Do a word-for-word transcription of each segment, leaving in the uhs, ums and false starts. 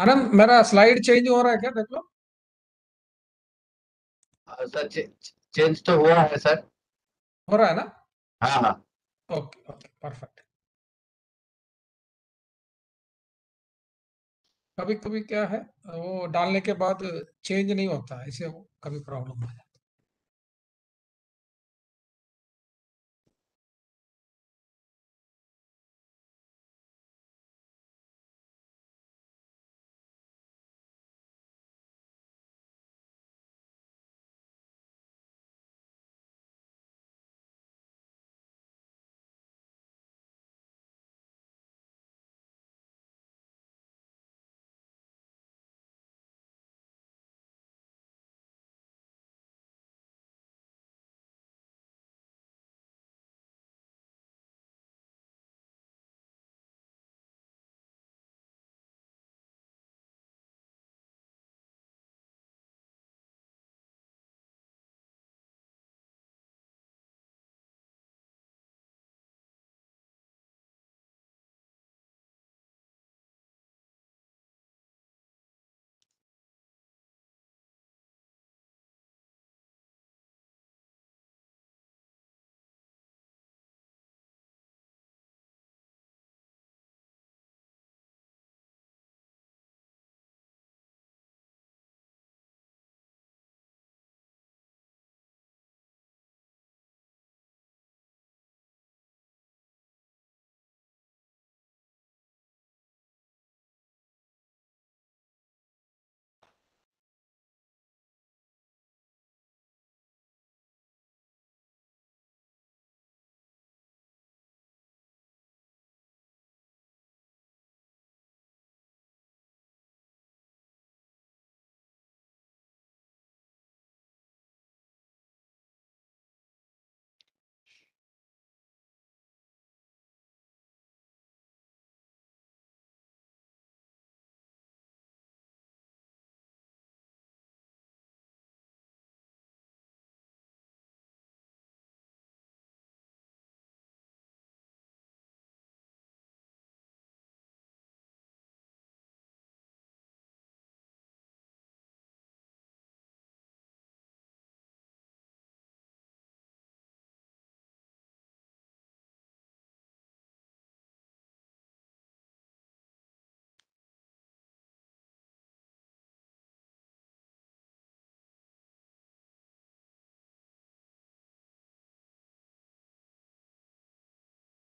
आनंद मेरा slide change हो रहा है क्या? देख लो सर, चेंज तो हुआ है सर, हो रहा है ना? हाँ हाँ ओके ओके परफेक्ट। कभी कभी क्या है वो डालने के बाद चेंज नहीं होता है, इसे कभी प्रॉब्लम हो जाती है।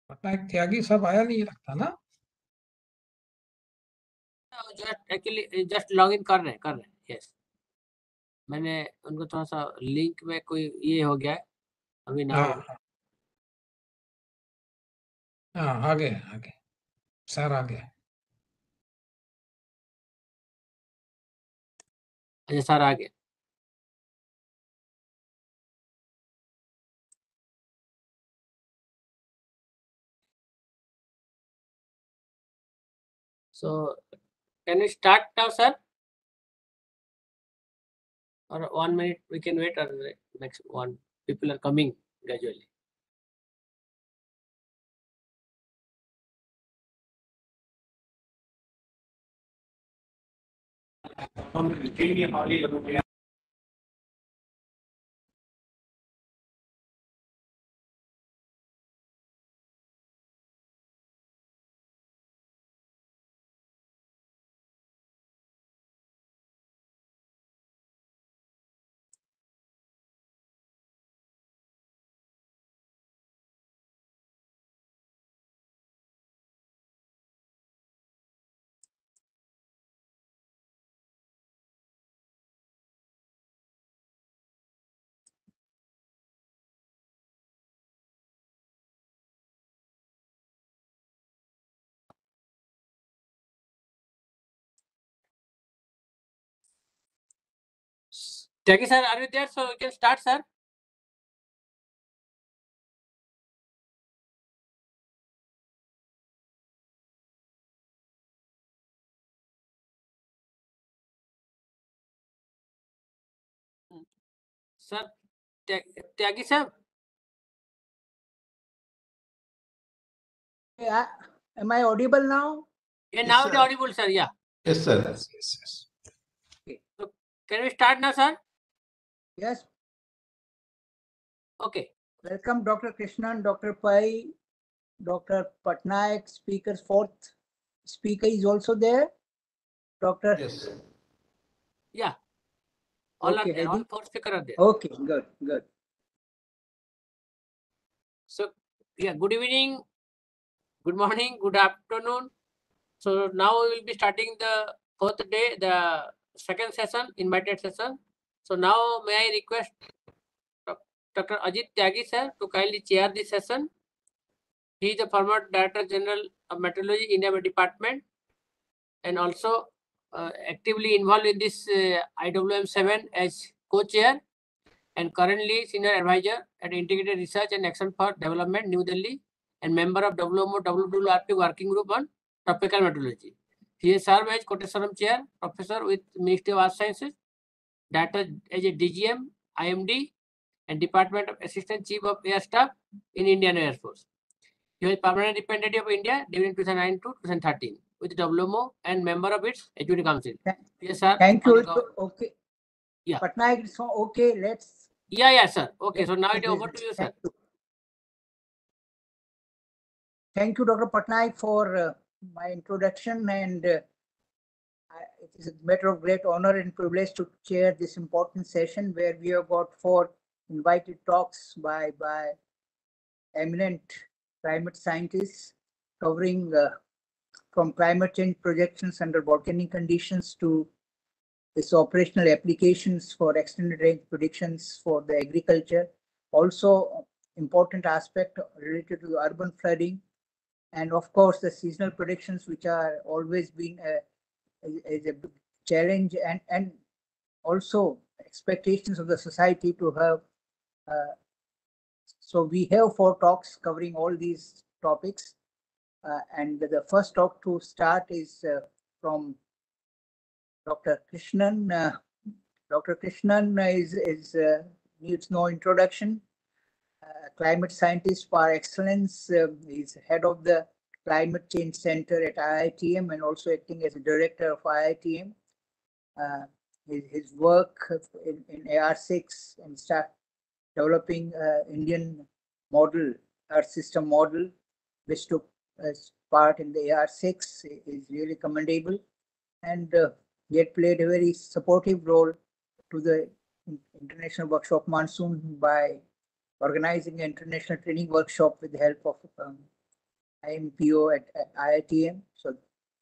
पटनायक त्यागी सब आया नहीं लगता ना? जस्ट एक्चुअली जस्ट लॉगिन कर रहे कर रहे यस। मैंने उनको थोड़ा सा लिंक में कोई ये हो गया है अभी ना। हाँ आगे आगे सर आगे अच्छा सर आगे So can we start now, sir? Or one minute we can wait, or next one people are coming gradually. Tyagi sir, are you there? So we can start, sir. Hmm. Sir, Tyagi sir. Yeah, am I audible now? Yeah, now yes, the audible, sir. Yeah. Yes, sir. Yes, yes, yes. Okay. So can we start now, sir? Yes. Okay. Welcome, Doctor Krishnan, Doctor Pai, Doctor Patnaik, speakers. Fourth speaker is also there. Doctor. Yes, sir. Yeah. All okay, are there. All four speakers are there. Okay, good, good. So, yeah, good evening, good morning, good afternoon. So now we will be starting the fourth day, the second session, invited session. So now may I request Doctor Ajit Tyagi sir to kindly chair this session. He is the former Director General of Meteorology, India Department, and also uh, actively involved in this uh, I W M seven as co-chair and currently Senior Advisor at Integrated Research and Action for Development, New Delhi, and member of W M O W W R P Working Group on Tropical Meteorology. He served as Quotationum Chair, Professor with Ministry of Earth Sciences, Director as a D G M, I M D, and Department of Assistant Chief of Air Staff in Indian Air Force. He was permanent representative of India during two thousand nine to twenty thirteen with W M O and member of its Executive Council. Yes, sir. Thank you. Okay. Yeah. Patnaik, so okay, let's. Yeah, yeah, sir. Okay, so now it is over to you, sir. Thank you, Doctor Patnaik, for. Uh, my introduction, and uh, it is a matter of great honor and privilege to chair this important session where we have got four invited talks by by eminent climate scientists covering uh, from climate change projections under volcanic conditions to its operational applications for extended range predictions for the agriculture, also important aspect related to urban flooding, and of course the seasonal predictions, which are always been a, a, a challenge, and and also expectations of the society to have. Uh, so we have four talks covering all these topics, uh, and the first talk to start is uh, from Doctor Krishnan. Uh, Doctor Krishnan is is uh, needs no introduction. Uh, climate scientist par excellence. Uh, he's head of the Climate Change Center at I I T M and also acting as a director of I I T M. Uh, his, his work in, in A R six and start developing uh, Indian model, Earth system model, which took uh, part in the A R six is really commendable, and uh, he had played a very supportive role to the International Workshop Monsoon by organizing an international training workshop with the help of um, I M P O at, at I I T M. So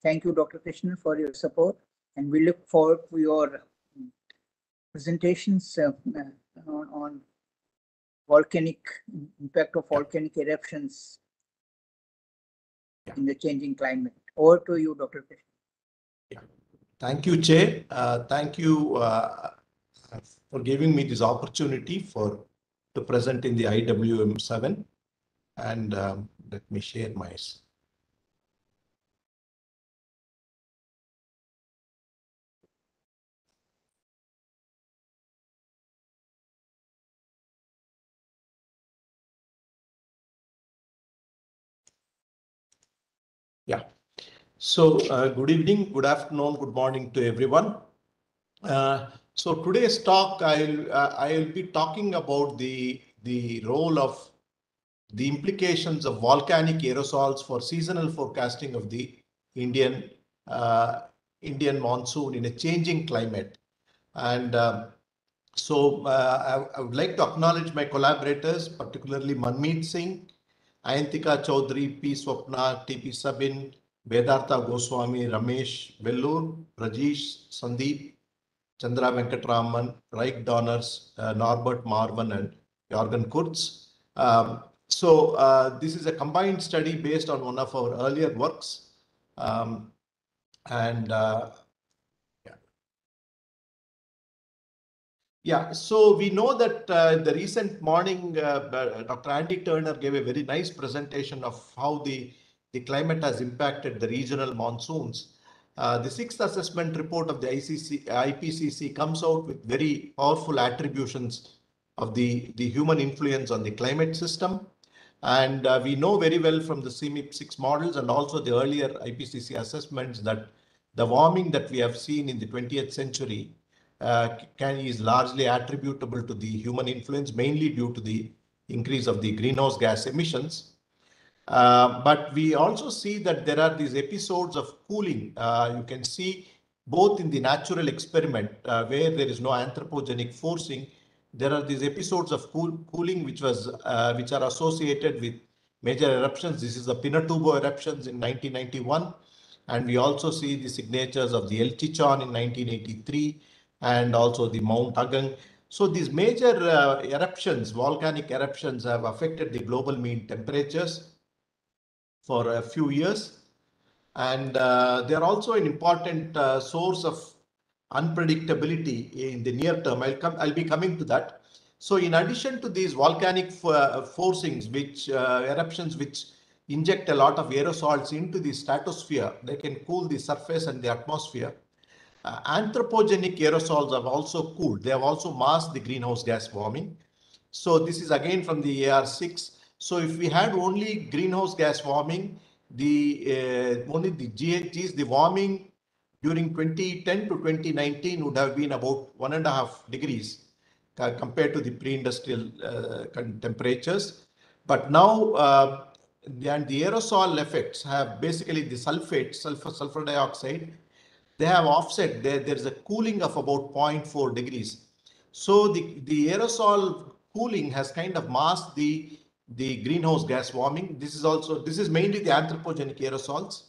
thank you, Doctor Krishnan, for your support, and we look forward to your presentations uh, on, on volcanic impact of volcanic eruptions in the changing climate. Over to you, Doctor Krishnan. Yeah. Thank you, Chair. Uh, thank you uh, for giving me this opportunity for to present in the I W M seven, and um, let me share my. Yeah. So uh, good evening, good afternoon, good morning to everyone. Uh, So today's talk, I'll uh, I'll be talking about the the role of the implications of volcanic aerosols for seasonal forecasting of the Indian uh, Indian monsoon in a changing climate. And uh, so uh, I, I would like to acknowledge my collaborators, particularly Manmeet Singh, Ayantika Chaudhary, P. Swapna, T P. Sabin, Vedartha Goswami, Ramesh Vellur, Rajesh, Sandeep, Chandra Venkatraman, Reich Donners, uh, Norbert Marvin, and Jorgen Kurtz. Um, so uh, this is a combined study based on one of our earlier works. Um, and uh, yeah. yeah, so we know that uh, the recent morning, uh, Doctor Andy Turner gave a very nice presentation of how the, the climate has impacted the regional monsoons. Uh, the sixth assessment report of the I P C C comes out with very powerful attributions of the, the human influence on the climate system. And uh, we know very well from the C M I P six models and also the earlier I P C C assessments that the warming that we have seen in the twentieth century uh, can is largely attributable to the human influence, mainly due to the increase of the greenhouse gas emissions. Uh, but we also see that there are these episodes of cooling. Uh, you can see both in the natural experiment uh, where there is no anthropogenic forcing, there are these episodes of cool, cooling which was uh, which are associated with major eruptions. This is the Pinatubo eruptions in nineteen ninety-one, and we also see the signatures of the El Chichon in nineteen eighty-three, and also the Mount Agung. So these major uh, eruptions, volcanic eruptions, have affected the global mean temperatures for a few years, and uh, they are also an important uh, source of unpredictability in the near term. I'll come. I'll be coming to that. So, in addition to these volcanic uh, forcings, which uh, eruptions, which inject a lot of aerosols into the stratosphere, they can cool the surface and the atmosphere. Uh, anthropogenic aerosols have also cooled. They have also masked the greenhouse gas warming. So, this is again from the A R six. So, if we had only greenhouse gas warming, the uh, only the G H Gs, the warming during twenty ten to twenty nineteen would have been about one and a half degrees uh, compared to the pre-industrial uh, temperatures. But now, uh, and the aerosol effects have basically the sulfate, sulfur, sulfur dioxide, they have offset. There, there's a cooling of about zero point four degrees. So the, the aerosol cooling has kind of masked the the greenhouse gas warming. This is also, this is mainly the anthropogenic aerosols.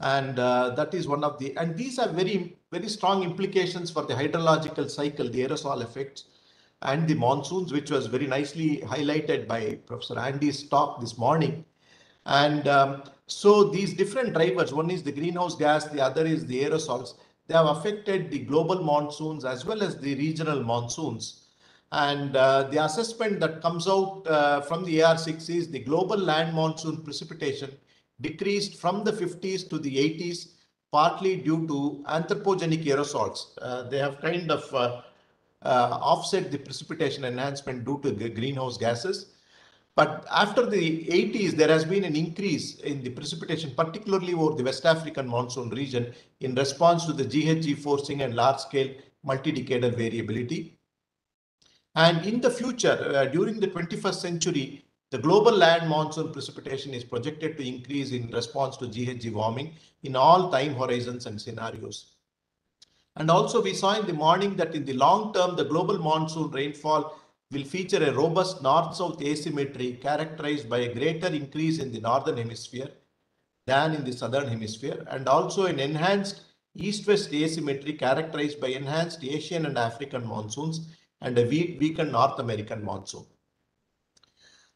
And uh, that is one of the, and these are very, very strong implications for the hydrological cycle, the aerosol effects and the monsoons, which was very nicely highlighted by Professor Andy's talk this morning. And um, so these different drivers, one is the greenhouse gas, the other is the aerosols, they have affected the global monsoons as well as the regional monsoons. And uh, the assessment that comes out uh, from the A R six is the global land monsoon precipitation decreased from the fifties to the eighties, partly due to anthropogenic aerosols. Uh, they have kind of uh, uh, offset the precipitation enhancement due to the greenhouse gases. But after the eighties, there has been an increase in the precipitation, particularly over the West African monsoon region, in response to the G H G forcing and large-scale multi-decadal variability. And in the future, uh, during the twenty-first century, the global land monsoon precipitation is projected to increase in response to G H G warming in all time horizons and scenarios. And also we saw in the morning that in the long term, the global monsoon rainfall will feature a robust north-south asymmetry characterized by a greater increase in the northern hemisphere than in the southern hemisphere, and also an enhanced east-west asymmetry characterized by enhanced Asian and African monsoons and a weak, weakened North American monsoon.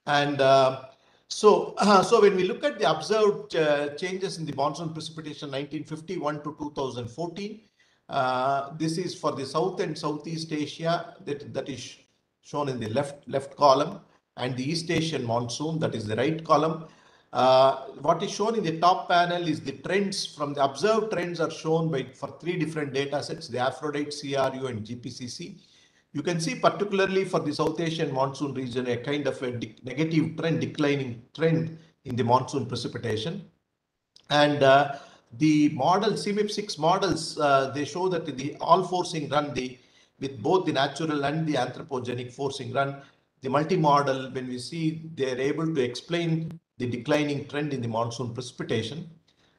And uh, so, uh, so when we look at the observed uh, changes in the monsoon precipitation nineteen fifty-one to two thousand fourteen, uh, this is for the South and Southeast Asia, that, that is shown in the left, left column, and the East Asian monsoon, that is the right column. Uh, what is shown in the top panel is the trends from the observed trends are shown by for three different data sets, the Aphrodite, C R U and G P C C. You can see particularly for the South Asian monsoon region a kind of a negative trend, declining trend in the monsoon precipitation. And uh, the model, C M I P six models, uh, they show that the all forcing run, the with both the natural and the anthropogenic forcing run, the multi-model, when we see they're able to explain the declining trend in the monsoon precipitation.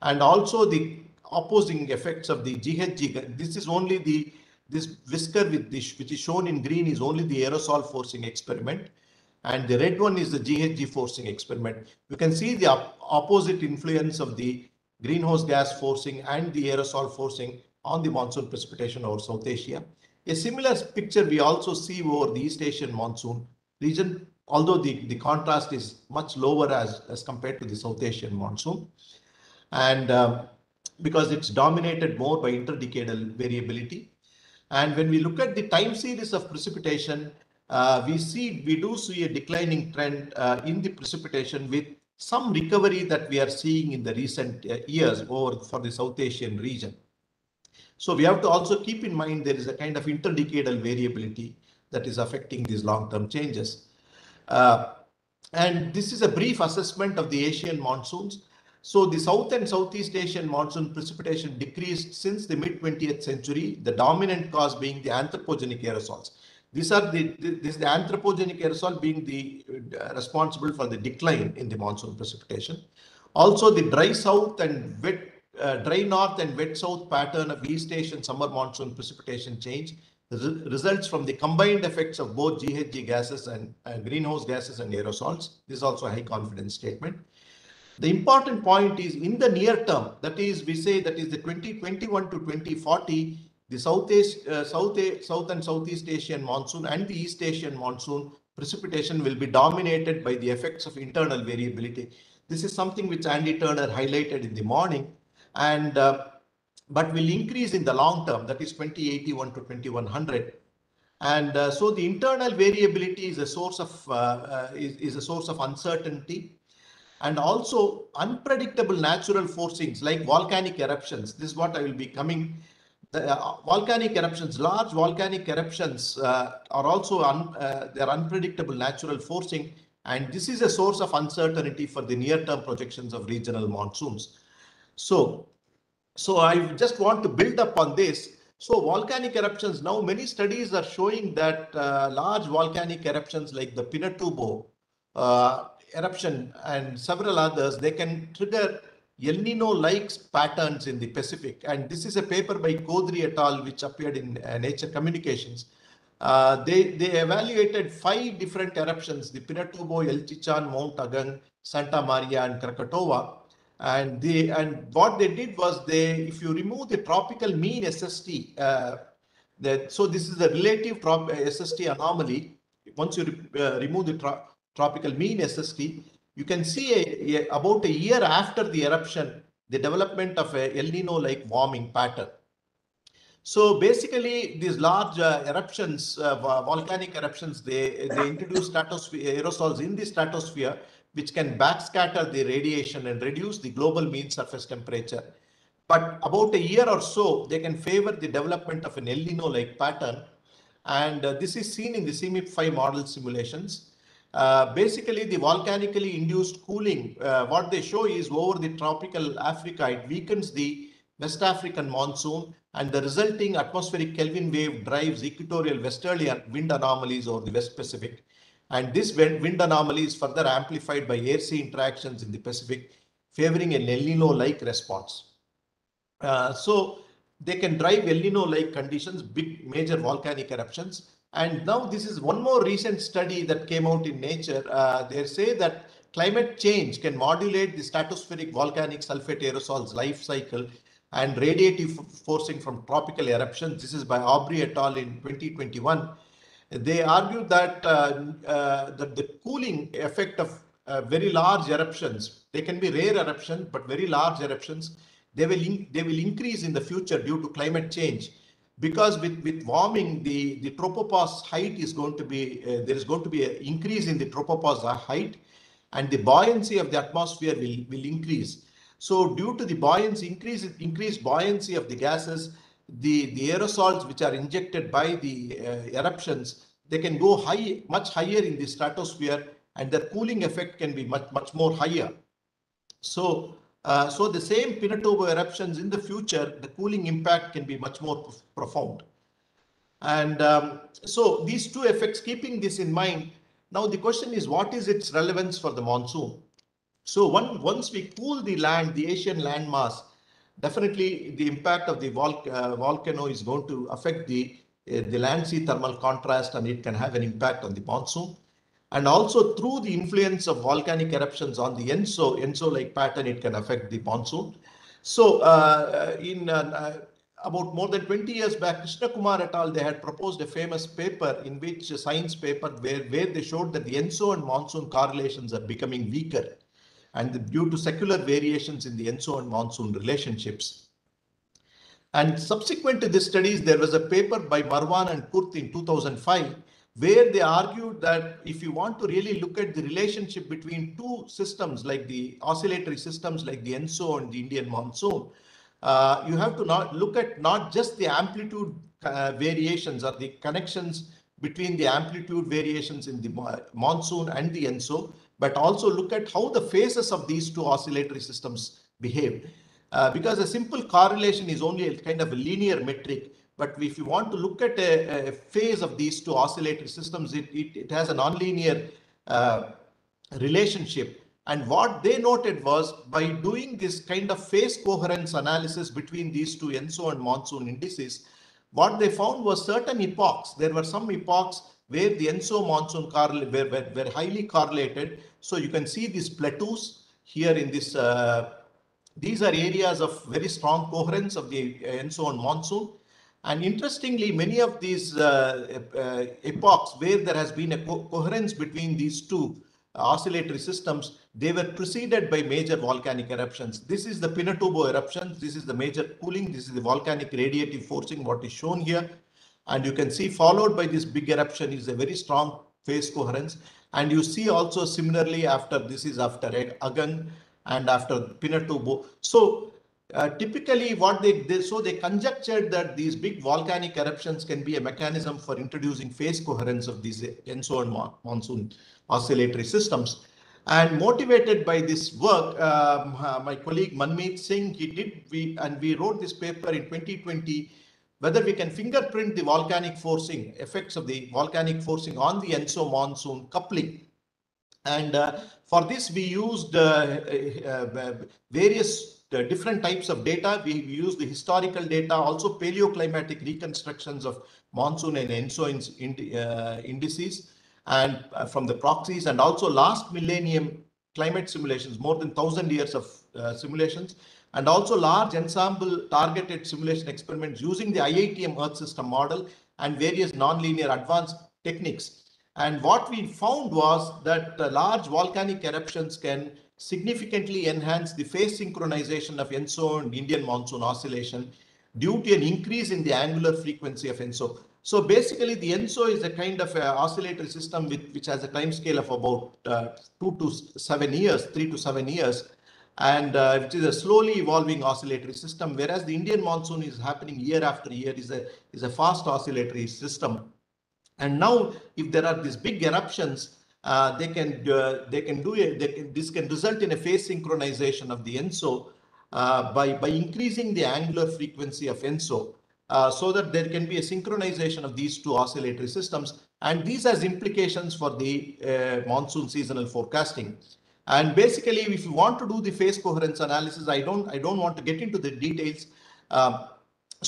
And also the opposing effects of the G H G, this is only the This whisker with this, which is shown in green is only the aerosol forcing experiment, and the red one is the G H G forcing experiment. You can see the op opposite influence of the greenhouse gas forcing and the aerosol forcing on the monsoon precipitation over South Asia. A similar picture we also see over the East Asian monsoon region, although the, the contrast is much lower as, as compared to the South Asian monsoon, and uh, because it's dominated more by interdecadal variability. And when we look at the time series of precipitation, uh, we see we do see a declining trend uh, in the precipitation with some recovery that we are seeing in the recent uh, years over for the South Asian region. So we have to also keep in mind there is a kind of interdecadal variability that is affecting these long-term changes. Uh, and this is a brief assessment of the Asian monsoons. So the South and Southeast Asian monsoon precipitation decreased since the mid twentieth century, the dominant cause being the anthropogenic aerosols. These are the, this is the anthropogenic aerosol being the uh, responsible for the decline in the monsoon precipitation. Also, the dry south and wet, uh, dry north and wet south pattern of East Asian summer monsoon precipitation change re results from the combined effects of both G H G gases and uh, greenhouse gases and aerosols. This is also a high confidence statement. The important point is in the near term, that is, we say that is the twenty twenty-one to twenty forty, the South, East, uh, South, South and Southeast Asian monsoon and the East Asian monsoon precipitation will be dominated by the effects of internal variability. This is something which Andy Turner highlighted in the morning, and uh, but will increase in the long term, that is twenty eighty-one to twenty-one hundred. And uh, so the internal variability is a source of uh, uh, is, is a source of uncertainty. And also unpredictable natural forcings like volcanic eruptions. This is what I will be coming. The, uh, volcanic eruptions, large volcanic eruptions uh, are also un, uh, they're unpredictable natural forcing. And this is a source of uncertainty for the near-term projections of regional monsoons. So, so I just want to build up on this. So volcanic eruptions, now many studies are showing that uh, large volcanic eruptions like the Pinatubo uh, eruption and several others, they can trigger El Nino-like patterns in the Pacific. And this is a paper by Kodri et al., which appeared in uh, Nature Communications. Uh, they, they evaluated five different eruptions, the Pinatubo, El Chichon, Mount Agung, Santa Maria, and Krakatoa. And, they, and what they did was, they, if you remove the tropical mean S S T, uh, that, so this is the relative trop S S T anomaly. Once you re uh, remove the tro tropical mean S S T, you can see a, a, about a year after the eruption, the development of a El Nino-like warming pattern. So basically, these large uh, eruptions, uh, volcanic eruptions, they, they introduce stratosphere, aerosols in the stratosphere, which can backscatter the radiation and reduce the global mean surface temperature. But about a year or so, they can favor the development of an El Nino-like pattern. And uh, this is seen in the C M I P five model simulations. Uh, basically, the volcanically induced cooling, uh, what they show is over the tropical Africa, it weakens the West African monsoon, and the resulting atmospheric Kelvin wave drives equatorial westerly wind anomalies over the West Pacific. And this wind anomaly is further amplified by air-sea interactions in the Pacific, favoring an El Nino-like response. Uh, so they can drive El Nino-like conditions, big major volcanic eruptions. And now this is one more recent study that came out in Nature. Uh, they say that climate change can modulate the stratospheric volcanic sulfate aerosols life cycle and radiative forcing from tropical eruptions. This is by Aubrey et al. In twenty twenty-one. They argue that, uh, uh, that the cooling effect of uh, very large eruptions, they can be rare eruptions, but very large eruptions, they will, they will increase in the future due to climate change. Because with, with warming, the, the tropopause height is going to be, uh, there is going to be an increase in the tropopause height, and the buoyancy of the atmosphere will, will increase. So due to the buoyancy, increase, increased buoyancy of the gases, the, the aerosols which are injected by the uh, eruptions, they can go high, much higher in the stratosphere, and their cooling effect can be much, much more higher. So, Uh, so the same Pinatubo eruptions in the future, the cooling impact can be much more profound. And um, so these two effects, keeping this in mind, now the question is, what is its relevance for the monsoon? So one, once we cool the land, the Asian landmass, definitely the impact of the vol uh, volcano is going to affect the, uh, the land-sea thermal contrast, and it can have an impact on the monsoon. And also through the influence of volcanic eruptions on the Enso, Enso-like pattern, it can affect the monsoon. So uh, in uh, about more than twenty years back, Krishna Kumar et al., they had proposed a famous paper in which a science paper where, where they showed that the Enso and monsoon correlations are becoming weaker, and the, due to secular variations in the Enso and monsoon relationships. And subsequent to these studies, there was a paper by Marwan and Kurt in two thousand five, where they argued that if you want to really look at the relationship between two systems, like the oscillatory systems like the Enso and the Indian monsoon, uh, you have to not look at not just the amplitude uh, variations or the connections between the amplitude variations in the monsoon and the Enso, but also look at how the phases of these two oscillatory systems behave. Uh, because a simple correlation is only a kind of a linear metric, but if you want to look at a, a phase of these two oscillatory systems, it, it, it has a nonlinear uh, relationship. And what they noted was, by doing this kind of phase coherence analysis between these two ENSO and monsoon indices, what they found was certain epochs. There were some epochs where the ENSO monsoon correlate were, were highly correlated. So you can see these plateaus here in this. Uh, These are areas of very strong coherence of the ENSO and monsoon. And interestingly, many of these uh, uh, epochs where there has been a co coherence between these two uh, oscillatory systems, they were preceded by major volcanic eruptions. This is the Pinatubo eruption. This is the major cooling. This is the volcanic radiative forcing, what is shown here. And you can see followed by this big eruption is a very strong phase coherence. And you see also similarly after this is after Agung, and after Pinatubo. So uh, typically what they, they, so they conjectured that these big volcanic eruptions can be a mechanism for introducing phase coherence of these ENSO and monsoon oscillatory systems. And motivated by this work, uh, my colleague Manmeet Singh, he did, we, and we wrote this paper in twenty twenty, whether we can fingerprint the volcanic forcing, effects of the volcanic forcing on the ENSO monsoon coupling. And uh, for this, we used uh, uh, various uh, different types of data. We, we used the historical data, also paleoclimatic reconstructions of monsoon and ENSO ind uh, indices and uh, from the proxies, and also last millennium climate simulations, more than one thousand years of uh, simulations, and also large ensemble targeted simulation experiments using the I I T M Earth System model and various nonlinear advanced techniques. And what we found was that uh, large volcanic eruptions can significantly enhance the phase synchronization of ENSO and Indian monsoon oscillation due to an increase in the angular frequency of ENSO. So basically the ENSO is a kind of uh, oscillatory system with, which has a time scale of about uh, two to seven years, three to seven years, and uh, which is a slowly evolving oscillatory system, whereas the Indian monsoon is happening year after year, is a, is a fast oscillatory system. And now, if there are these big eruptions, uh, they can uh, they can do it. They can, this can result in a phase synchronization of the ENSO uh, by by increasing the angular frequency of ENSO, uh, so that there can be a synchronization of these two oscillatory systems. And these has implications for the uh, monsoon seasonal forecasting. And basically, if you want to do the phase coherence analysis, I don't I don't want to get into the details. Uh,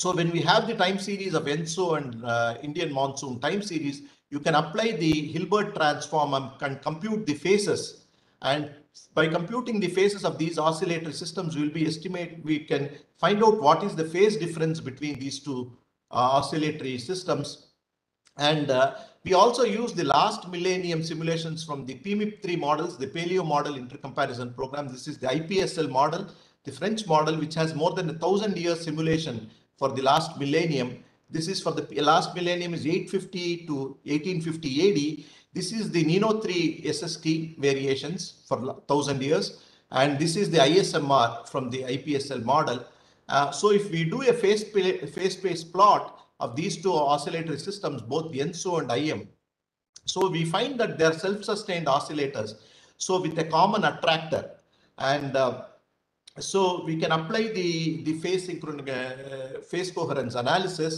So when we have the time series of ENSO and uh, Indian monsoon time series, you can apply the Hilbert transform and can compute the phases. And by computing the phases of these oscillatory systems, we'll be estimate, we can find out what is the phase difference between these two uh, oscillatory systems. And uh, we also use the last millennium simulations from the P M I P three models, the Paleo model intercomparison program. This is the I P S L model, the French model, which has more than a thousand year simulation for the last millennium. This is for the last millennium is eight fifty to eighteen fifty A D. This is the NINO three S S T variations for one thousand years. And this is the I S M R from the I P S L model. Uh, so if we do a phase, phase space plot of these two oscillatory systems, both the ENSO and I M, so we find that they are self-sustained oscillators. So with a common attractor, and uh, so we can apply the, the phase, synchron, uh, phase coherence analysis.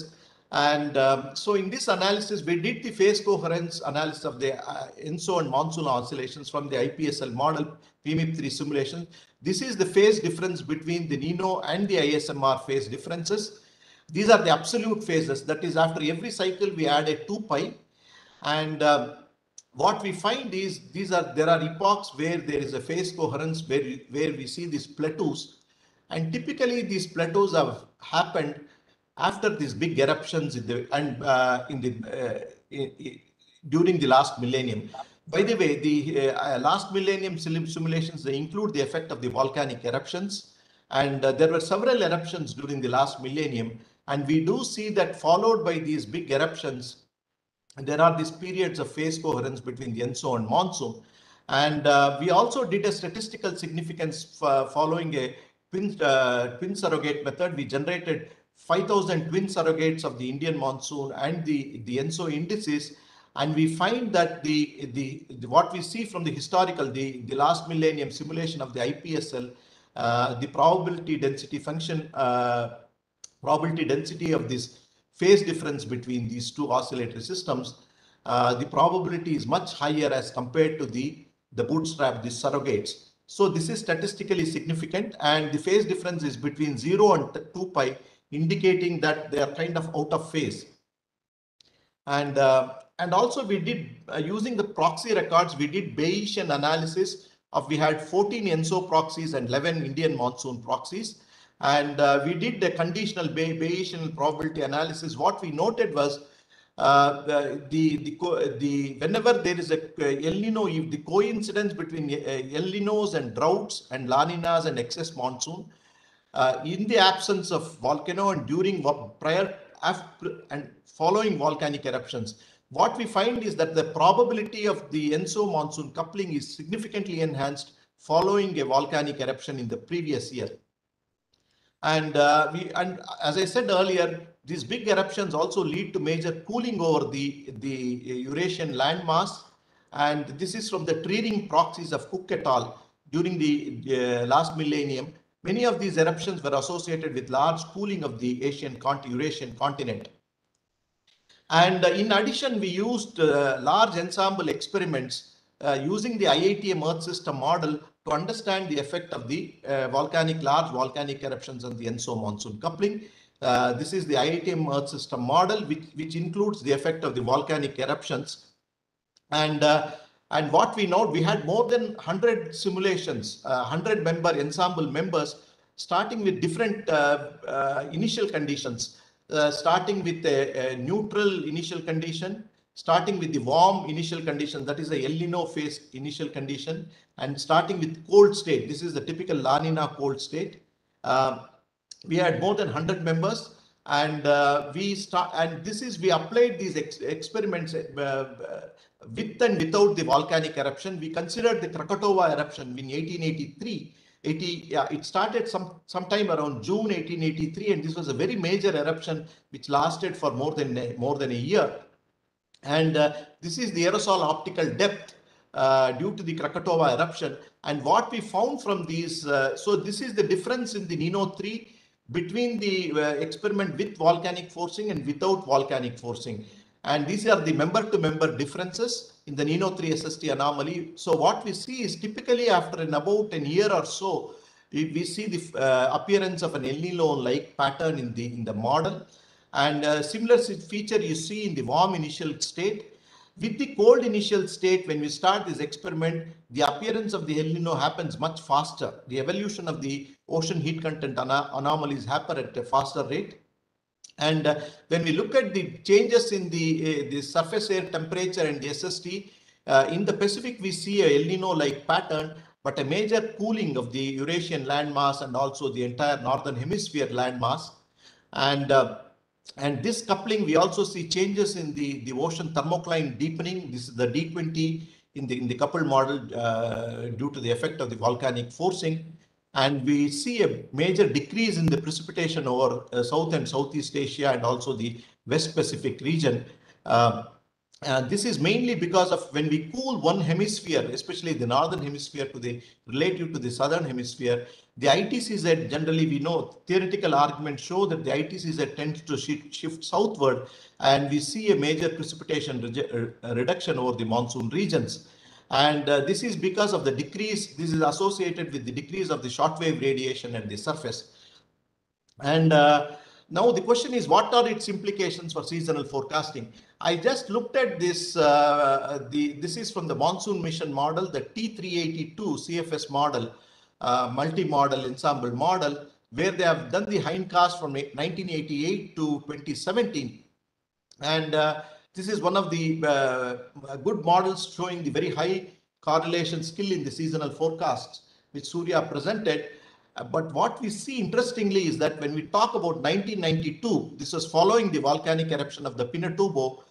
And um, so in this analysis, we did the phase coherence analysis of the uh, ENSO and monsoon oscillations from the I P S L model, P M I P three simulation. This is the phase difference between the NINO and the I S M R phase differences. These are the absolute phases. That is, after every cycle, we add a two pi. And um, what we find is these are there are epochs where there is a phase coherence where where we see these plateaus, and typically these plateaus have happened after these big eruptions in the and uh, in the uh, in, in, during the last millennium. By the way, the uh, last millennium simulations, they include the effect of the volcanic eruptions, and uh, there were several eruptions during the last millennium, and we do see that followed by these big eruptions, and there are these periods of phase coherence between the ENSO and monsoon. And uh, we also did a statistical significance following a twin, uh, twin surrogate method. We generated five thousand twin surrogates of the Indian monsoon and the, the ENSO indices. And we find that the, the, the what we see from the historical, the, the last millennium simulation of the I P S L, uh, the probability density function, uh, probability density of this phase difference between these two oscillator systems, uh, the probability is much higher as compared to the, the bootstrap, the surrogates. So this is statistically significant, and the phase difference is between zero and two pi, indicating that they are kind of out of phase. And uh, and also we did, uh, using the proxy records, we did Bayesian analysis of, we had fourteen ENSO proxies and eleven Indian monsoon proxies. And uh, we did the conditional Bay Bayesian probability analysis. What we noted was uh, the, the, the, the, whenever there is a El Nino, if the coincidence between El Ninos and droughts and La Ninas and excess monsoon, uh, in the absence of volcano and during prior after and following volcanic eruptions, what we find is that the probability of the ENSO monsoon coupling is significantly enhanced following a volcanic eruption in the previous year. And uh, we, and as I said earlier, these big eruptions also lead to major cooling over the, the Eurasian landmass. And this is from the tree ring proxies of Cook et al. During the uh, last millennium. Many of these eruptions were associated with large cooling of the Asian cont- Eurasian continent. And in addition, we used uh, large ensemble experiments uh, using the I I T M Earth System model to understand the effect of the uh, volcanic, large volcanic eruptions on the ENSO monsoon coupling. Uh, this is the I I T M Earth System model, which, which includes the effect of the volcanic eruptions. And, uh, and what we know, we had more than one hundred simulations, uh, one hundred member ensemble members, starting with different uh, uh, initial conditions. Uh, starting with a, a neutral initial condition, starting with the warm initial condition, that is the El Nino phase initial condition, and starting with cold state. This is the typical La Nina cold state. Uh, we had more than one hundred members, and uh, we start. And this is we applied these ex experiments uh, with and without the volcanic eruption. We considered the Krakatoa eruption in eighteen eighty-three. eighty, yeah, it started some sometime around June eighteen eighty-three, and this was a very major eruption which lasted for more than a, more than a year. And uh, this is the aerosol optical depth uh, due to the Krakatoa eruption. And what we found from these, uh, so this is the difference in the NINO three between the uh, experiment with volcanic forcing and without volcanic forcing. And these are the member-to-member differences in the NINO three S S T anomaly. So what we see is typically after an about a year or so, we, we see the uh, appearance of an El Nino-like pattern in the in the model. And a similar feature you see in the warm initial state. With the cold initial state, when we start this experiment, the appearance of the El Nino happens much faster. The evolution of the ocean heat content ana anomalies happen at a faster rate. And uh, when we look at the changes in the, uh, the surface air temperature and the S S T, uh, in the Pacific, we see a El Nino-like pattern, but a major cooling of the Eurasian landmass and also the entire Northern Hemisphere landmass. And, uh, and this coupling, we also see changes in the, the ocean thermocline deepening. This is the D twenty in the, in the coupled model uh, due to the effect of the volcanic forcing. And we see a major decrease in the precipitation over uh, South and Southeast Asia and also the West Pacific region. Uh, and this is mainly because of when we cool one hemisphere, especially the northern hemisphere to the relative to the southern hemisphere, the I T C Z generally we know theoretical arguments show that the I T C Z tends to shift, shift southward, and we see a major precipitation re reduction over the monsoon regions. And uh, this is because of the decrease, this is associated with the decrease of the shortwave radiation at the surface. And uh, now the question is, what are its implications for seasonal forecasting? I just looked at this, uh, the, this is from the Monsoon Mission model, the T three eighty-two C F S model, uh, multi-model ensemble model, where they have done the hindcast from nineteen eighty-eight to twenty seventeen. And uh, this is one of the uh, good models showing the very high correlation skill in the seasonal forecasts, which Surya presented. Uh, but what we see interestingly is that when we talk about nineteen ninety-two, this was following the volcanic eruption of the Pinatubo,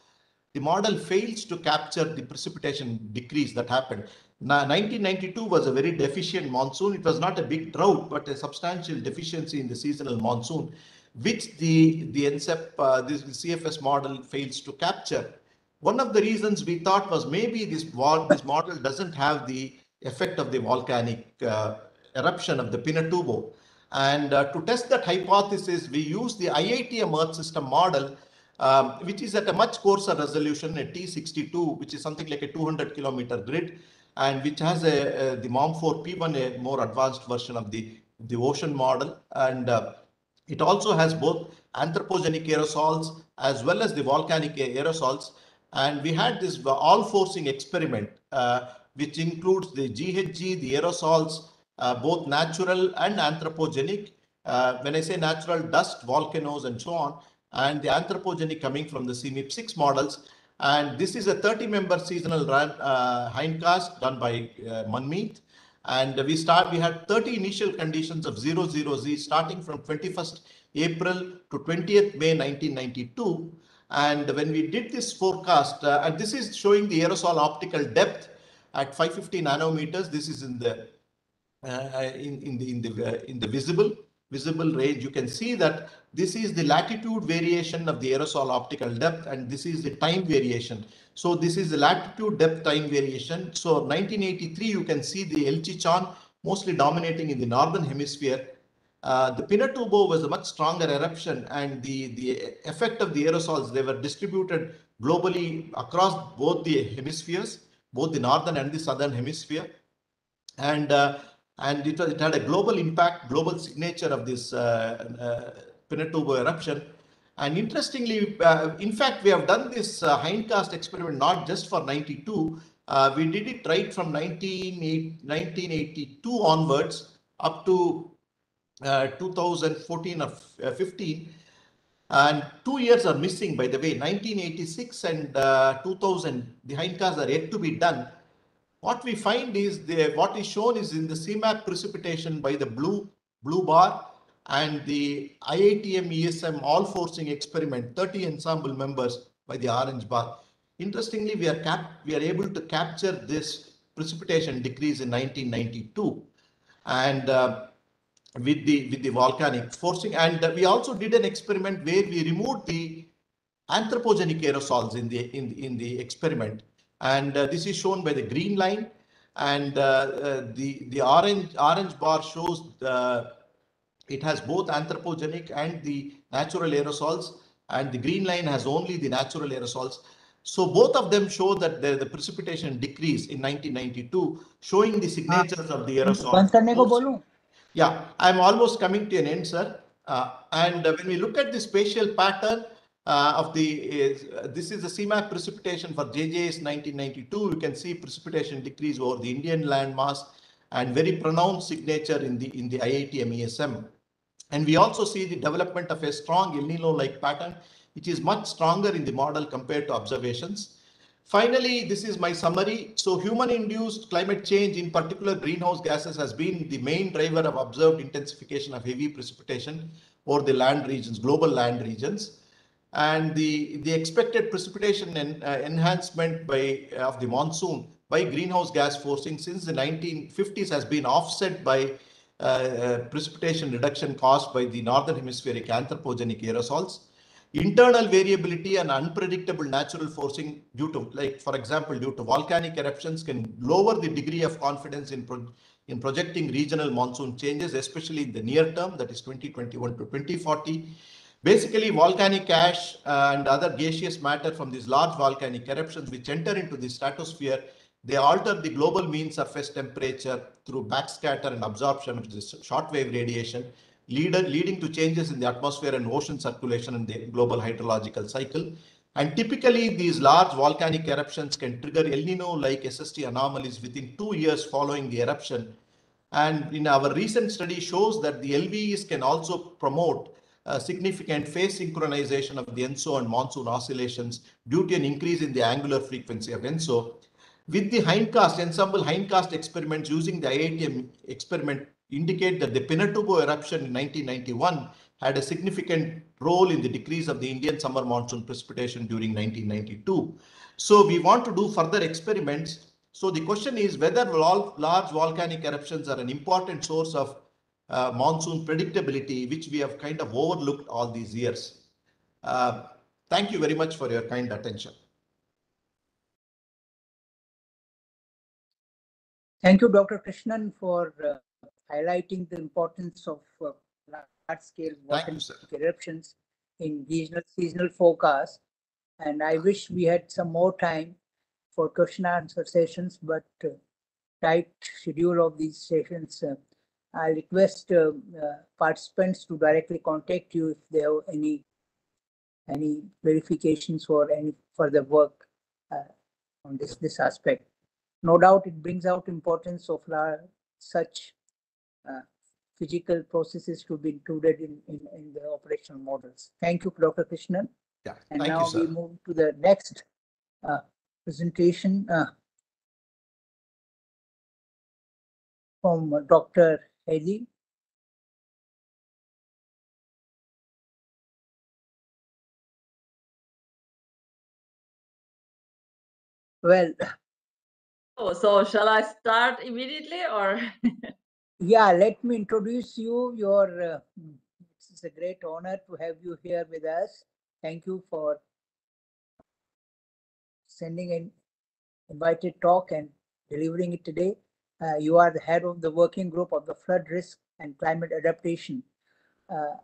the model fails to capture the precipitation decrease that happened. Now, nineteen ninety-two was a very deficient monsoon. It was not a big drought, but a substantial deficiency in the seasonal monsoon, which the the N C E P, uh, this the C F S model fails to capture. One of the reasons we thought was maybe this, this model doesn't have the effect of the volcanic uh, eruption of the Pinatubo. And uh, to test that hypothesis, we used the I I T M Earth System model, um, which is at a much coarser resolution at T sixty-two, which is something like a two hundred kilometer grid, and which has a, a, the M O M four P one, a more advanced version of the, the ocean model. And uh, it also has both anthropogenic aerosols as well as the volcanic aerosols. And we had this all-forcing experiment, uh, which includes the G H G, the aerosols, Uh, both natural and anthropogenic. Uh, when I say natural, dust, volcanoes, and so on, and the anthropogenic coming from the C M I P six models. And this is a thirty member seasonal run, uh, hindcast done by uh, Manmeet. And we start, we had thirty initial conditions of zero zero Z starting from twenty-first April to twentieth May nineteen ninety-two. And when we did this forecast, uh, and this is showing the aerosol optical depth at five hundred fifty nanometers. This is in the Uh, in, in the in the uh, in the visible visible range. You can see that this is the latitude variation of the aerosol optical depth, and this is the time variation. So this is the latitude depth time variation. So nineteen eighty-three, you can see the El Chichon mostly dominating in the northern hemisphere. Uh, the Pinatubo was a much stronger eruption, and the the effect of the aerosols, they were distributed globally across both the hemispheres, both the northern and the southern hemisphere, and uh, And it, it had a global impact, global signature of this uh, uh, Pinatubo eruption. And interestingly, uh, in fact, we have done this uh, hindcast experiment not just for ninety-two. Uh, we did it right from nineteen eighty-two onwards up to uh, two thousand fourteen or uh, fifteen. And two years are missing, by the way. nineteen eighty-six and uh, two thousand, the hindcasts are yet to be done. What we find is the what is shown is in the C MAP precipitation by the blue blue bar, and the I I T M E S M all forcing experiment thirty ensemble members by the orange bar. Interestingly, we are cap we are able to capture this precipitation decrease in nineteen ninety-two, and uh, with the with the volcanic forcing, and uh, we also did an experiment where we removed the anthropogenic aerosols in the in in the experiment. And uh, this is shown by the green line, and uh, uh, the the orange orange bar shows the, it has both anthropogenic and the natural aerosols, and the green line has only the natural aerosols. So both of them show that the, the precipitation decrease in nineteen ninety-two, showing the signatures of the aerosols. Yeah, I'm almost coming to an end, sir. Uh, and uh, when we look at the spatial pattern, Uh, of the uh, this is the C MAP precipitation for J J S nineteen ninety-two. You can see precipitation decrease over the Indian landmass, and very pronounced signature in the in the I I T M E S M. And we also see the development of a strong El Nino-like pattern, which is much stronger in the model compared to observations. Finally, this is my summary. So human-induced climate change, in particular greenhouse gases, has been the main driver of observed intensification of heavy precipitation over the land regions, global land regions. And the the expected precipitation and uh, enhancement by uh, of the monsoon by greenhouse gas forcing since the nineteen fifties has been offset by uh, uh, precipitation reduction caused by the northern hemispheric anthropogenic aerosols. Internal variability and unpredictable natural forcing due to, like for example, due to volcanic eruptions, can lower the degree of confidence in pro in projecting regional monsoon changes, especially in the near term, that is twenty twenty-one to twenty forty. Basically, volcanic ash and other gaseous matter from these large volcanic eruptions which enter into the stratosphere, they alter the global mean surface temperature through backscatter and absorption of this shortwave radiation, lead, leading to changes in the atmosphere and ocean circulation and the global hydrological cycle. And typically, these large volcanic eruptions can trigger El Nino-like S S T anomalies within two years following the eruption. And in our recent study shows that the L V Es can also promote a significant phase synchronization of the ENSO and monsoon oscillations due to an increase in the angular frequency of ENSO. With the hindcast ensemble hindcast experiments using the I I T M experiment indicate that the Pinatubo eruption in nineteen ninety-one had a significant role in the decrease of the Indian summer monsoon precipitation during nineteen ninety-two. So we want to do further experiments. So the question is whether large volcanic eruptions are an important source of Uh, monsoon predictability, which we have kind of overlooked all these years. Uh, thank you very much for your kind attention. Thank you, Doctor Krishnan, for uh, highlighting the importance of uh, large-scale water eruptions in regional seasonal forecasts. And I wish we had some more time for question and answer sessions, but uh, tight schedule of these sessions. Uh, I request uh, uh, participants to directly contact you if they have any any verifications or any further work uh, on this this aspect. No doubt, it brings out importance of large, such uh, physical processes to be included in, in in the operational models. Thank you, Doctor Krishnan. Yeah, and thank now you, sir. We move to the next uh, presentation uh, from Doctor Hedi. Well, oh, so shall I start immediately, or? Yeah, let me introduce you. Your uh, it's a great honor to have you here with us. Thank you for sending an invited talk and delivering it today. Uh, you are the head of the working group of the flood risk and climate adaptation. Uh,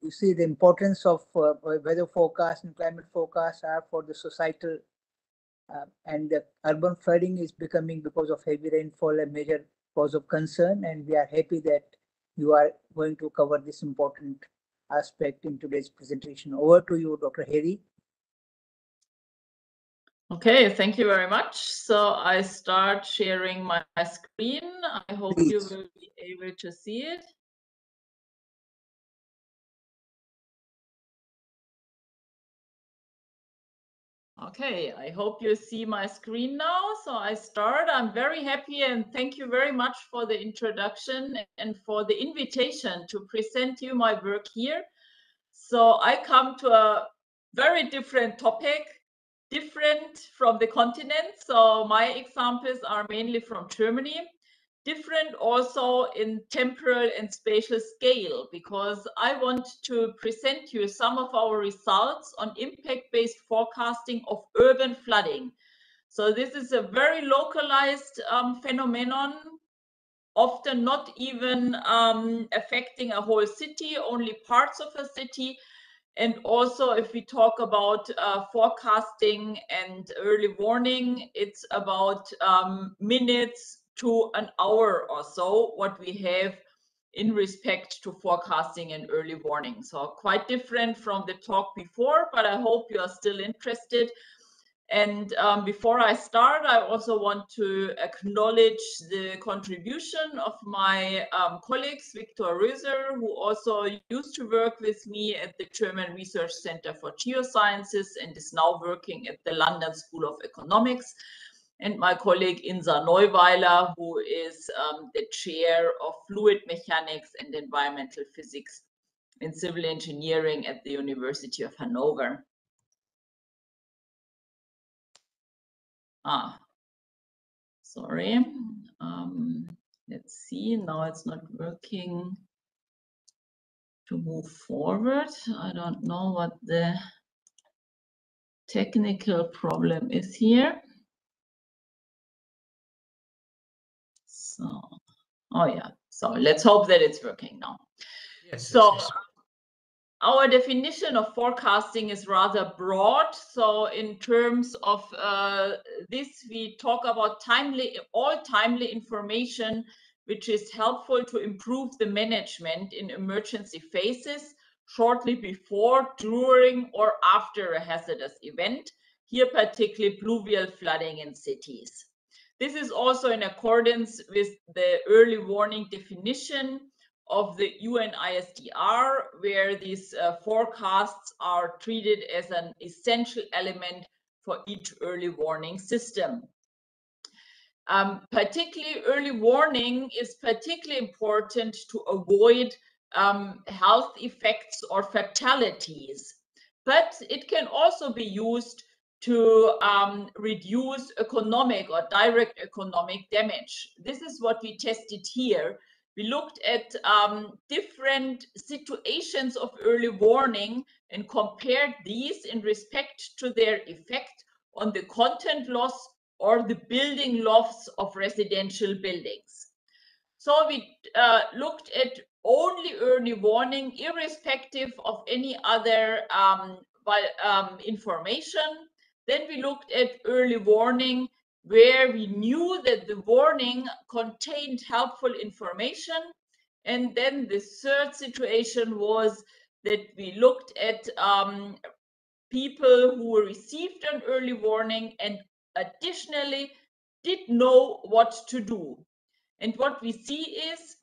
you see the importance of uh, weather forecasts and climate forecasts are for the societal uh, and the urban flooding is becoming, because of heavy rainfall, a major cause of concern. And we are happy that you are going to cover this important aspect in today's presentation. Over to you, Doctor Hedi. Okay, thank you very much. So I start sharing my screen. I hope Please. You will be able to see it. Okay, I hope you see my screen now. So I start. I'm very happy and thank you very much for the introduction and for the invitation to present you my work here. So I come to a very different topic, different from the continent. So my examples are mainly from Germany, different also in temporal and spatial scale, because I want to present you some of our results on impact-based forecasting of urban flooding. So this is a very localized um, phenomenon, often not even um, affecting a whole city, only parts of a city. And also, if we talk about uh, forecasting and early warning, it's about um, minutes to an hour or so, what we have in respect to forecasting and early warning. So quite different from the talk before, but I hope you are still interested. And um, before I start, I also want to acknowledge the contribution of my um, colleagues, Victor Röser, who also used to work with me at the German Research Center for Geosciences and is now working at the London School of Economics, and my colleague Insa Neuweiler, who is um, the chair of fluid mechanics and environmental physics in civil engineering at the University of Hannover. Ah, sorry. Um, let's see, now it's not working to move forward. I don't know what the technical problem is here. So, oh yeah, so let's hope that it's working now. Yes, so yes, yes. Our definition of forecasting is rather broad. So in terms of uh, this, we talk about timely, all timely information, which is helpful to improve the management in emergency phases shortly before, during, or after a hazardous event, here particularly pluvial flooding in cities. This is also in accordance with the early warning definition of the U N I S D R, where these uh, forecasts are treated as an essential element for each early warning system. Um, particularly, early warning is particularly important to avoid um, health effects or fatalities, but it can also be used to um, reduce economic or direct economic damage. This is what we tested here. We looked at um, different situations of early warning and compared these in respect to their effect on the content loss or the building lofts of residential buildings. So we uh, looked at only early warning, irrespective of any other um, by, um, information. Then we looked at early warning, where we knew that the warning contained helpful information. And then the third situation was that we looked at um, people who received an early warning and additionally did know what to do. And what we see is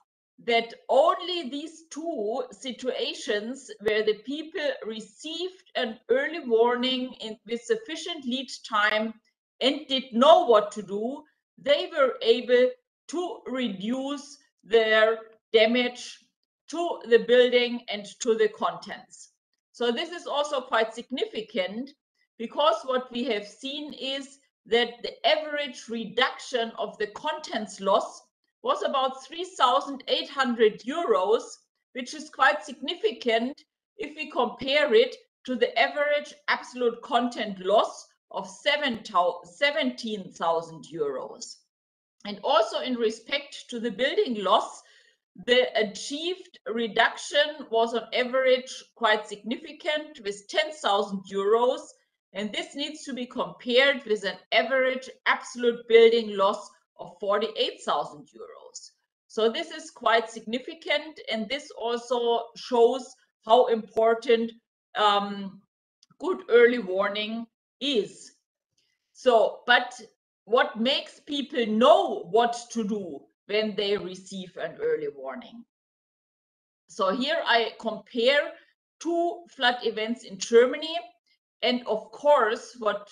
that only these two situations where the people received an early warning in, with sufficient lead time and did know what to do, they were able to reduce their damage to the building and to the contents. So this is also quite significant, because what we have seen is that the average reduction of the contents loss was about three thousand eight hundred euros, which is quite significant if we compare it to the average absolute content loss of seventeen thousand euros. And also in respect to the building loss, the achieved reduction was on average quite significant, with ten thousand euros, and this needs to be compared with an average absolute building loss of forty-eight thousand euros. So this is quite significant, and this also shows how important um, good early warning is. So, but what makes people know what to do when they receive an early warning? So here I compare two flood events in Germany, and of course what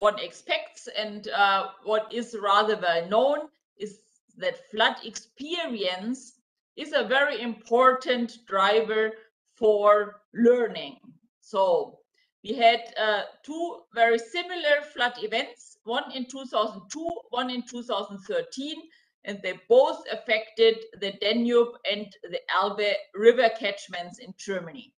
one expects and uh, what is rather well known is that flood experience is a very important driver for learning. So we had uh, two very similar flood events, one in two thousand two, one in two thousand thirteen, and they both affected the Danube and the Elbe river catchments in Germany.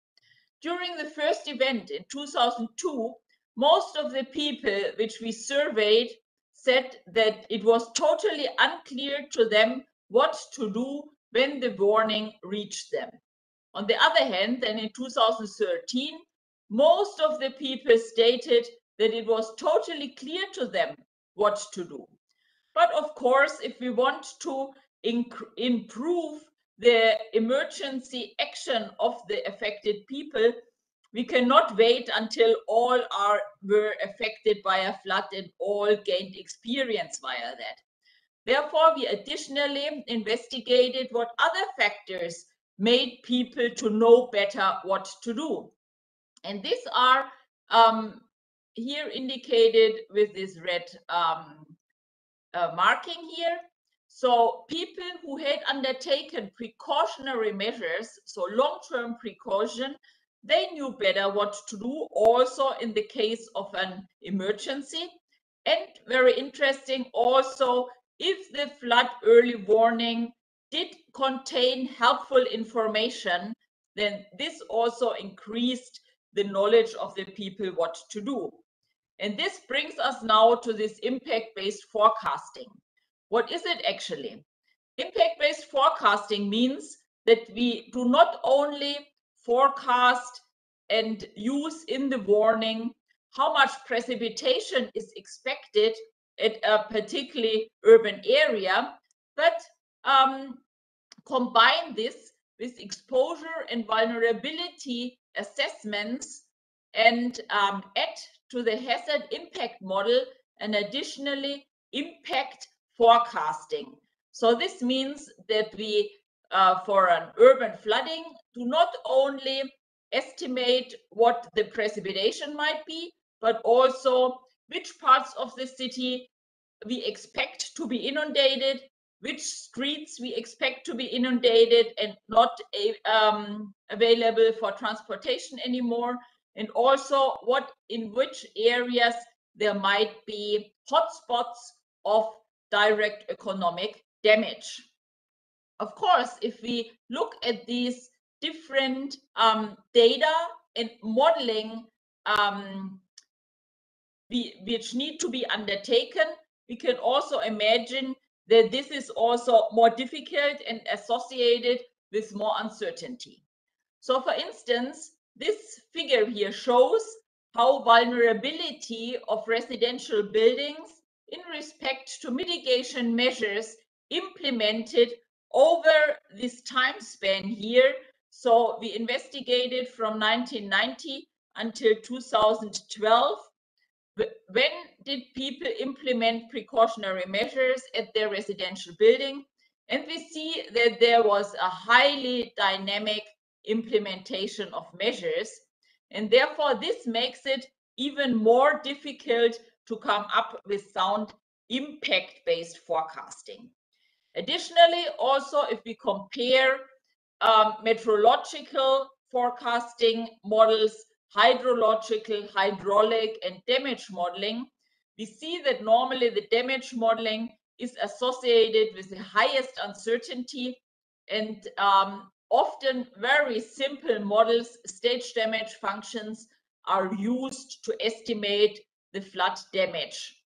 During the first event in two thousand two, most of the people which we surveyed said that it was totally unclear to them what to do when the warning reached them. On the other hand, then in two thousand thirteen, most of the people stated that it was totally clear to them what to do. But of course, if we want to improve the emergency action of the affected people, we cannot wait until all are were affected by a flood and all gained experience via that. Therefore, we additionally investigated what other factors made people to know better what to do. And these are um, here indicated with this red um, Uh, marking here. So people who had undertaken precautionary measures, so long-term precaution, they knew better what to do also in the case of an emergency. And very interesting also, if the flood early warning did contain helpful information, then this also increased the knowledge of the people what to do. And this brings us now to this impact-based forecasting. What is it actually? Impact-based forecasting means that we do not only forecast and use in the warning how much precipitation is expected at a particularly urban area, but um, combine this with exposure and vulnerability assessments and um, add to the hazard impact model and additionally impact forecasting. So this means that we, uh, for an urban flooding, do not only estimate what the precipitation might be, but also which parts of the city we expect to be inundated, which streets we expect to be inundated and not um, available for transportation anymore, and also what in which areas there might be hotspots of direct economic damage. Of course, if we look at these different um, data and modeling um, be, which need to be undertaken. We can also imagine that this is also more difficult and associated with more uncertainty. So, for instance, this figure here shows how vulnerability of residential buildings in respect to mitigation measures implemented over this time span here. So we investigated from nineteen ninety until two thousand twelve. When did people implement precautionary measures at their residential building? And we see that there was a highly dynamic implementation of measures. And therefore, this makes it even more difficult to come up with sound impact-based forecasting. Additionally, also, if we compare um, meteorological forecasting models, hydrological, hydraulic, and damage modeling, we see that normally the damage modeling is associated with the highest uncertainty, and um, often very simple models, stage damage functions, are used to estimate the flood damage.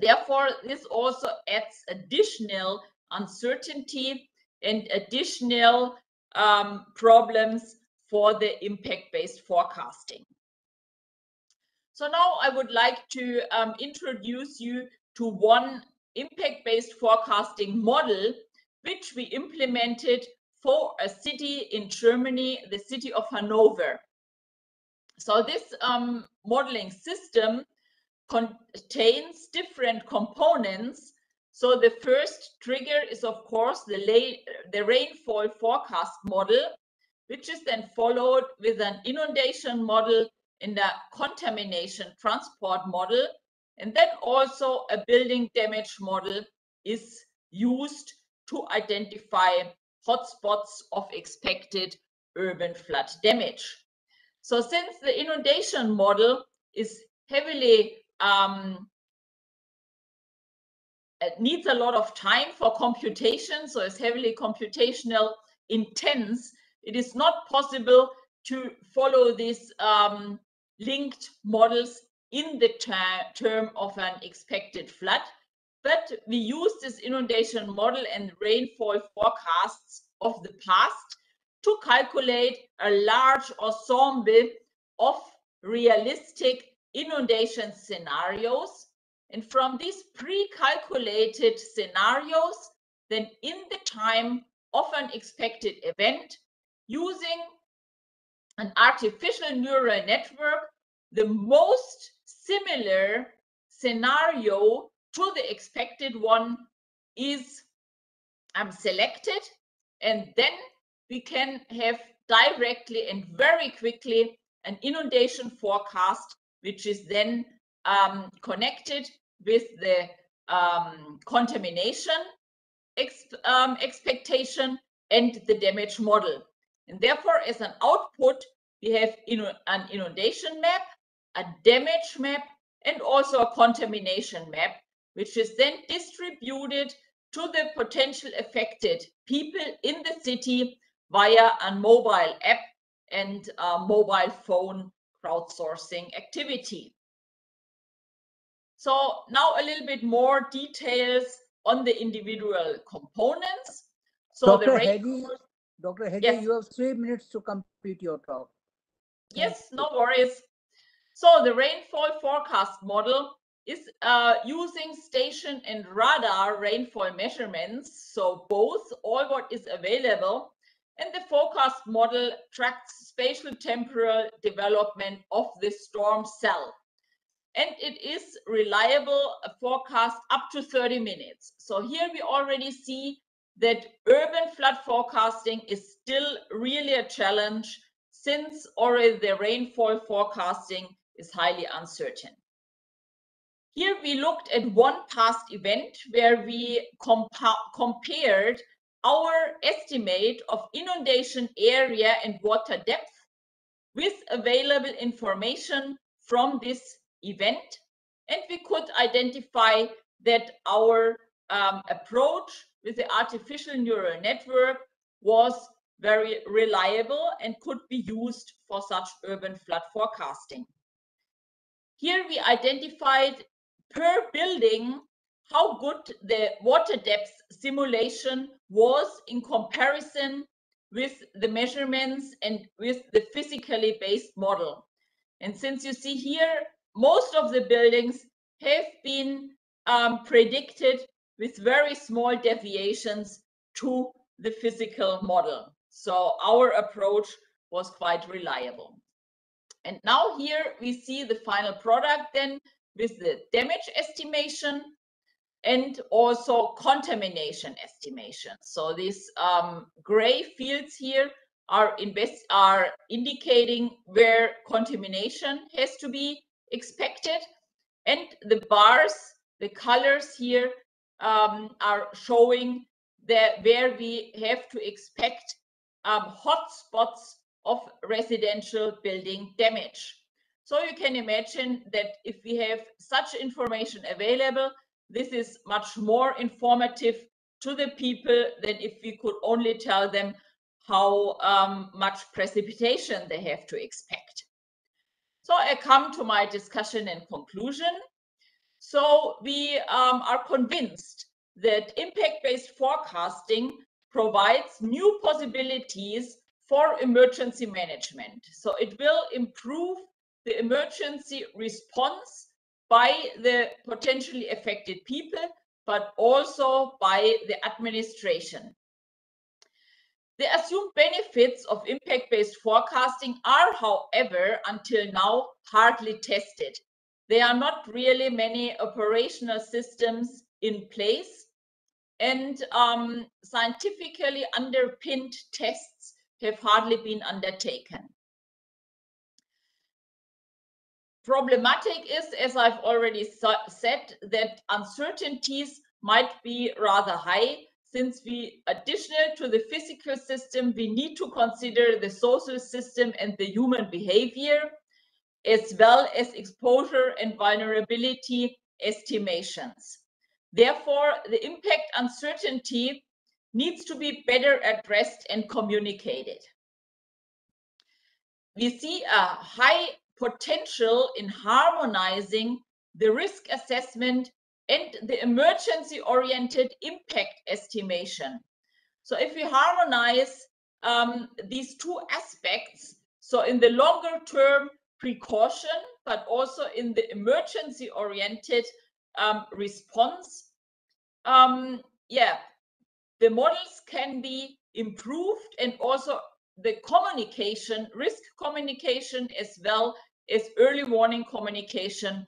Therefore, this also adds additional uncertainty and additional um, problems for the impact-based forecasting. So now I would like to um, introduce you to one impact-based forecasting model which we implemented for a city in Germany, the city of Hannover. So this um, modeling system contains different components. So the first trigger is, of course, the, lay, the rainfall forecast model, which is then followed with an inundation model and a contamination transport model. And then also a building damage model is used to identify hotspots of expected urban flood damage. So since the inundation model is heavily, um, it needs a lot of time for computation, so it's heavily computational intense, it is not possible to follow these um, linked models in the ter term of an expected flood. But we use this inundation model and rainfall forecasts of the past to calculate a large ensemble of realistic inundation scenarios. And from these pre-calculated scenarios, then in the time of an expected event, using an artificial neural network, the most similar scenario to the expected one is um, selected, and then we can have directly and very quickly an inundation forecast, which is then um, connected with the um, contamination ex um, expectation and the damage model. And therefore, as an output, we have inu an inundation map, a damage map, and also a contamination map, which is then distributed to the potential affected people in the city via a mobile app and a mobile phone crowdsourcing activity. So now a little bit more details on the individual components. So Doctor the Hedi, Doctor Hedi, yes. You have three minutes to complete your talk. Yes, no worries. So the rainfall forecast model is uh, using station and radar rainfall measurements, so both, all what is available, and the forecast model tracks spatial temporal development of the storm cell. And it is reliable, a forecast up to thirty minutes. So here we already see that urban flood forecasting is still really a challenge since already the rainfall forecasting is highly uncertain. Here we looked at one past event where we compared our estimate of inundation area and water depth with available information from this event. And we could identify that our um, approach with the artificial neural network was very reliable and could be used for such urban flood forecasting. Here we identified per building how good the water depth simulation was in comparison with the measurements and with the physically based model. And since you see here, most of the buildings have been um, predicted with very small deviations to the physical model. So our approach was quite reliable. And now here we see the final product then with the damage estimation and also contamination estimation. So these um, gray fields here are, invest are indicating where contamination has to be expected. And the bars, the colors here um, are showing that where we have to expect um, hot spots of residential building damage. So you can imagine that if we have such information available, this is much more informative to the people than if we could only tell them how um, much precipitation they have to expect. So I come to my discussion and conclusion. So we um, are convinced that impact-based forecasting provides new possibilities for emergency management. So it will improve the emergency response by the potentially affected people, but also by the administration. The assumed benefits of impact-based forecasting are, however, until now hardly tested. There are not really many operational systems in place, and um, scientifically underpinned tests have hardly been undertaken. Problematic is, as I've already so said, that uncertainties might be rather high, since we, additional to the physical system, we need to consider the social system and the human behavior, as well as exposure and vulnerability estimations. Therefore, the impact uncertainty needs to be better addressed and communicated. We see a high potential in harmonizing the risk assessment and the emergency-oriented impact estimation. So if we harmonize um, these two aspects, so in the longer-term precaution, but also in the emergency-oriented um, response, um, yeah, the models can be improved, and also the communication, risk communication, as well as early warning communication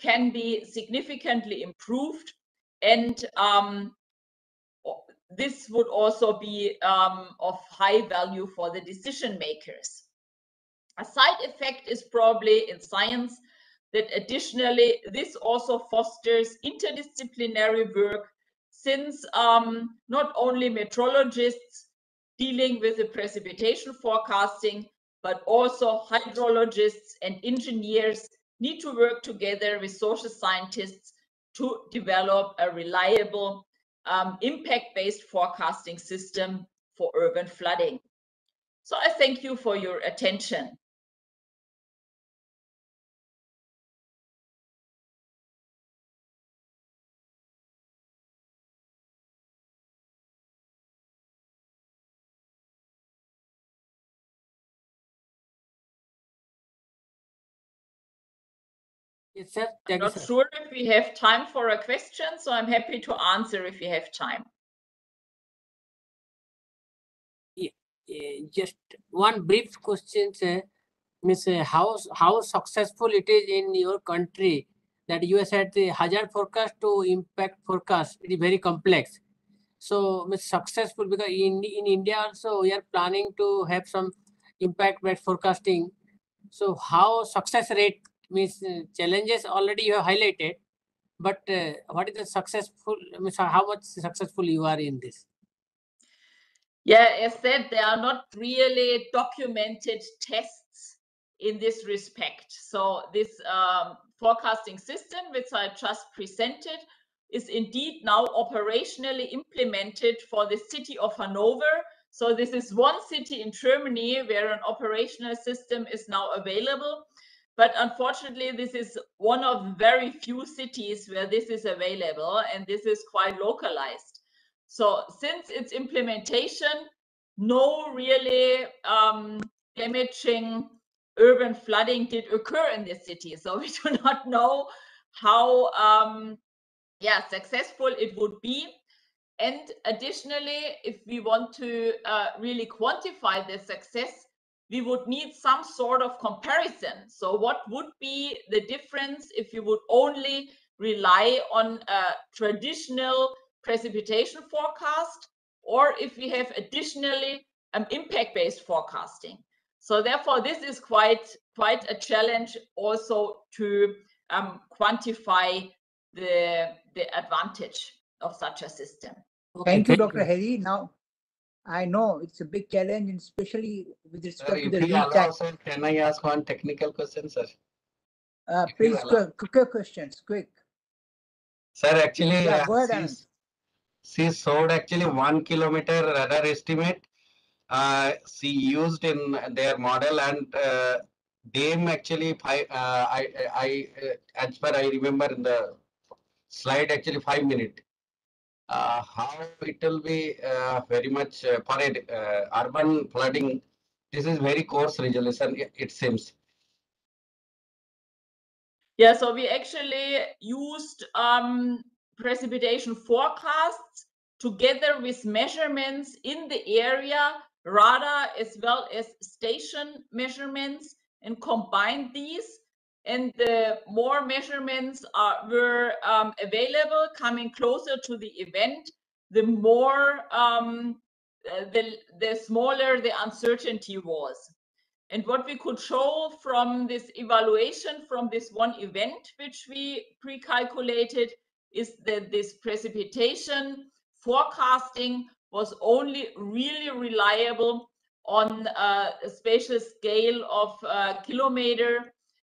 can be significantly improved. And um, this would also be um, of high value for the decision makers. A side effect is probably in science that additionally, this also fosters interdisciplinary work, since um, not only meteorologists dealing with the precipitation forecasting, but also hydrologists and engineers need to work together with social scientists to develop a reliable um, impact-based forecasting system for urban flooding. So I thank you for your attention. I'm not sure if we have time for a question, so I'm happy to answer if you have time. Yeah, yeah, just one brief question, sir. Miss, how how successful it is in your country that you said the hazard forecast to impact forecast, it is very complex. So, Miss, successful, because in in India also we are planning to have some impact-based forecasting. So, how success rate? Means challenges already you have highlighted, but uh, what is the successful, means how much successful you are in this? Yeah, as said, there are not really documented tests in this respect. So this um, forecasting system, which I just presented, is indeed now operationally implemented for the city of Hannover. So this is one city in Germany where an operational system is now available. But unfortunately, this is one of very few cities where this is available, and this is quite localized. So since its implementation, no really um, damaging urban flooding did occur in this city. So we do not know how um, yeah, successful it would be. And additionally, if we want to uh, really quantify the success, we would need some sort of comparison. So what would be the difference if you would only rely on a traditional precipitation forecast, or if we have additionally an impact-based forecasting? So therefore, this is quite, quite a challenge also to um, quantify the, the advantage of such a system. Okay. Thank you, Doctor Hedi. Now, I know it's a big challenge, and especially with respect sir, to the real-time. Can I ask one technical question, sir? Uh, please, quick questions, quick. Sir, actually, yeah, uh, she, she showed actually one kilometer radar estimate. Uh, she used in their model, and uh, them actually five. Uh, I, I, uh, as per I remember in the slide, actually five minute. Uh, how it will be uh, very much uh, for uh, urban flooding. This is very coarse resolution, it seems. Yeah, so we actually used um, precipitation forecasts together with measurements in the area, radar as well as station measurements, and combined these. And the more measurements are, were um, available coming closer to the event, the more, um, the, the smaller the uncertainty was. And what we could show from this evaluation from this one event, which we pre-calculated, is that this precipitation forecasting was only really reliable on uh, a spatial scale of uh, kilometer,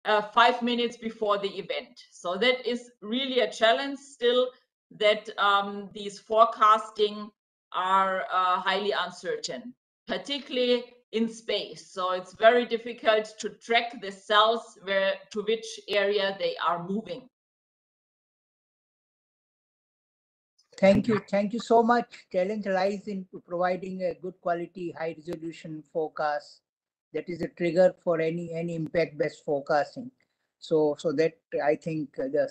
Uh, five minutes before the event. So that is really a challenge still, that um, these forecasting are uh, highly uncertain, particularly in space. So it's very difficult to track the cells where to which area they are moving. Thank you. Thank you so much. Challenge lies in providing a good quality, high resolution forecast. That is a trigger for any any impact-based forecasting. So, so that I think the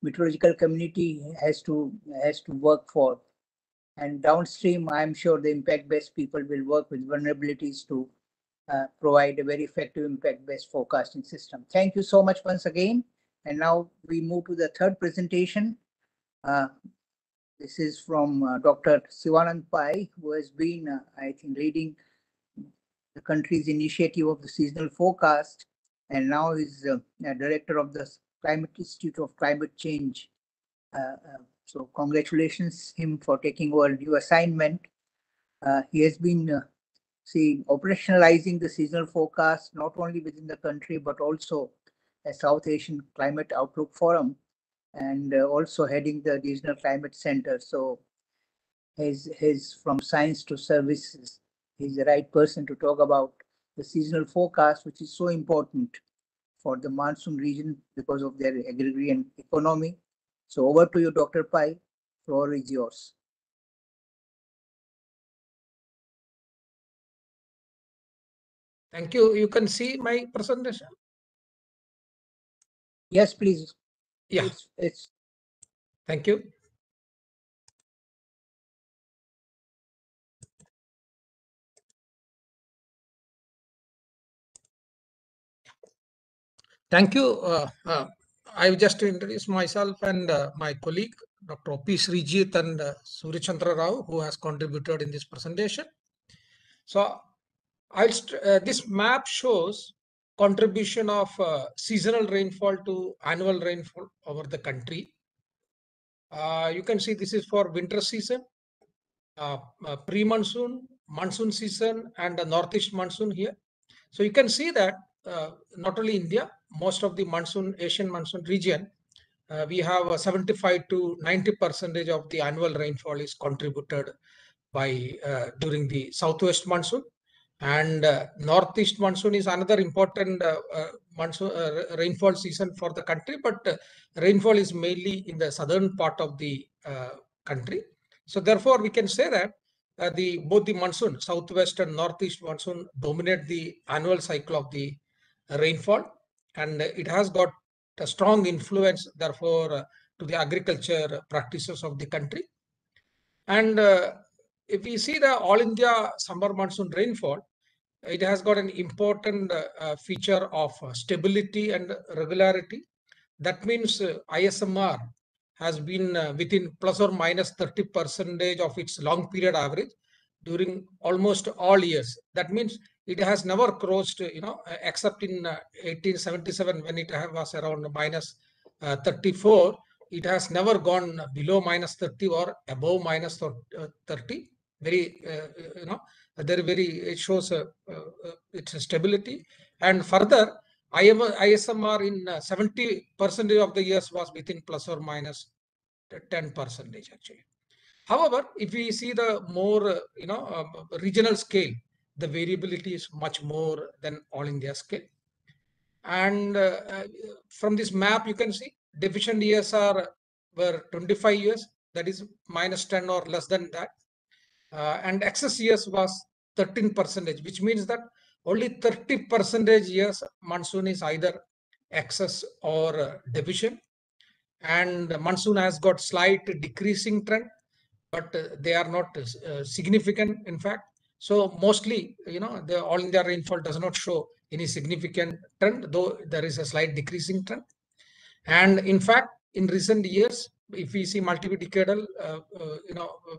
meteorological community has to has to work for. And downstream, I'm sure the impact-based people will work with vulnerabilities to uh, provide a very effective impact-based forecasting system. Thank you so much once again. And now we move to the third presentation. Uh, this is from uh, Doctor Sivanand Pai, who has been, uh, I think, leading the country's initiative of the seasonal forecast, and now is uh, director of the Climate Institute of Climate Change. Uh, uh, so congratulations him for taking over new assignment. Uh, he has been uh, see, operationalizing the seasonal forecast not only within the country but also a South Asian Climate Outlook Forum, and uh, also heading the Regional Climate Center. So his his from science to services. He's the right person to talk about the seasonal forecast, which is so important for the monsoon region because of their agrarian economy. So over to you, Doctor Pai. Floor is yours. Thank you. You can see my presentation? Yes, please. Yeah. It's, it's... Thank you. Thank you. Uh, uh, I have just introduced myself and uh, my colleague, Doctor P. Srijit and uh, Surichandra Rao, who has contributed in this presentation. So, I'll uh, this map shows contribution of uh, seasonal rainfall to annual rainfall over the country. Uh, you can see this is for winter season, uh, uh, pre-monsoon, monsoon season, and the northeast monsoon here. So you can see that uh, not only India, most of the monsoon, Asian monsoon region, uh, we have a seventy-five to ninety percentage of the annual rainfall is contributed by uh, during the southwest monsoon, and uh, northeast monsoon is another important uh, uh, monsoon uh, rainfall season for the country, but uh, rainfall is mainly in the southern part of the uh, country. So therefore, we can say that uh, the both the monsoon, southwest and northeast monsoon, dominate the annual cycle of the rainfall, and it has got a strong influence, therefore, uh, to the agriculture practices of the country. And uh, if we see the all India summer monsoon rainfall, it has got an important uh, feature of stability and regularity. That means uh, I S M R has been uh, within plus or minus thirty percent of its long period average during almost all years. That means it has never crossed, you know, except in uh, eighteen seventy-seven when it was around minus uh, thirty-four. It has never gone below minus thirty or above minus thirty. Very, uh, you know, there very it shows uh, uh, its stability. And further, I S M R in seventy percent of the years was within plus or minus ten percent actually. However, if we see the more, uh, you know, uh, regional scale, the variability is much more than all India scale. And uh, uh, from this map, you can see deficient years are were twenty-five years, that is minus ten or less than that. Uh, and excess years was thirteen percent, which means that only thirty percent years monsoon is either excess or uh, deficient. And monsoon has got slight decreasing trend, but uh, they are not uh, significant, in fact. So mostly, you know, the all India rainfall does not show any significant trend, though there is a slight decreasing trend. And in fact, in recent years, if we see multi-decadal, uh, uh, you know, uh,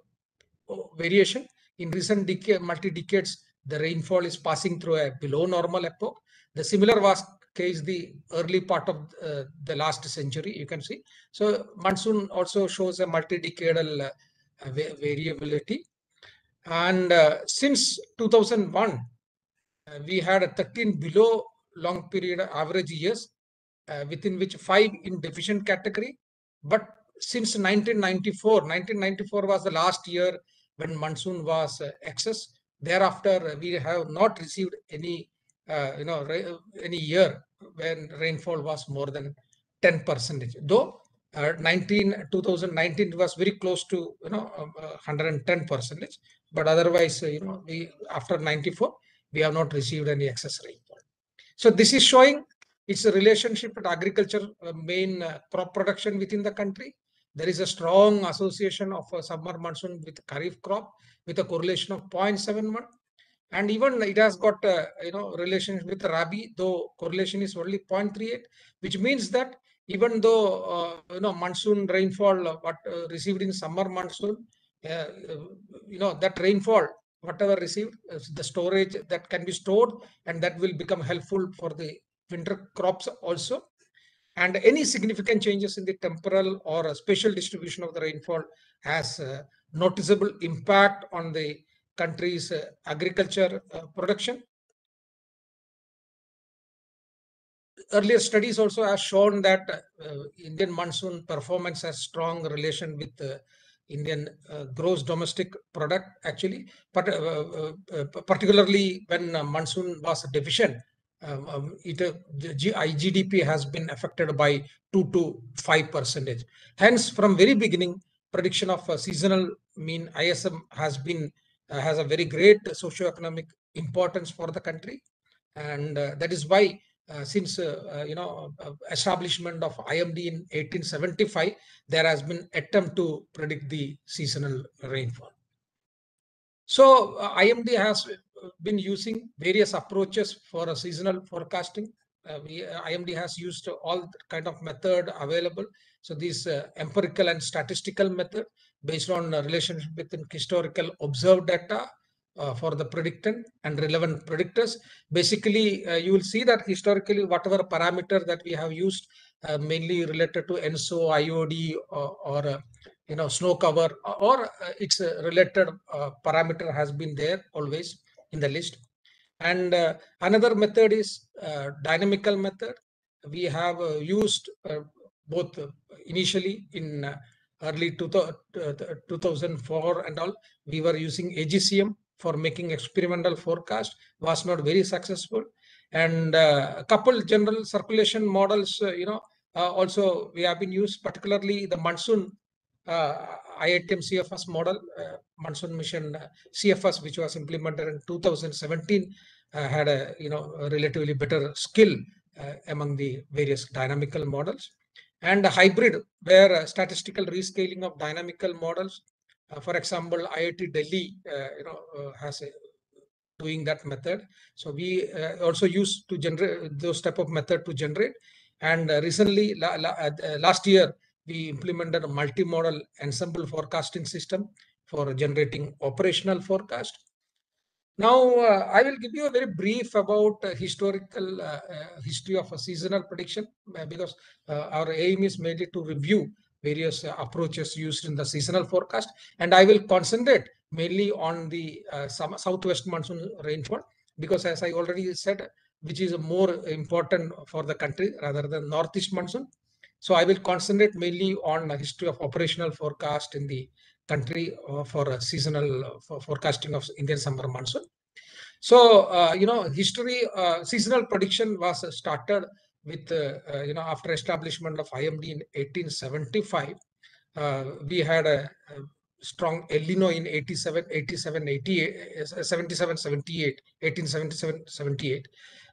variation, in recent decade, multi-decades, the rainfall is passing through a below normal epoch. The similar was case the early part of uh, the last century, you can see. So monsoon also shows a multi-decadal uh, variability. And uh, since two thousand one, uh, we had a thirteen below long period average years, Uh, within which five in deficient category. But since nineteen ninety-four, nineteen ninety-four was the last year when monsoon was uh, excess. Thereafter, we have not received any, uh, you know, any year when rainfall was more than ten percent. Though uh, nineteen, twenty nineteen was very close to, you know, uh, one hundred ten percent. But otherwise, uh, you know, we after ninety-four, we have not received any excess rainfall. So this is showing its a relationship with agriculture, uh, main uh, crop production within the country. There is a strong association of uh, summer monsoon with kharif crop with a correlation of zero point seven one. And even it has got, uh, you know, relationship with rabi, though correlation is only zero point three eight, which means that even though, uh, you know, monsoon rainfall, uh, what uh, received in summer monsoon, uh, uh, you know, that rainfall, whatever received, uh, the storage that can be stored, and that will become helpful for the winter crops also. And any significant changes in the temporal or spatial distribution of the rainfall has a noticeable impact on the country's uh, agriculture uh, production. Earlier studies also have shown that uh, Indian monsoon performance has strong relation with uh, Indian uh, gross domestic product actually, but, uh, uh, uh, particularly when uh, monsoon was deficient. Um, it, uh, the G D P has been affected by two to five percent. Hence, from very beginning, prediction of a seasonal mean I S M has been uh, has a very great socioeconomic importance for the country, and uh, that is why uh, since uh, uh, you know uh, establishment of I M D in eighteen seventy-five, there has been attempt to predict the seasonal rainfall. So uh, I M D has been using various approaches for a seasonal forecasting. Uh, we, uh, I M D has used all kind of method available. So these uh, empirical and statistical method based on uh, relationship between historical observed data uh, for the predictant and relevant predictors. Basically, uh, you will see that historically, whatever parameter that we have used, uh, mainly related to ENSO, I O D, or, or uh, you know, snow cover, or uh, its uh, related uh, parameter has been there always in the list. And uh, another method is uh, dynamical method. We have uh, used uh, both uh, initially in uh, early two thousand four and all. We were using A G C M for making experimental forecast, was not very successful. and uh, coupled general circulation models, uh, you know, uh, also we have been used, particularly the Monsoon uh, I I T M C F S model, uh, Monsoon Mission uh, C F S, which was implemented in two thousand seventeen, uh, had a, you know, a relatively better skill uh, among the various dynamical models. And a hybrid, where uh, statistical rescaling of dynamical models, uh, for example, I I T Delhi, uh, you know, uh, has a doing that method. So we uh, also use to generate those type of method to generate. And uh, recently, la la uh, last year, we implemented a multimodal ensemble forecasting system for generating operational forecast. Now, uh, I will give you a very brief about uh, historical uh, uh, history of a seasonal prediction, uh, because uh, our aim is mainly to review various uh, approaches used in the seasonal forecast. And I will concentrate mainly on the uh, summer, southwest monsoon rainfall, because as I already said, which is more important for the country rather than northeast monsoon. So I will concentrate mainly on the history of operational forecast in the country uh, for uh, seasonal uh, for forecasting of Indian summer monsoon. So, uh, you know, history, uh, seasonal prediction was uh, started with, uh, uh, you know, after establishment of I M D in eighteen seventy-five, uh, we had a, a strong El Nino in eighty-seven, eighty-seven, eighty-eight, seventy-seven, seventy-eight, eighteen seventy-seven, seventy-eight,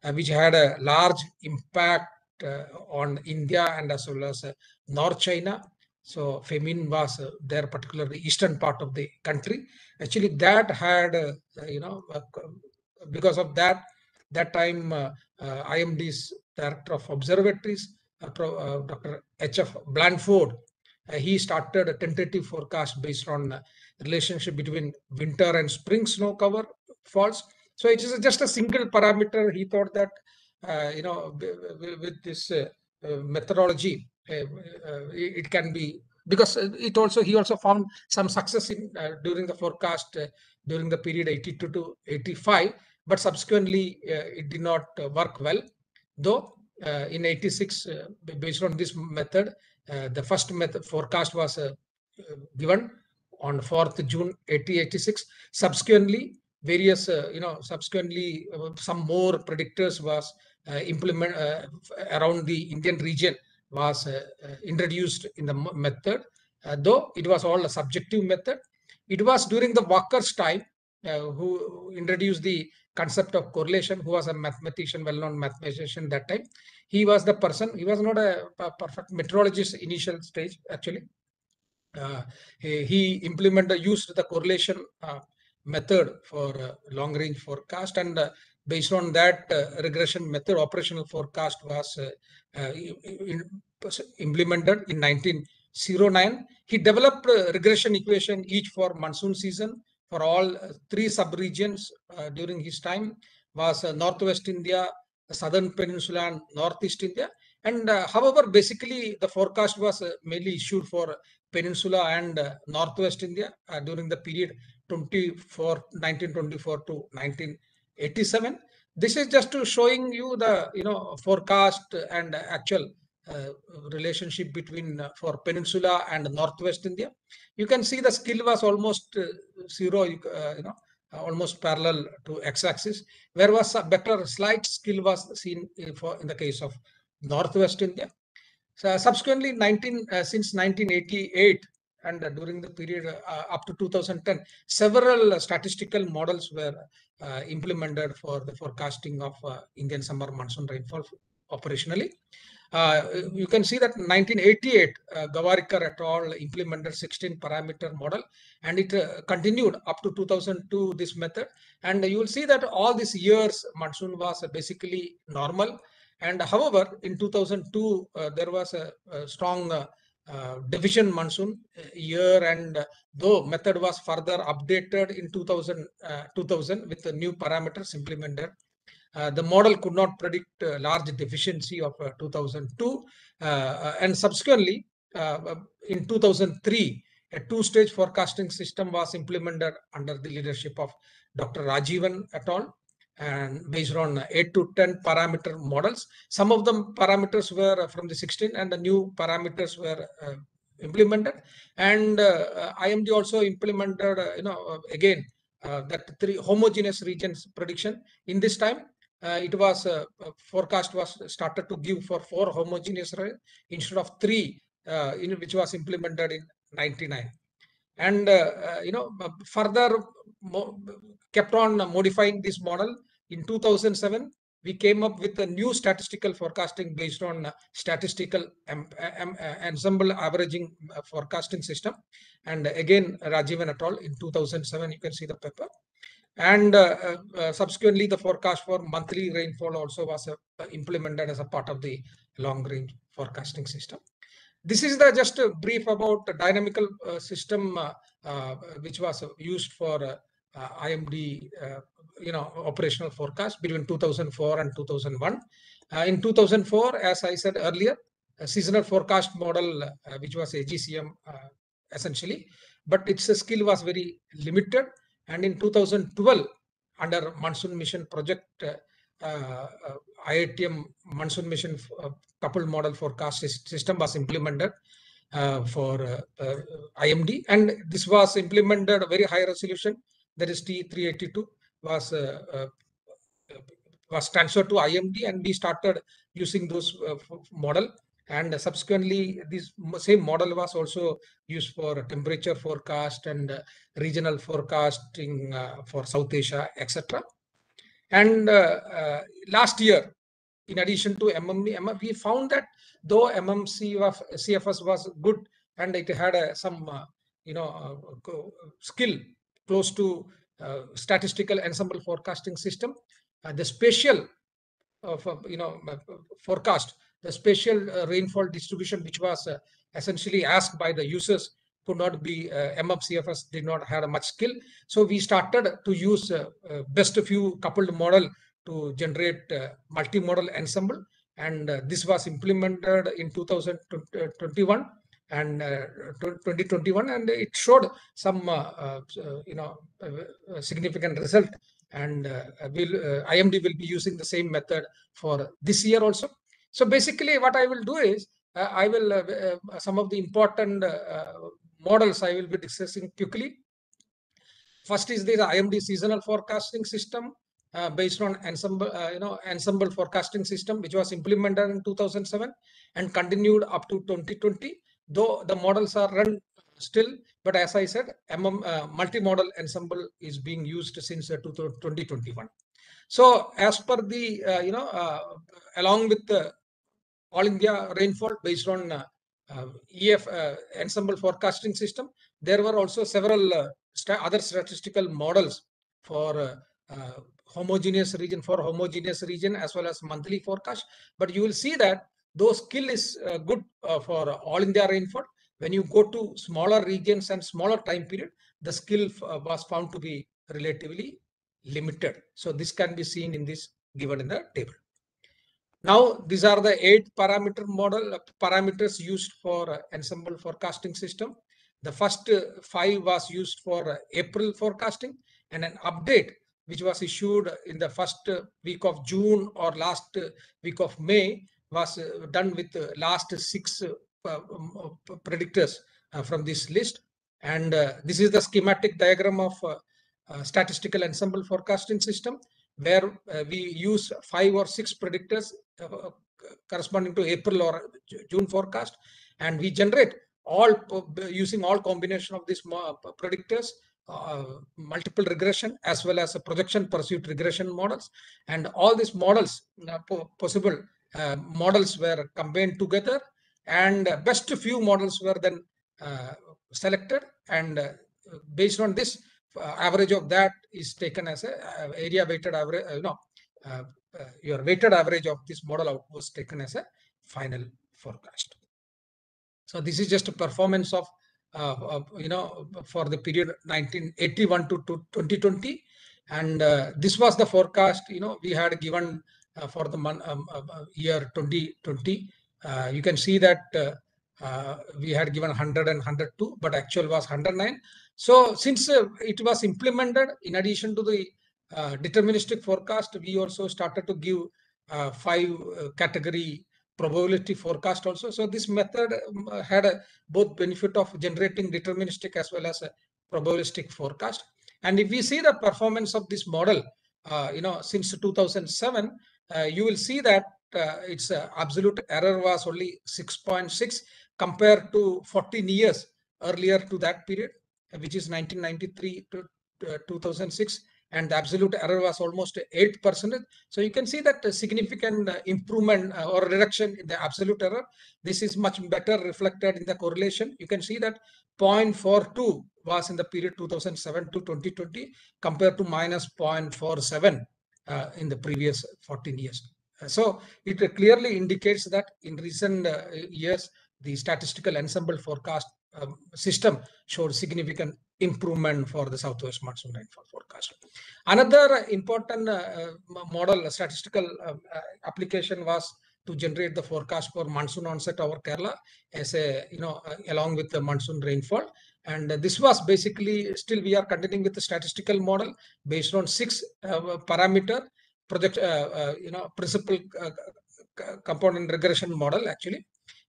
uh, which had a large impact uh, on India and as well as uh, North China. So famine was uh, there, particularly eastern part of the country. Actually, that had, uh, you know, uh, because of that, that time uh, uh, I M D's director of observatories, uh, uh, Doctor H F Blandford, Uh, he started a tentative forecast based on uh, relationship between winter and spring snow cover falls. So it is just a single parameter. He thought that, uh, you know, with this uh, uh, methodology, uh, uh, it can be, because it also, he also found some success in uh, during the forecast uh, during the period eighty-two to eighty-five, but subsequently uh, it did not uh, work well. Though uh, in eighty-six, uh, based on this method, Uh, the first method forecast was uh, given on fourth June eighteen eighty-six. Subsequently, various, uh, you know, subsequently uh, some more predictors was uh, implement uh, around the Indian region was uh, uh, introduced in the method, uh, though it was all a subjective method. It was during the Walker's time uh, who introduced the concept of correlation, who was a mathematician, well-known mathematician that time. He was the person, he was not a, a perfect meteorologist initial stage, actually. Uh, he, he implemented, used the correlation uh, method for uh, long-range forecast, and uh, based on that uh, regression method, operational forecast was uh, uh, in, implemented in nineteen oh nine. He developed a regression equation each for monsoon season, for all three sub-regions uh, during his time, was uh, Northwest India, Southern Peninsula, and Northeast India. And uh, however, basically the forecast was uh, mainly issued for Peninsula and uh, Northwest India uh, during the period nineteen twenty-four to nineteen eighty-seven. This is just to showing you the, you know, forecast and actual Uh, relationship between uh, for Peninsula and Northwest India. You can see the skill was almost uh, zero, uh, you know, uh, almost parallel to x-axis, where was a better slight skill was seen in, for, in the case of Northwest India. So subsequently, nineteen, uh, since nineteen eighty-eight and uh, during the period uh, up to two thousand ten, several uh, statistical models were uh, implemented for the forecasting of uh, Indian summer monsoon rainfall operationally. Uh, you can see that nineteen eighty-eight, uh, Gavarikar et al. Implemented sixteen parameter model, and it uh, continued up to two thousand two, this method. And you will see that all these years, monsoon was uh, basically normal. And however, in two thousand two, uh, there was a, a strong uh, uh, deficient monsoon year, and uh, though method was further updated in two thousand, uh, two thousand with the new parameters implemented. Uh, the model could not predict uh, large deficiency of uh, two thousand two, uh, uh, and subsequently uh, in two thousand three, a two-stage forecasting system was implemented under the leadership of Doctor Rajivan et al. And based on eight to ten parameter models, some of the parameters were from the sixteen, and the new parameters were uh, implemented. And uh, I M D also implemented, uh, you know, again uh, that three homogeneous regions prediction in this time. uh, it was uh, forecast was started to give for four homogeneous rail instead of three, uh, in which was implemented in ninety-nine. And, uh, uh, you know, further kept on modifying this model. In two thousand seven, we came up with a new statistical forecasting based on statistical ensemble averaging forecasting system. And again, Rajivan et al. In two thousand seven, you can see the paper. And uh, uh, subsequently, the forecast for monthly rainfall also was uh, implemented as a part of the long-range forecasting system. This is the just a brief about the dynamical uh, system uh, uh, which was used for uh, uh, I M D, uh, you know, operational forecast between two thousand four and two thousand one. Uh, in two thousand four, as I said earlier, a seasonal forecast model, uh, which was A G C M uh, essentially, but its skill was very limited. And in two thousand twelve, under Monsoon Mission project, uh, Uh, uh, I I T M Monsoon Mission uh, coupled model forecast system was implemented uh, for uh, uh, I M D, and this was implemented a very high resolution, that is T three eighty-two, was uh, uh, was transferred to I M D, and we started using those uh, model. And uh, subsequently, this same model was also used for temperature forecast and uh, regional forecasting uh, for South Asia, et cetera. And uh, uh, last year, in addition to M M E, we found that though M M C F S was good and it had uh, some, uh, you know, uh, skill close to uh, statistical ensemble forecasting system, uh, the spatial, of uh, you know, uh, forecast, the spatial uh, rainfall distribution, which was uh, essentially asked by the users, could not be, uh, M M C F S did not have much skill. So we started to use uh, uh, best few coupled model to generate uh, multimodal ensemble. And uh, this was implemented in two thousand twenty-one and uh, twenty twenty-one, and it showed some, uh, uh, you know, uh, significant result. And uh, we'll, uh, I M D will be using the same method for this year also. So basically what I will do is, uh, I will, uh, uh, some of the important uh, models I will be discussing quickly. First is the I M D seasonal forecasting system uh, based on ensemble, uh, you know, ensemble forecasting system, which was implemented in two thousand seven and continued up to twenty twenty. Though the models are run still, but as I said, M M, uh, multimodal ensemble is being used since uh, twenty twenty-one. So as per the, uh, you know, uh, along with the All India rainfall based on uh, Uh, E F uh, ensemble forecasting system, there were also several uh, st other statistical models for uh, uh, homogeneous region, for homogeneous region as well as monthly forecast. But you will see that though skill is uh, good uh, for uh, all India rainfall, when you go to smaller regions and smaller time period, the skill uh, was found to be relatively limited. So this can be seen in this given in the table. Now, these are the eight parameter model parameters used for uh, ensemble forecasting system. The first uh, five was used for uh, April forecasting, and an update which was issued in the first uh, week of June or last uh, week of May was uh, done with uh, last six uh, uh, predictors uh, from this list. And uh, this is the schematic diagram of uh, uh, statistical ensemble forecasting system, where uh, we use five or six predictors uh, corresponding to April or June forecast, and we generate all uh, using all combination of these predictors, uh, multiple regression as well as a projection pursuit regression models, and all these models uh, po possible uh, models were combined together, and uh, best few models were then uh, selected, and uh, based on this Uh, average of that is taken as a uh, area weighted average, uh, no, uh, uh, your weighted average of this model output was taken as a final forecast. So this is just a performance of, uh, of you know, for the period nineteen eighty-one to, to twenty twenty. And uh, this was the forecast, you know, we had given uh, for the month, um, uh, year twenty twenty. Uh, you can see that uh, uh, we had given one hundred and one hundred two, but actual was one hundred nine. So since uh, it was implemented, in addition to the uh, deterministic forecast, we also started to give uh, five uh, category probability forecast also. So this method um, had a, both benefit of generating deterministic as well as a probabilistic forecast. And if we see the performance of this model uh, you know, since two thousand seven, uh, you will see that uh, its uh, absolute error was only six point six compared to fourteen years earlier to that period, which is nineteen ninety-three to uh, two thousand six, and the absolute error was almost eight percent. So you can see that a significant improvement or reduction in the absolute error. This is much better reflected in the correlation. You can see that zero point four two was in the period two thousand seven to twenty twenty compared to minus zero point four seven uh, in the previous fourteen years. So it clearly indicates that in recent uh, years, the statistical ensemble forecast um, system showed significant improvement for the southwest monsoon rainfall forecast. Another important uh, model statistical uh, application was to generate the forecast for monsoon onset over Kerala, as a you know uh, along with the monsoon rainfall. And uh, this was basically still we are continuing with the statistical model based on six uh, parameter project uh, uh, you know principal uh, component regression model actually.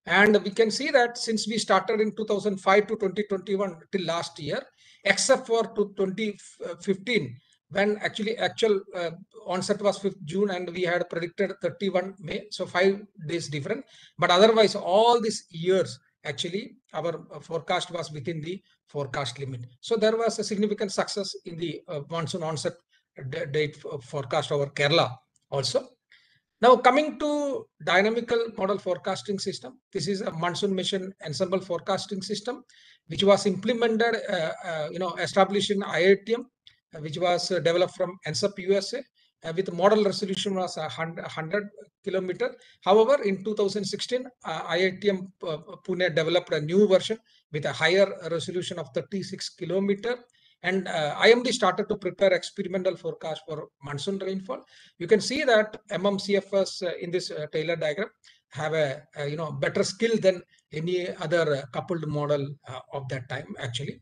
And we can see that since we started in two thousand five to twenty twenty-one till last year, except for to twenty fifteen, when actually actual uh, onset was fifth June and we had predicted thirty-first May, so five days different. But otherwise, all these years, actually, our forecast was within the forecast limit. So there was a significant success in the uh, monsoon onset date forecast over Kerala also. Now, coming to dynamical model forecasting system, this is a monsoon mission ensemble forecasting system, which was implemented, uh, uh, you know, established in I I T M, uh, which was uh, developed from N S U P U S A, uh, with model resolution was one hundred kilometer. However, in two thousand sixteen, uh, I I T M uh, Pune developed a new version with a higher resolution of thirty-six kilometer. And uh, I M D started to prepare experimental forecast for monsoon rainfall. You can see that M M C F S uh, in this uh, Taylor diagram have a, a you know better skill than any other uh, coupled model uh, of that time actually.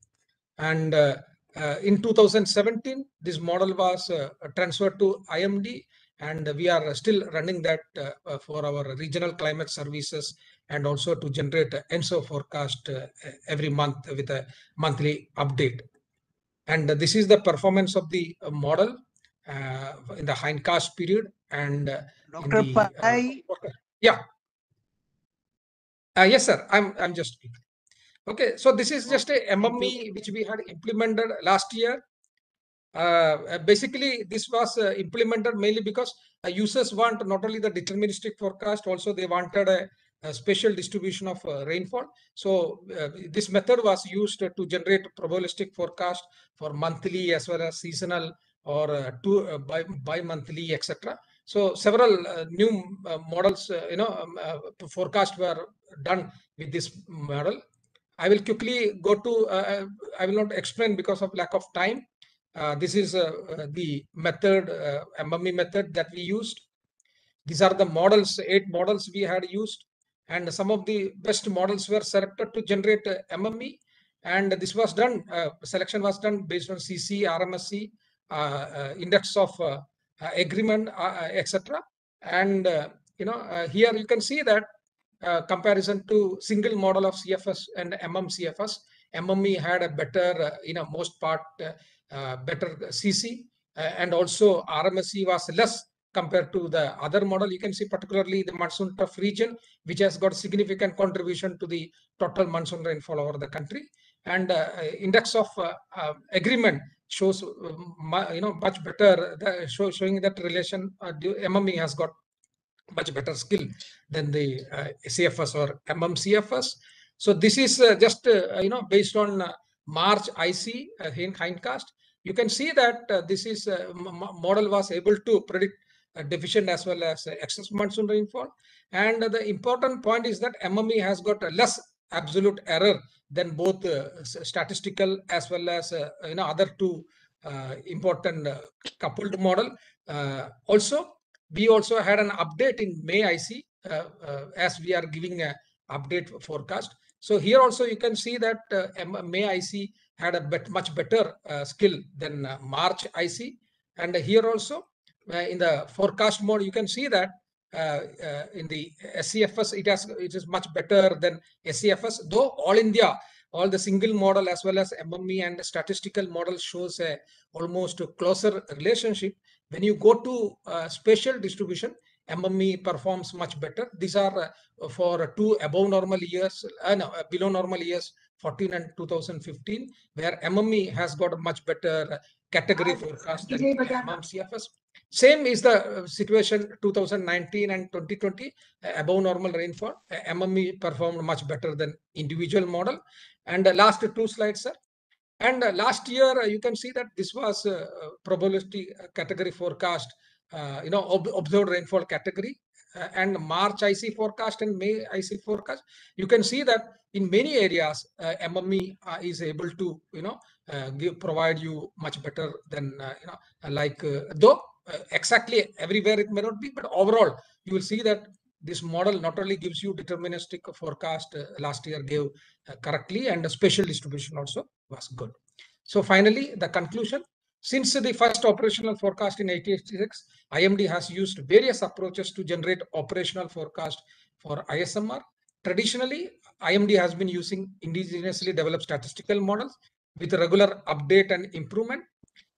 And uh, uh, in two thousand seventeen, this model was uh, transferred to I M D, and we are still running that uh, for our regional climate services, and also to generate ENSO forecast uh, every month with a monthly update. And this is the performance of the model uh, in the hindcast period. And uh, Doctor The, Pai. Uh, yeah. Uh, yes, sir. I'm, I'm just speaking. Okay. So this is just a M M E which we had implemented last year. Uh, basically, this was uh, implemented mainly because uh, users want not only the deterministic forecast, also they wanted a Uh, special distribution of uh, rainfall. So uh, this method was used uh, to generate probabilistic forecast for monthly as well as seasonal or uh, two, uh, bi bi-monthly, et cetera. So several uh, new uh, models, uh, you know, um, uh, forecast were done with this model. I will quickly go to, uh, I will not explain because of lack of time. Uh, this is uh, uh, the method, uh, M M E method that we used. These are the models, eight models we had used. And some of the best models were selected to generate uh, M M E, and this was done. Uh, selection was done based on C C, R M S C, uh, uh, index of uh, uh, agreement, uh, et cetera. And uh, you know, uh, here you can see that uh, comparison to single model of C F S and M M C F S, M M E had a better, uh, you know, most part uh, uh, better C C, uh, and also R M S C was less compared to the other model. You can see particularly the monsoon trough region, which has got significant contribution to the total monsoon rainfall over the country. And uh, index of uh, uh, agreement shows uh, you know much better, the show, showing that relation uh, M M E has got much better skill than the uh, C F S or M M C F S. So this is uh, just uh, you know based on uh, March I C uh, hindcast. You can see that uh, this is uh, model was able to predict Uh, deficient as well as uh, excess monsoon rainfall. And uh, the important point is that M M E has got a less absolute error than both uh, statistical as well as uh, you know other two uh, important uh, coupled model. Uh, also, we also had an update in May I C uh, uh, as we are giving an update forecast. So here also you can see that uh, May I C had a bet much better uh, skill than uh, March I C. And uh, here also, Uh, in the forecast mode, you can see that uh, uh, in the S C F S, it has it is much better than S C F S. Though all India all the single model as well as M M E and the statistical model shows a almost a closer relationship. When you go to uh, spatial distribution, M M E performs much better. These are uh, for two above normal years, uh, no, below normal years, fourteen and two thousand fifteen, where M M E has got a much better category forecast than M M C F S. Same is the situation two thousand nineteen and twenty twenty, uh, above normal rainfall. Uh, M M E performed much better than individual model. And the last two slides, sir. And uh, last year, uh, you can see that this was uh, probability category forecast, uh, you know, ob observed rainfall category. Uh, and March I C forecast and May I C forecast, you can see that in many areas, uh, M M E uh, is able to, you know, uh, give, provide you much better than, uh, you know, like, uh, though uh, exactly everywhere it may not be, but overall, you will see that this model not only gives you deterministic forecast, uh, last year gave uh, correctly, and the spatial distribution also was good. So finally, the conclusion. Since the first operational forecast in eighteen eighty-six, I M D has used various approaches to generate operational forecast for I S M R. Traditionally, I M D has been using indigenously developed statistical models with regular update and improvement.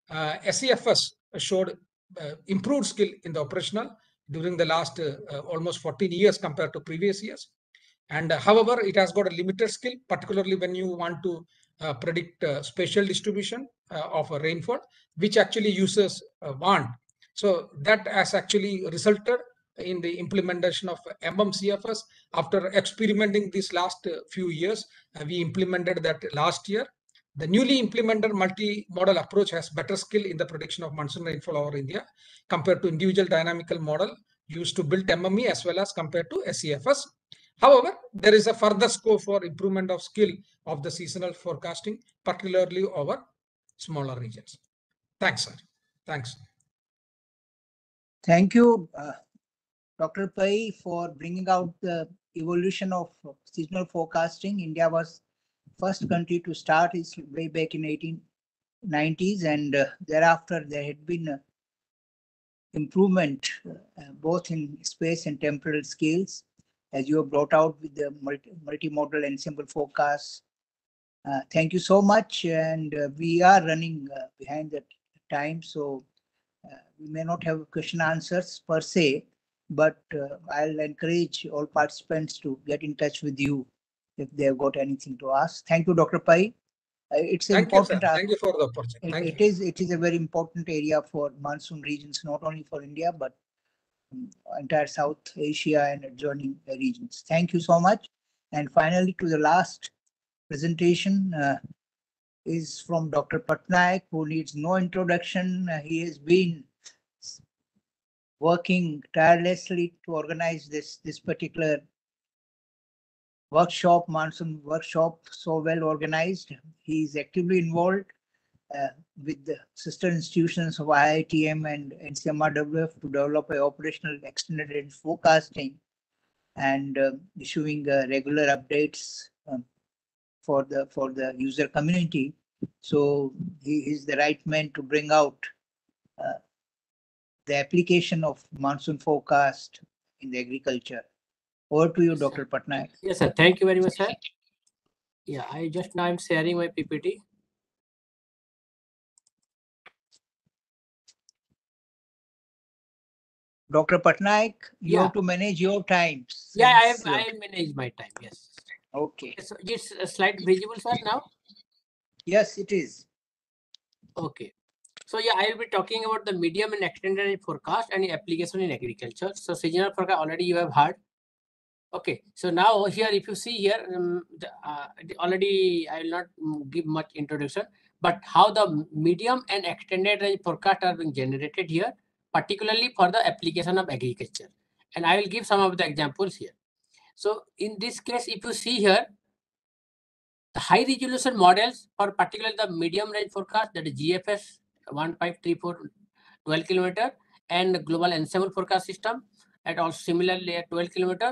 Uh, S C F S showed uh, improved skill in the operational during the last uh, uh, almost fourteen years compared to previous years. And uh, however, it has got a limited skill, particularly when you want to Uh, predict uh, spatial distribution uh, of a rainfall, which actually users uh, want. So that has actually resulted in the implementation of M M C F S. After experimenting these last uh, few years, uh, we implemented that last year. The newly implemented multi-model approach has better skill in the prediction of monsoon rainfall over India compared to individual dynamical model used to build M M E as well as compared to S C F S. However, there is a further scope for improvement of skill of the seasonal forecasting, particularly over smaller regions. Thanks, sir. Thanks. Thank you, uh, Doctor Pai, for bringing out the evolution of seasonal forecasting. India was first country to start its way back in eighteen nineties, and uh, thereafter there had been uh, improvement uh, both in space and temporal scales, as you have brought out with the multi, multi-modal ensemble forecasts. Uh, thank you so much. And uh, we are running uh, behind the time, so uh, we may not have question answers per se, but uh, I'll encourage all participants to get in touch with you if they've got anything to ask. Thank you, Doctor Pai. Uh, it's thank important. You, thank you for the opportunity. Thank it, it, is, it is a very important area for monsoon regions, not only for India, but entire South Asia and adjoining regions. Thank you so much. And finally, to the last presentation uh, is from Doctor Patnaik, who needs no introduction. Uh, he has been working tirelessly to organize this, this particular workshop, monsoon workshop, so well organized. He is actively involved Uh, with the sister institutions of I I T M and N C M R W F to develop an operational extended range forecasting and uh, issuing uh, regular updates um, for the for the user community. So he is the right man to bring out uh, the application of monsoon forecast in the agriculture. Over to you, yes, Doctor Patnaik. Yes, sir. Thank you very much, sir. Yeah, I just now I'm sharing my P P T. Doctor Patnaik, you yeah. have to manage your times. Yeah, I, have, I have managed my time. Yes. Okay. So it's a slide visible, sir, now? Yes, it is. Okay. So yeah, I will be talking about the medium and extended forecast and application in agriculture. So seasonal forecast already you have heard. Okay. So now here, if you see here, um, the, uh, already I will not give much introduction, but how the medium and extended range forecast are being generated here, particularly for the application of agriculture. And I will give some of the examples here. So in this case, if you see here, the high resolution models for particularly the medium range forecast, that is G F S one five three four twelve kilometer, and global ensemble forecast system at all similarly at twelve kilometer,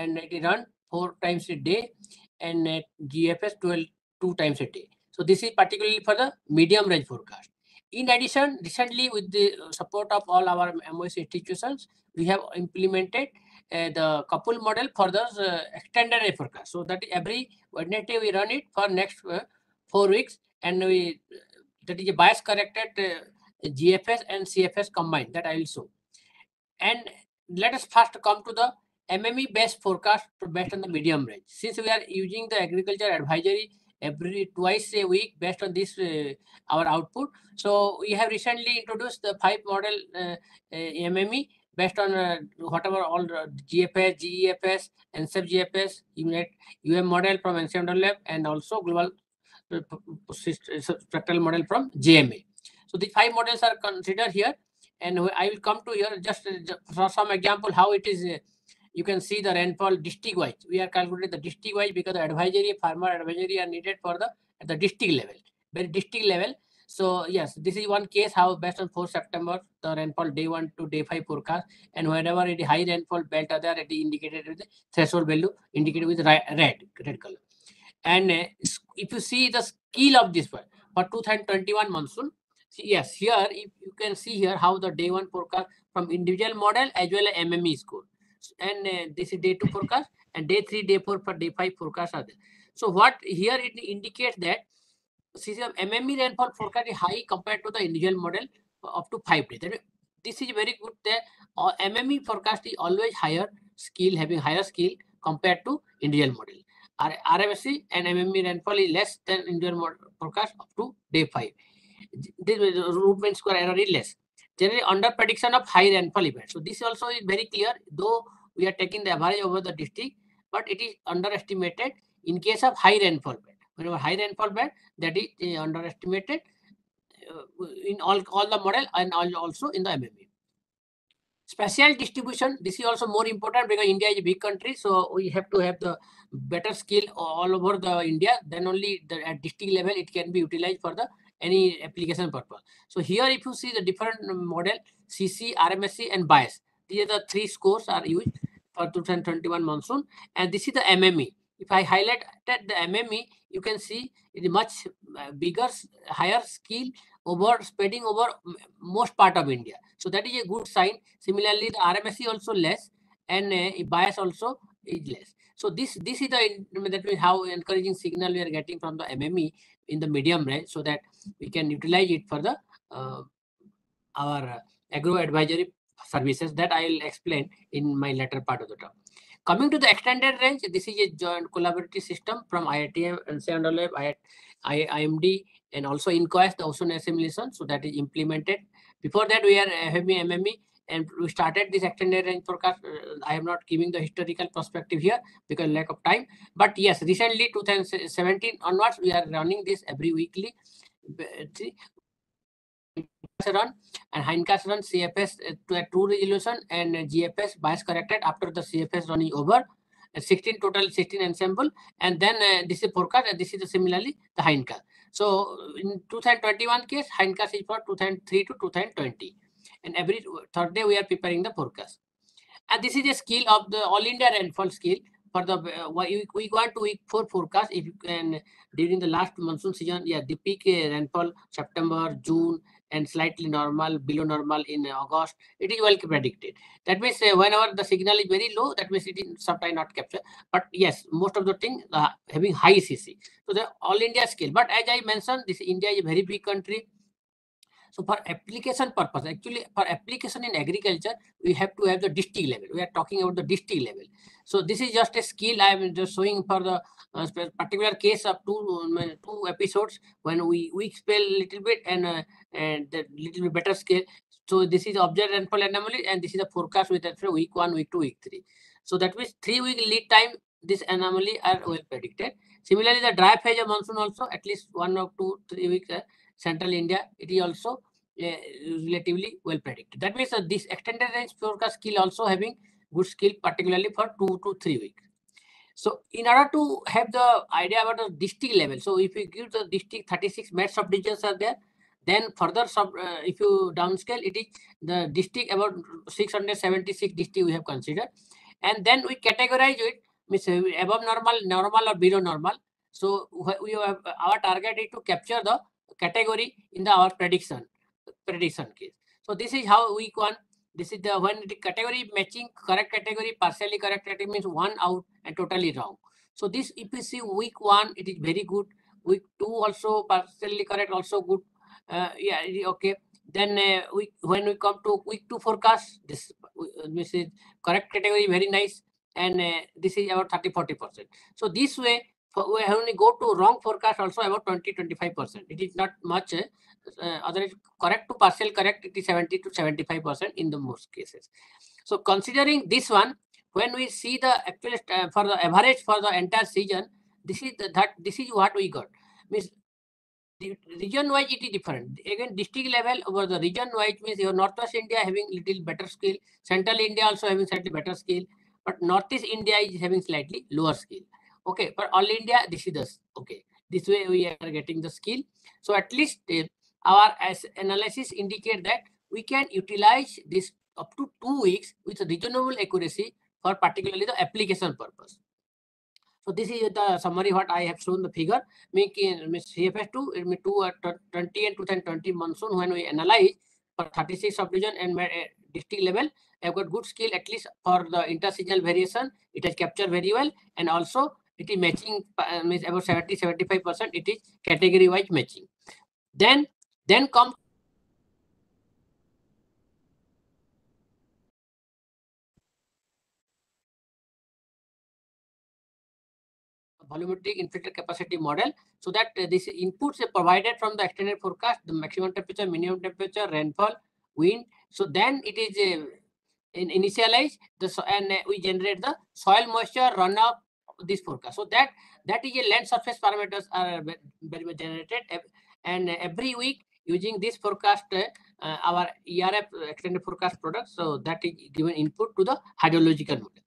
and it is run four times a day, and at G F S twelve, two times a day. So this is particularly for the medium range forecast. In addition, recently with the support of all our M O S institutions, we have implemented uh, the couple model for the uh, extended rain forecast. So that every Wednesday we run it for next uh, four weeks, and we that is a bias corrected uh, G F S and C F S combined. That I will show. And let us first come to the M M E based forecast based on the medium range. Since we are using the agriculture advisory every twice a week based on this uh, our output, so we have recently introduced the five model uh, uh, M M E based on uh, whatever all uh, G F S, G E F S, and sub G F S, U M model from N C M R W F, and also global uh, structural model from G M A. So the five models are considered here, and I will come to here just, just for some example how it is. Uh, You can see the rainfall district wise. We are calculating the district wise because the advisory, farmer advisory are needed for the at the district level, very district level. So yes, this is one case how based on fourth September, the rainfall day one to day five forecast, and whenever it is high rainfall belt are there, it is indicated with the threshold value indicated with red, red color. And uh, if you see the scale of this one for two thousand twenty-one monsoon, see, yes, here if you can see here how the day one forecast from individual model as well as M M E score. And uh, this is day two forecast, and day three, day four, for day five forecast are there. So what here it indicates that system M M E rainfall forecast is high compared to the individual model up to five days. This is very good. That uh, M M E forecast is always higher skill, having higher skill compared to individual model. R M S C and M M E rainfall is less than individual model forecast up to day five. This root mean square error is less. Generally under prediction of high rainfall event. So this also is very clear, though we are taking the average over the district, but it is underestimated in case of high rainfall band. Whenever high rainfall band, that is uh, underestimated uh, in all, all the model and all, also in the M M E. Spatial distribution, this is also more important because India is a big country, so we have to have the better skill all over the India, then only the, at district level it can be utilized for the any application purpose. So here if you see the different model, C C, R M S C and bias, these are the three scores are used for two thousand twenty-one monsoon, and this is the M M E. If I highlight that the M M E, you can see it is much bigger, higher scale over spreading over most part of India. So that is a good sign. Similarly, the R M S C also less, and uh, bias also is less. So this this is the that means how encouraging signal we are getting from the M M E in the medium range, so that we can utilize it for the uh, our agro advisory services that I will explain in my later part of the talk. Coming to the extended range, this is a joint collaborative system from I I T M and N C M R W F, I I M D, and also INCOAS, the ocean assimilation. So that is implemented. Before that, we are having M M E. And we started this extended range forecast. I am not giving the historical perspective here because lack of time. But yes, recently two thousand seventeen onwards, we are running this every weekly. Run and hindcast run C F S to a true resolution and G F S bias corrected after the C F S running over. sixteen total, sixteen ensemble, and then uh, this is forecast, and this is the similarly the hindcast. So in two thousand twenty-one case, hindcast is for two thousand three to two thousand twenty. And every third day we are preparing the forecast, and this is a scale of the all India rainfall scale for the uh, week one to week four forecast. If you can during the last monsoon season, yeah, the peak uh, rainfall September, June, and slightly normal below normal in uh, August. It is well predicted. That means uh, whenever the signal is very low, that means it is sometimes not captured. But yes, most of the thing uh, having high C C. So the all India scale. But as I mentioned, this India is a very big country. So for application purpose, actually for application in agriculture, we have to have the district level. We are talking about the district level. So this is just a skill I am just showing for the uh, particular case of two, uh, two episodes when we, we spell a little bit and uh, and the little bit better scale. So this is observed rainfall anomaly, and this is the forecast with that for week one, week two, week three. So that means three week lead time, this anomaly are well predicted. Similarly, the dry phase of monsoon also at least one or two, three weeks. Uh, Central India, it is also uh, relatively well predicted. That means uh, this extended range forecast skill also having good skill, particularly for two to three weeks. So in order to have the idea about the district level, so if you give the district thirty-six Met subdivisions are there, then further sub, uh, if you downscale, it is the district about six hundred seventy-six district we have considered. And then we categorize it, means above normal, normal or below normal. So we have, our target is to capture the category in the our prediction prediction case. So this is how week one This is the when the category matching correct category, partially correct category means one out and totally wrong. So this if you see week one, it is very good. Week two also partially correct, also good. Uh, yeah, okay. Then uh, we, when we come to week two forecast, this, uh, this is correct category, very nice. And uh, this is about thirty to forty percent. So this way, we only go to wrong forecast also about twenty to twenty-five percent. It is not much. Uh, uh, otherwise, correct to partial correct, it is seventy to seventy-five percent in the most cases. So considering this one, when we see the actual uh, for the average for the entire season, this is the, that this is what we got. Means the region wise it is different. Again, district level over the region wise means your Northwest India having little better scale, Central India also having slightly better scale, but Northeast India is having slightly lower scale. Okay, for all India this is the okay. This way we are getting the scale. So at least uh, our as analysis indicate that we can utilize this up to two weeks with reasonable accuracy for particularly the application purpose. So this is the summary what I have shown the figure. Making C F S two, twenty and twenty twenty monsoon when we analyze for thirty-six subdivision and district level, I have got good skill at least for the interseasonal variation. It has captured very well and also it is matching uh, means about seventy to seventy-five percent. It is category wise matching. Then then come. Volumetric infiltrate capacity model, so that uh, this inputs are provided from the extended forecast, the maximum temperature, minimum temperature, rainfall, wind. So then it is uh, in, initialized the so and uh, we generate the soil moisture runoff of this forecast. So that that is a land surface parameters are very much generated, and every week using this forecast uh, uh, our E R F extended forecast product. So that is given input to the hydrological model,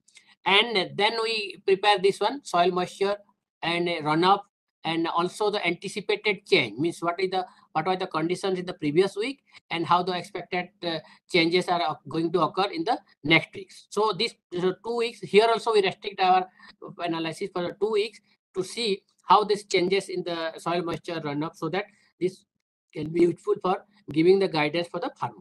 and then we prepare this one soil moisture and runoff, and also the anticipated change means what is the what are the conditions in the previous week and how the expected uh, changes are going to occur in the next weeks. So this so two weeks here also we restrict our analysis for the two weeks to see how this changes in the soil moisture runoff, so that this can be useful for giving the guidance for the farmer.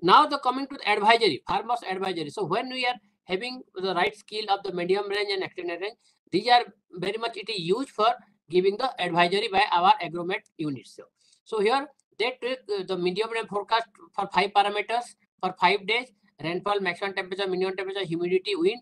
Now the coming to the advisory, farmers advisory. So when we are having the right skill of the medium range and extended range, these are very much it is used for giving the advisory by our agromet units. So, so here they took uh, the medium range forecast for five parameters for five days, rainfall, maximum temperature, minimum temperature, humidity, wind.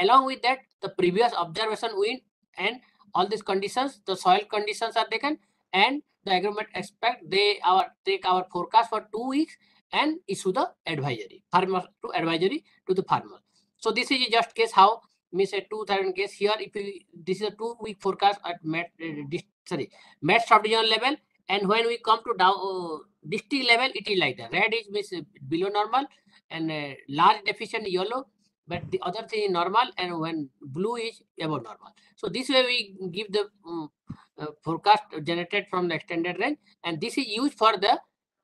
Along with that, the previous observation wind and all these conditions, the soil conditions are taken, and the agromet expect they our take our forecast for two weeks and issue the advisory, farmer to advisory to the farmer. So this is just case how means a two thousand case here. If we, this is a two week forecast at Met uh, sorry Met subdivision level, and when we come to down uh, district level, it is like the red is means below normal and uh, large deficient yellow, but the other thing is normal, and when blue is above normal. So this way we give the um, uh, forecast generated from the extended range, and this is used for the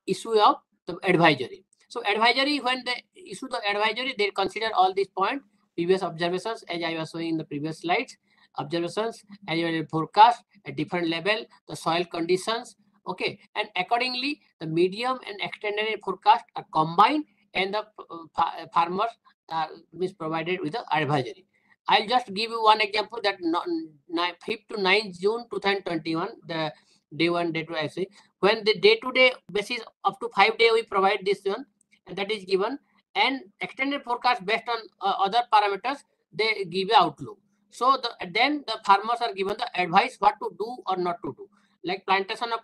issue of the advisory. So advisory, when they issue the advisory, they consider all these points, previous observations, as I was showing in the previous slides, observations, annual forecast at different level, the soil conditions, okay, and accordingly the medium and extended forecast are combined, and the uh, farmers are provided with the advisory. I'll just give you one example that fifth to ninth June two thousand twenty-one, the day one, day two, I say, when the day to day basis up to five day we provide this one. And that is given, and extended forecast based on uh, other parameters they give outlook. So the, then the farmers are given the advice what to do or not to do. Like plantation of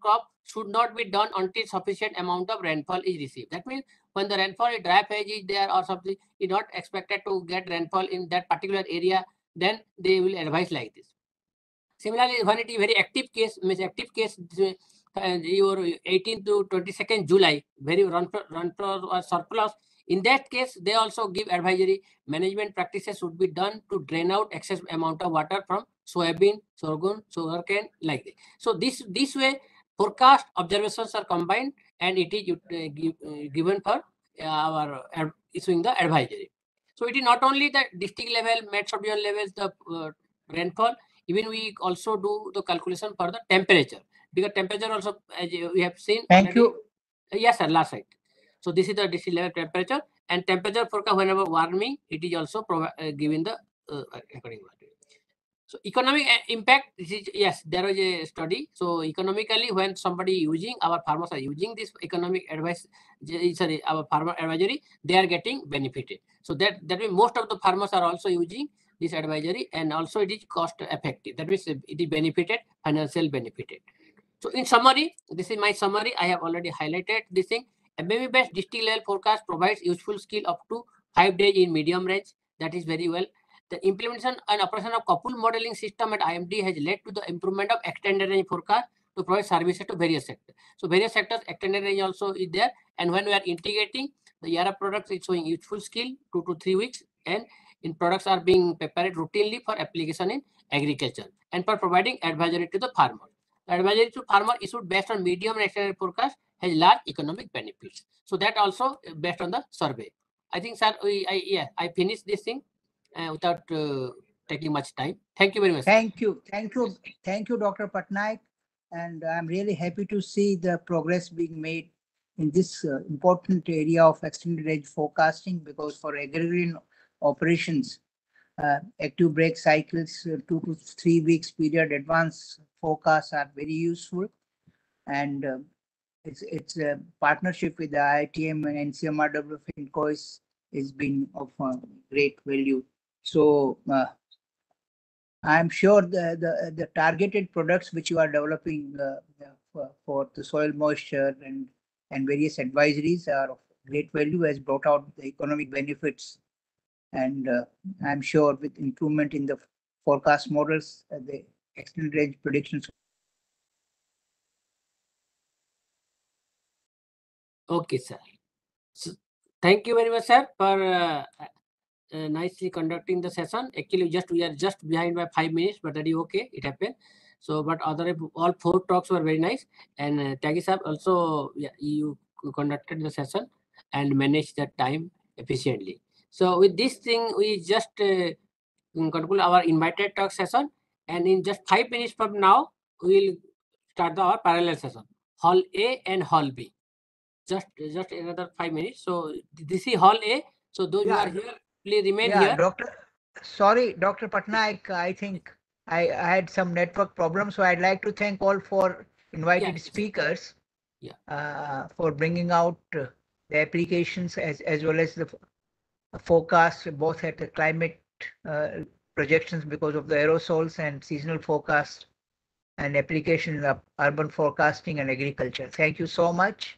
crop should not be done until sufficient amount of rainfall is received. That means when the rainfall in dry phase is there or something is not expected to get rainfall in that particular area, then they will advise like this. Similarly, when it is very active case, means active case. And your eighteenth to twenty-second July, very run runoff or surplus. In that case, they also give advisory. Management practices should be done to drain out excess amount of water from soybean, sorghum, sugarcane, like this. So this this way, forecast observations are combined, and it is uh, give, uh, given for uh, our uh, issuing the advisory. So it is not only the district level, Met subdivision levels, the uh, rainfall. Even we also do the calculation for the temperature. Because temperature also, as we have seen. Thank you. Yes, sir. Last slide. So this is the district level temperature, and temperature forecast whenever warming, it is also uh, given the uh, according to. So economic impact, this is, yes, there was a study. So economically, when somebody using, our farmers are using this economic advice, sorry, our farmer advisory, they are getting benefited. So that, that means most of the farmers are also using this advisory, and also it is cost effective. That means it is benefited, financial benefited. So in summary, this is my summary. I have already highlighted this thing. M M E based district level forecast provides useful skill up to five days in medium range. That is very well. The implementation and operation of coupled modeling system at I M D has led to the improvement of extended range forecast to provide services to various sectors. So various sectors, extended range also is there. And when we are integrating the E R A products, it's showing useful skill two to three weeks. And in products are being prepared routinely for application in agriculture and for providing advisory to the farmer. The advisory to farmer issued based on medium and extended forecast has large economic benefits. So that also based on the survey. I think, sir, we, I, yeah, I finished this thing. Uh, without uh, taking much time. Thank you very much. Thank you. Thank you. Thank you, Doctor Patnaik. And I'm really happy to see the progress being made in this uh, important area of extended range forecasting, because for agrarian operations, uh, active break cycles, uh, two to three weeks period advance forecasts are very useful. And uh, it's, it's a partnership with the I I T M and N C M R W F in C O I S has been of uh, great value. So uh, I'm sure the, the, the targeted products which you are developing uh, for, for the soil moisture and, and various advisories are of great value, as brought out the economic benefits. And uh, I'm sure with improvement in the forecast models, uh, the extended range predictions. Okay, sir. So thank you very much, sir, for uh, Uh, nicely conducting the session. Actually, just we are just behind by five minutes, but that is okay. It happened. So, but other all four talks were very nice, and uh, Tyagi sir also, yeah, you conducted the session and managed the time efficiently. So, with this thing, we just uh, conclude our invited talk session, and in just five minutes from now, we will start the our parallel session, Hall A and Hall B. Just just another five minutes. So, this is Hall A. So, those yeah. who are here. Remain yeah, here. Doctor, sorry, Doctor Patnaik, I think I, I had some network problems, so I'd like to thank all for invited yeah. speakers yeah. Uh, for bringing out uh, the applications as, as well as the forecasts, both at the climate uh, projections because of the aerosols and seasonal forecast and applications of urban forecasting and agriculture. Thank you so much.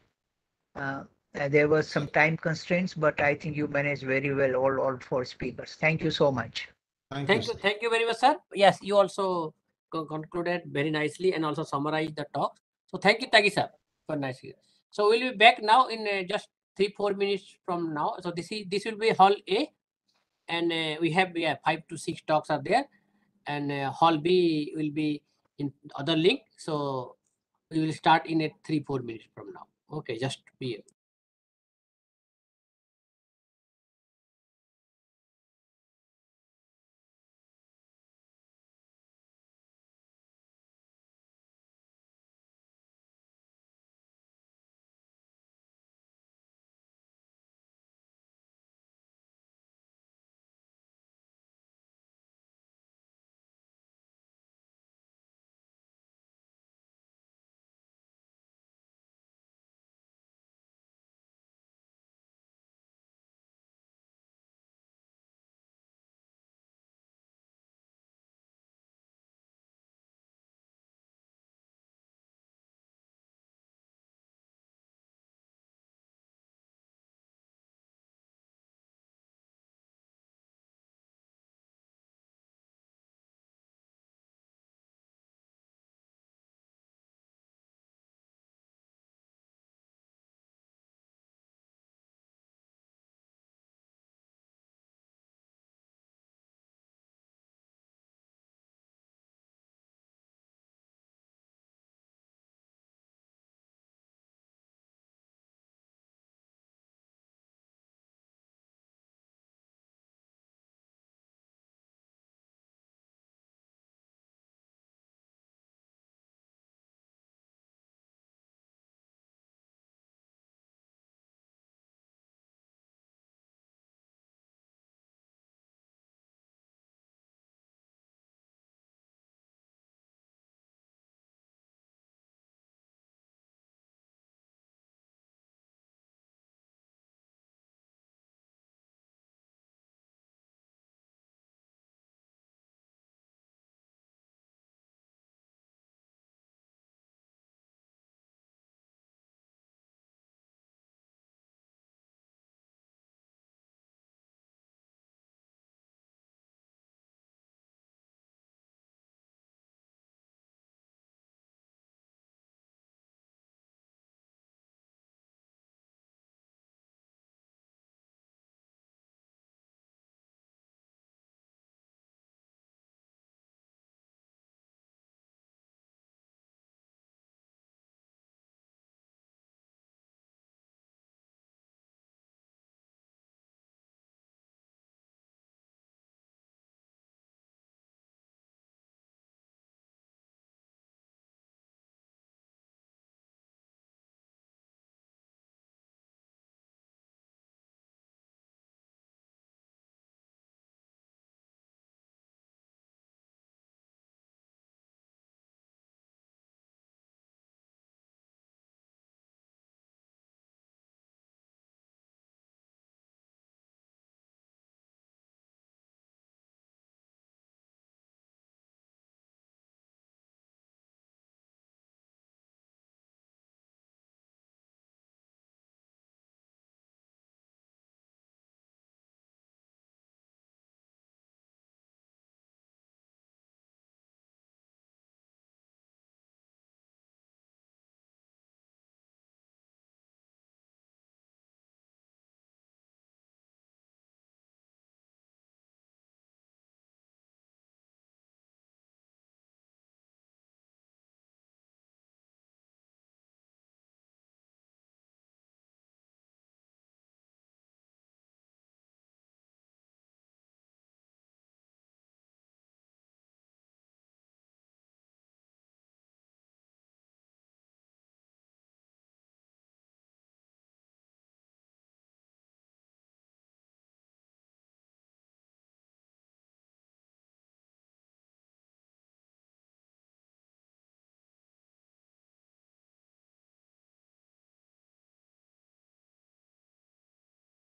Uh, Uh, there were some time constraints, but I think you managed very well all, all four speakers. Thank you so much. Thank, thank you. you. Thank you very much, sir. Yes, you also co concluded very nicely and also summarized the talk. So thank you, Tyagi sir, for nicely. So we'll be back now in uh, just three, four minutes from now. So this is this will be Hall A, and uh, we have yeah, five to six talks are there, and uh, Hall B will be in other link. So we will start in a three, four minutes from now. Okay, just be.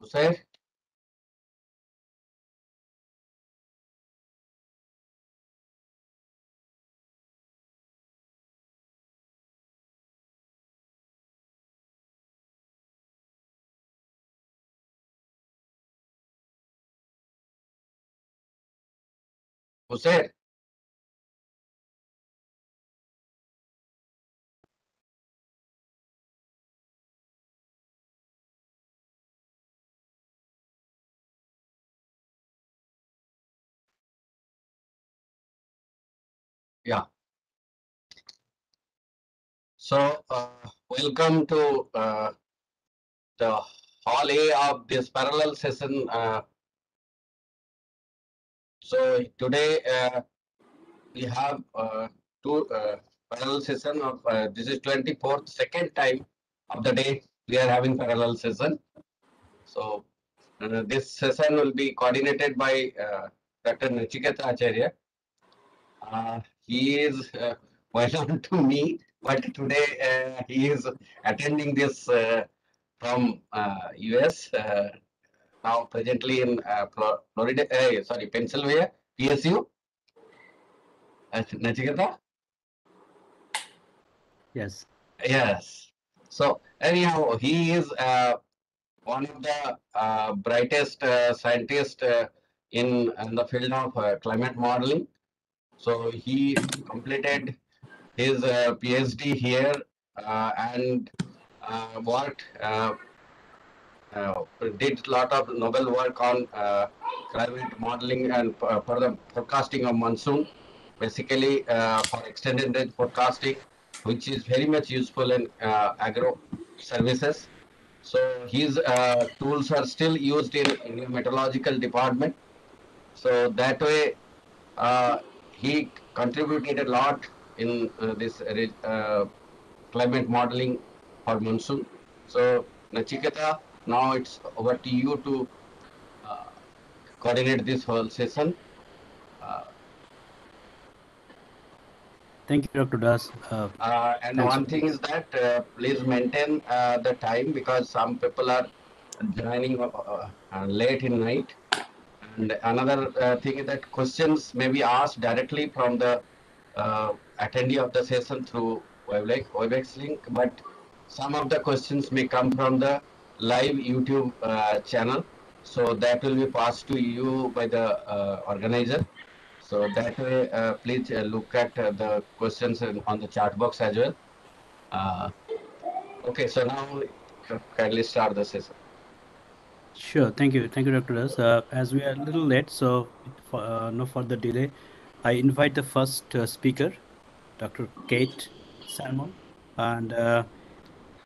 Sir, Hussein. Yeah. So, uh, welcome to uh, the Hall A of this parallel session. Uh, So today uh, we have uh, two uh, parallel session of uh, this is twenty-fourth, second time of the day we are having parallel session. So uh, this session will be coordinated by uh, Doctor Nachiketa Acharya. Uh, he is uh, well known to me, but today uh, he is attending this uh, from uh, U S. Uh, Now presently in uh, Florida, uh, sorry, Pennsylvania, P S U. Nachiketa? Yes. Yes. So anyhow, he is uh, one of the uh, brightest uh, scientists uh, in, in the field of uh, climate modeling. So he completed his uh, PhD here uh, and uh, worked. Uh, Uh, did a lot of novel work on uh, climate modeling and uh, for the forecasting of monsoon, basically uh, for extended range forecasting, which is very much useful in uh, agro services. So his uh, tools are still used in, in the meteorological department. So that way uh, he contributed a lot in uh, this uh, climate modeling for monsoon. So Nachiketa, now it's over to you to uh, coordinate this whole session. Uh, Thank you, Doctor Das. Uh, uh, and one thing is that uh, please maintain uh, the time, because some people are joining uh, uh, late in night. And another uh, thing is that questions may be asked directly from the uh, attendee of the session through Webex link, but some of the questions may come from the live YouTube uh, channel, so that will be passed to you by the uh, organizer. So that way, uh, please uh, look at uh, the questions in, on the chat box as well. Uh, okay, so now kindly start the session. Sure, thank you, thank you, Doctor Das. Uh, as we are a little late, so for, uh, no further delay, I invite the first uh, speaker, Doctor Kate Salmon, and uh,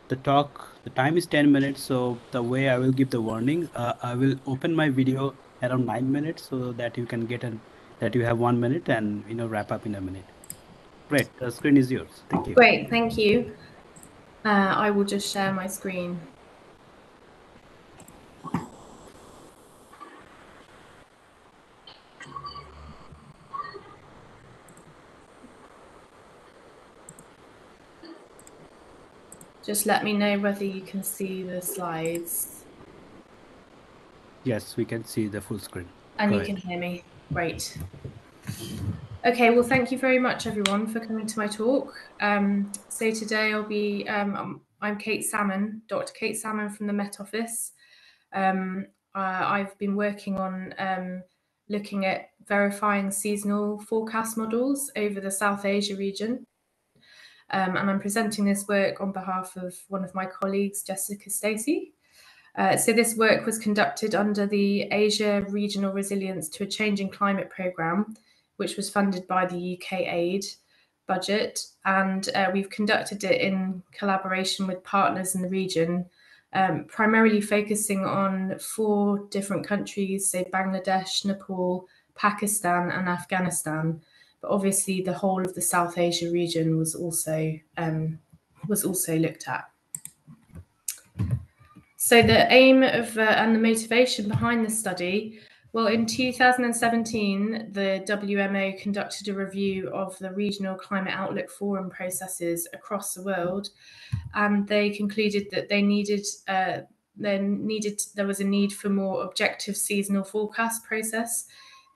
the talk. The time is ten minutes, so the way I will give the warning, uh, I will open my video around nine minutes so that you can get an, that you have one minute and, you know, wrap up in a minute. Great, the screen is yours. Thank you. Great, thank you. Uh, I will just share my screen. Just let me know whether you can see the slides. Yes, we can see the full screen. And Go you ahead. Can hear me. Great. Okay, well, thank you very much, everyone, for coming to my talk. Um, so today I'll be, um, I'm Kate Salmon, Doctor Kate Salmon from the Met Office. Um, uh, I've been working on um, looking at verifying seasonal forecast models over the South Asia region. Um, and I'm presenting this work on behalf of one of my colleagues, Jessica Stacey. Uh, so this work was conducted under the Asia Regional Resilience to a Changing Climate Programme, which was funded by the U K aid budget. And uh, we've conducted it in collaboration with partners in the region, um, primarily focusing on four different countries, so Bangladesh, Nepal, Pakistan and Afghanistan. Obviously, the whole of the South Asia region was also um, was also looked at. So the aim of uh, and the motivation behind this study, well, in two thousand seventeen, the W M O conducted a review of the regional climate outlook forum processes across the world, and they concluded that they needed uh, then needed there was a need for more objective seasonal forecast process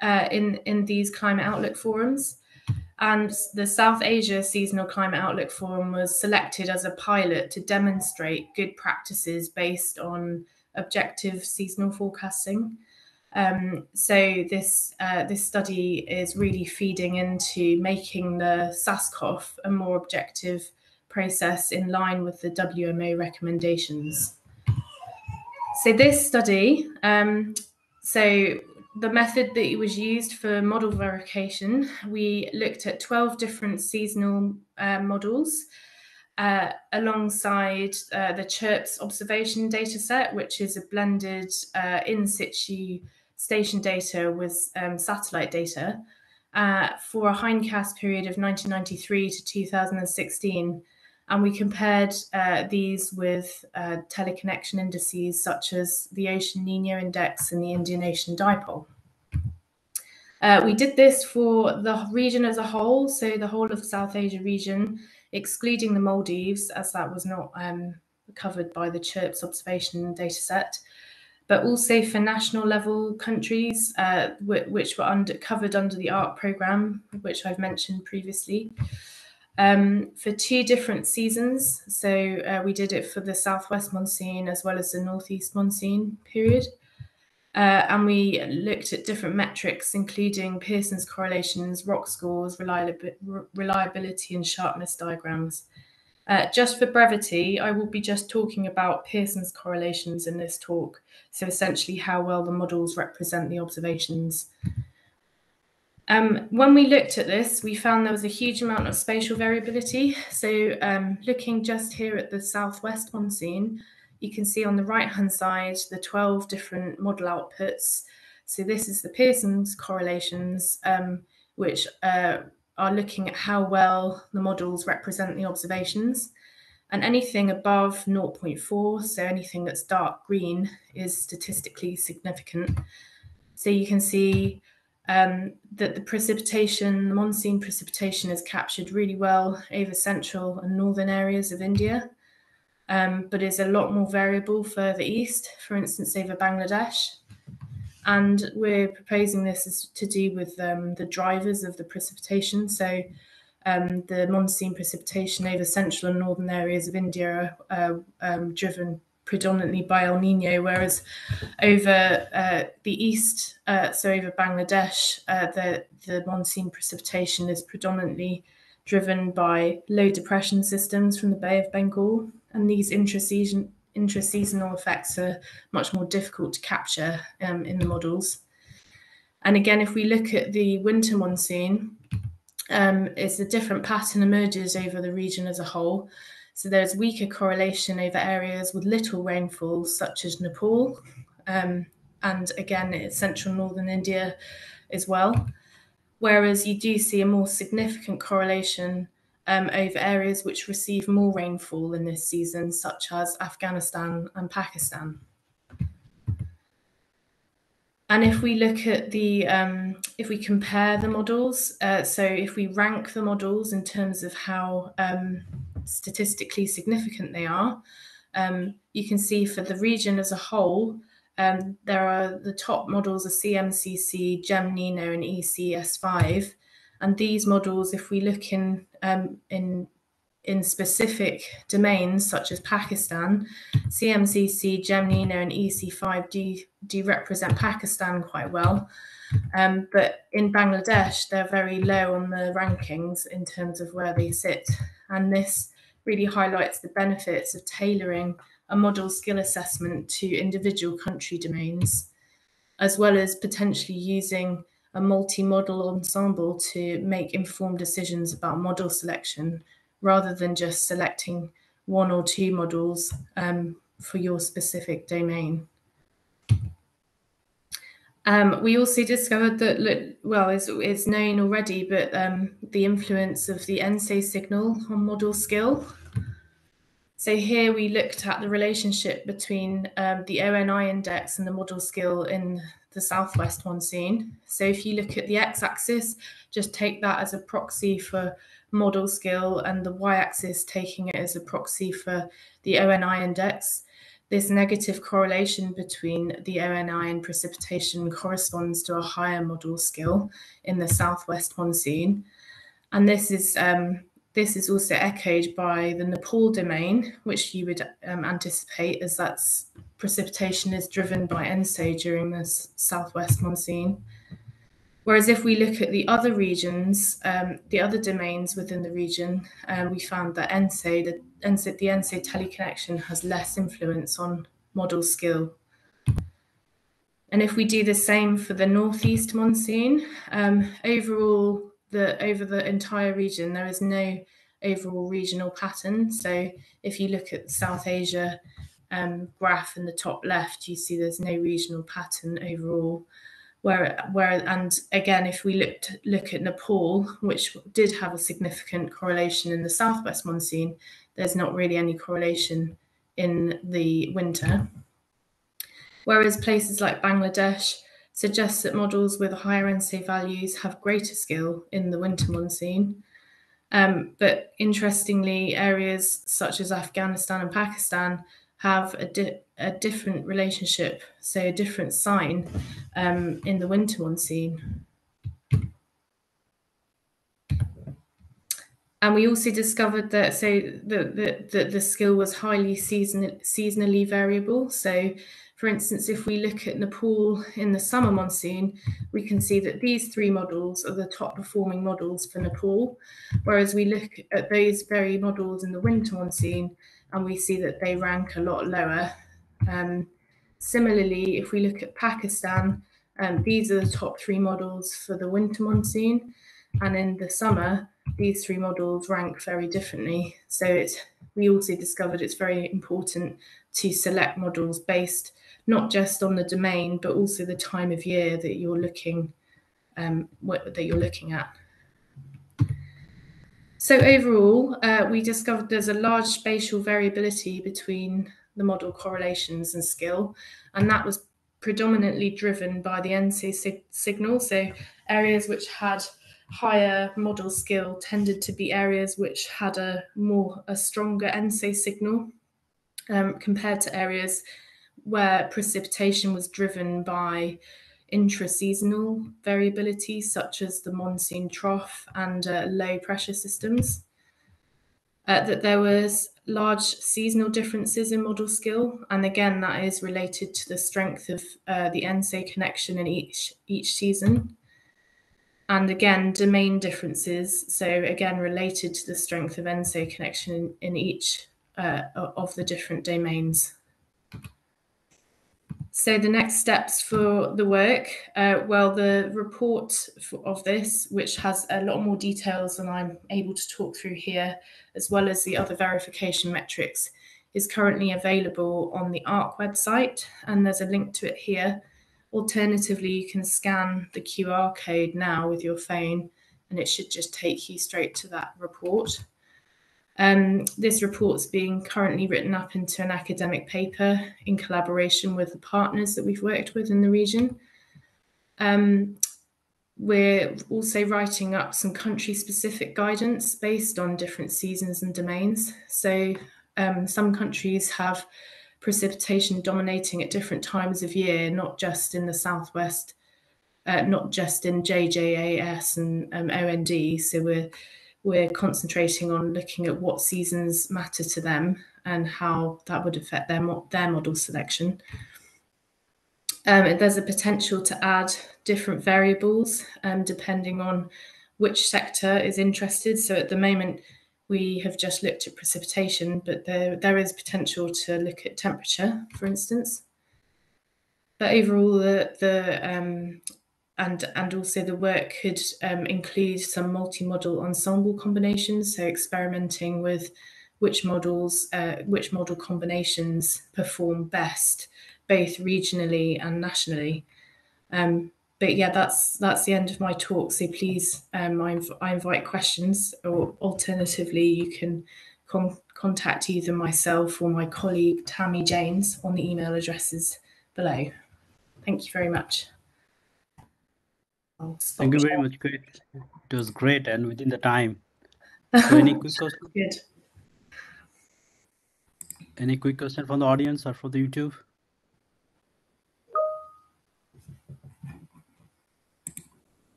uh, in in these climate outlook forums, and the South Asia Seasonal Climate Outlook Forum was selected as a pilot to demonstrate good practices based on objective seasonal forecasting. Um, so this uh, this study is really feeding into making the SASCOF a more objective process in line with the W M O recommendations. So this study, um, so the method that was used for model verification, we looked at twelve different seasonal uh, models uh, alongside uh, the CHIRPS observation data set, which is a blended uh, in situ station data with um, satellite data uh, for a hindcast period of nineteen ninety-three to two thousand sixteen. And we compared uh, these with uh, teleconnection indices such as the Ocean Nino Index and the Indian Ocean Dipole. Uh, we did this for the region as a whole, so the whole of the South Asia region, excluding the Maldives, as that was not um, covered by the CHIRPS observation dataset, but also for national level countries, uh, which were under, covered under the ARC programme, which I've mentioned previously. Um, for two different seasons, so uh, we did it for the southwest monsoon as well as the northeast monsoon period, uh, and we looked at different metrics including Pearson's correlations, rock scores, reliab reliability and sharpness diagrams. Uh, just for brevity, I will be just talking about Pearson's correlations in this talk, so essentially how well the models represent the observations. Um, when we looked at this, we found there was a huge amount of spatial variability. So um, looking just here at the southwest monsoon, you can see on the right-hand side the twelve different model outputs. So this is the Pearson's correlations, um, which uh, are looking at how well the models represent the observations. And anything above zero point four, so anything that's dark green, is statistically significant. So you can see Um, that the precipitation, the monsoon precipitation, is captured really well over central and northern areas of India, um, but is a lot more variable further east, for instance, over Bangladesh. And we're proposing this is to do with um, the drivers of the precipitation. So um, the monsoon precipitation over central and northern areas of India are uh, um, driven predominantly by El Nino, whereas over uh, the east, uh, so over Bangladesh, uh, the, the monsoon precipitation is predominantly driven by low depression systems from the Bay of Bengal, and these intraseason, intraseasonal effects are much more difficult to capture um, in the models. And again, if we look at the winter monsoon, um, it's a different pattern emerges over the region as a whole. So there's weaker correlation over areas with little rainfall, such as Nepal, um, and again, it's central northern India as well. Whereas you do see a more significant correlation um, over areas which receive more rainfall in this season, such as Afghanistan and Pakistan. And if we look at the, um, if we compare the models, uh, so if we rank the models in terms of how um, statistically significant they are, um, you can see for the region as a whole, um, there are the top models are C M C C, GEM, NINO and E C S five. And these models, if we look in, um, in, in specific domains such as Pakistan, C M C C, GEM, NINO and E C five do, do represent Pakistan quite well. Um, but in Bangladesh, they're very low on the rankings in terms of where they sit. And this really highlights the benefits of tailoring a model skill assessment to individual country domains, as well as potentially using a multi-model ensemble to make informed decisions about model selection, rather than just selecting one or two models um, for your specific domain. Um, we also discovered that, look, well, it's, it's known already, but um, the influence of the ENSO signal on model skill. So here we looked at the relationship between um, the O N I index and the model skill in the southwest monsoon. So if you look at the x-axis, just take that as a proxy for model skill, and the y-axis taking it as a proxy for the O N I index. This negative correlation between the O N I and precipitation corresponds to a higher model skill in the southwest monsoon. And this is, um, this is also echoed by the Nepal domain, which you would um, anticipate, as that's precipitation is driven by N S O during the southwest monsoon. Whereas if we look at the other regions, um, the other domains within the region, um, we found that N S O, the N S O, the N S O teleconnection has less influence on model skill. And if we do the same for the northeast monsoon, um, overall, the, over the entire region, there is no overall regional pattern. So if you look at South Asia um, graph in the top left, you see there's no regional pattern overall. Where, where, and again, if we looked look at Nepal, which did have a significant correlation in the southwest monsoon, there's not really any correlation in the winter. Whereas places like Bangladesh suggests that models with higher N S O values have greater skill in the winter monsoon. Um, but interestingly, areas such as Afghanistan and Pakistan have a, di a different relationship, so a different sign um, in the winter monsoon. And we also discovered that so the, the, the, the skill was highly season seasonally variable. So, for instance, if we look at Nepal in the summer monsoon, we can see that these three models are the top performing models for Nepal, whereas we look at those very models in the winter monsoon and we see that they rank a lot lower. Um, similarly, if we look at Pakistan, um, these are the top three models for the winter monsoon, and in the summer, these three models rank very differently. So it's, we also discovered it's very important to select models based not just on the domain, but also the time of year that you're looking, um, what, that you're looking at. So overall, uh, we discovered there's a large spatial variability between the model correlations and skill, and that was predominantly driven by the N S O sig signal. So areas which had higher model skill tended to be areas which had a more a stronger N S O signal um, compared to areas where precipitation was driven by intra-seasonal variability, such as the monsoon trough and uh, low pressure systems. Uh, that there was large seasonal differences in model skill, and again that is related to the strength of uh, the N S O connection in each each season. And again, domain differences, so again related to the strength of N S O connection in, in each uh, of the different domains. So the next steps for the work, uh, well, the report for, of this, which has a lot more details than I'm able to talk through here, as well as the other verification metrics, is currently available on the ARC website, and there's a link to it here. Alternatively, you can scan the Q R code now with your phone and it should just take you straight to that report. Um, this report's being currently written up into an academic paper in collaboration with the partners that we've worked with in the region. Um, we're also writing up some country-specific guidance based on different seasons and domains. So um, some countries have precipitation dominating at different times of year, not just in the southwest, uh, not just in J J A S and um, O N D. So we're we're concentrating on looking at what seasons matter to them and how that would affect their mo their model selection. Um, there's a potential to add different variables um, depending on which sector is interested. So at the moment, we have just looked at precipitation, but there, there is potential to look at temperature, for instance. But overall, the, the um, and, and also the work could um, include some multi-model ensemble combinations, so experimenting with which models, uh, which model combinations perform best, both regionally and nationally. Um, But yeah, that's that's the end of my talk. So please, um, I, inv I invite questions, or alternatively, you can con contact either myself or my colleague Tammy Janes on the email addresses below. Thank you very much. Thank you very much, Kate. It was great and within the time. So any quick questions? Good. Any quick question from the audience or from the YouTube?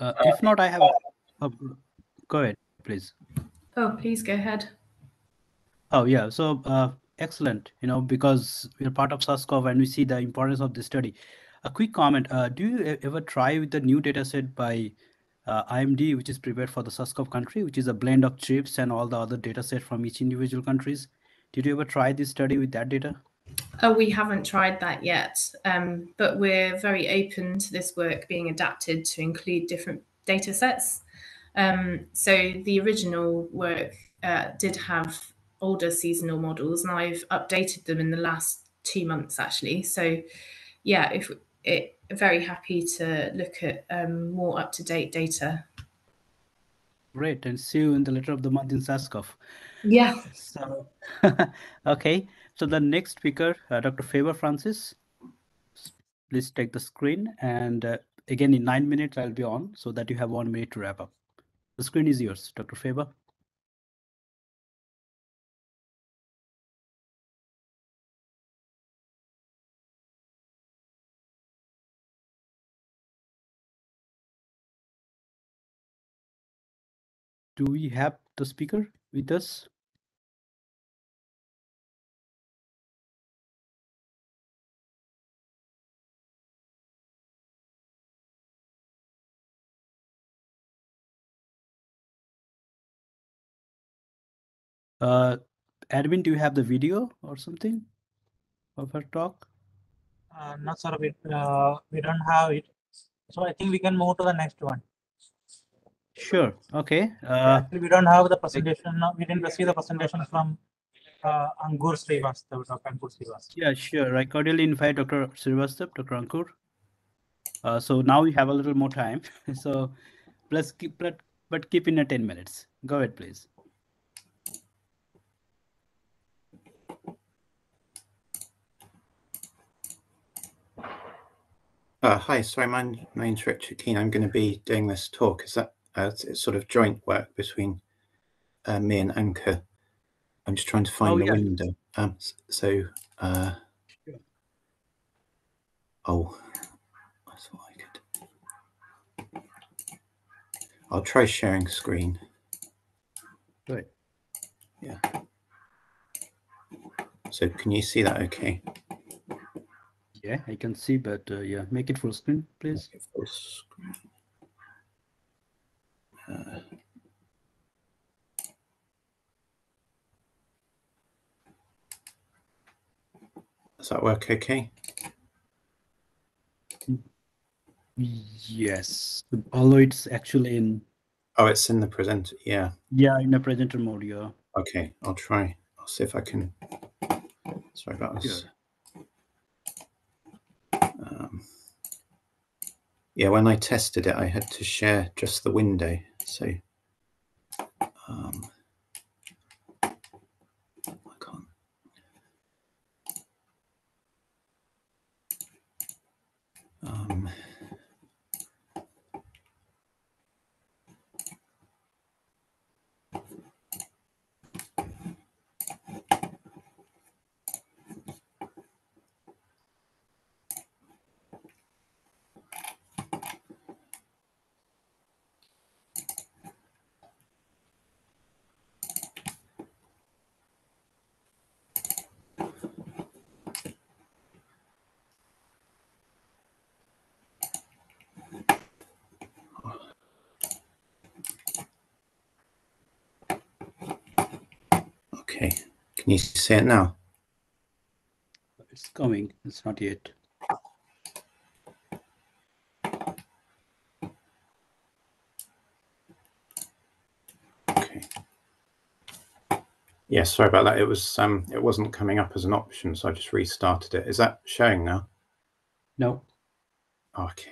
Uh, if not, I have. Uh, go ahead, please. Oh, please go ahead. Oh yeah, so uh, excellent. You know, because we are part of SASCOF and we see the importance of this study. A quick comment: uh, do you ever try with the new data set by uh, I M D, which is prepared for the SASCOF country, which is a blend of chips and all the other data set from each individual countries? Did you ever try this study with that data? Oh, we haven't tried that yet, um, but we're very open to this work being adapted to include different data sets. Um, so the original work uh, did have older seasonal models, and I've updated them in the last two months, actually. So yeah, if it, very happy to look at um, more up-to-date data. Great, and see you in the later of the month in SASCOF. Yeah. So, okay. So the next speaker, uh, Doctor Faber Francis, please take the screen. And uh, again, in nine minutes, I'll be on so that you have one minute to wrap up. The screen is yours, Doctor Faber. Do we have the speaker with us? Uh, admin, do you have the video or something of her talk? Uh, no, sir, we, uh, we don't have it. So I think we can move to the next one. Sure. Okay. Uh, Actually, we don't have the presentation. We didn't receive the presentation from uh, Ankur Srivastav, Doctor Ankur Srivastav. Yeah, sure. I cordially invite Doctor Srivastav, Doctor Ankur. Uh, so now we have a little more time. So let's keep, but keep in at ten minutes. Go ahead, please. Uh, hi, sorry, my name's Richard Keane. I'm going to be doing this talk. Is that uh, it's, it's sort of joint work between uh, me and Ankur. I'm just trying to find oh, the yeah. window. Um, so, uh, oh, I thought I could. I'll try sharing screen. Right. Yeah. So, can you see that? Okay. Yeah, I can see, but uh, yeah, make it full screen, please. Make it full screen. Uh, does that work okay? Yes, although it's actually in. Oh, it's in the presenter, yeah. Yeah, in the presenter mode, yeah. Okay, I'll try. I'll see if I can. Sorry about this. Yeah. Um, yeah, when I tested it, I had to share just the window. So um, I can't. Um, Can you see it now? It's coming. It's not yet. Okay. Yeah, sorry about that. It was um, it wasn't coming up as an option, so I just restarted it. Is that showing now? No. Okay.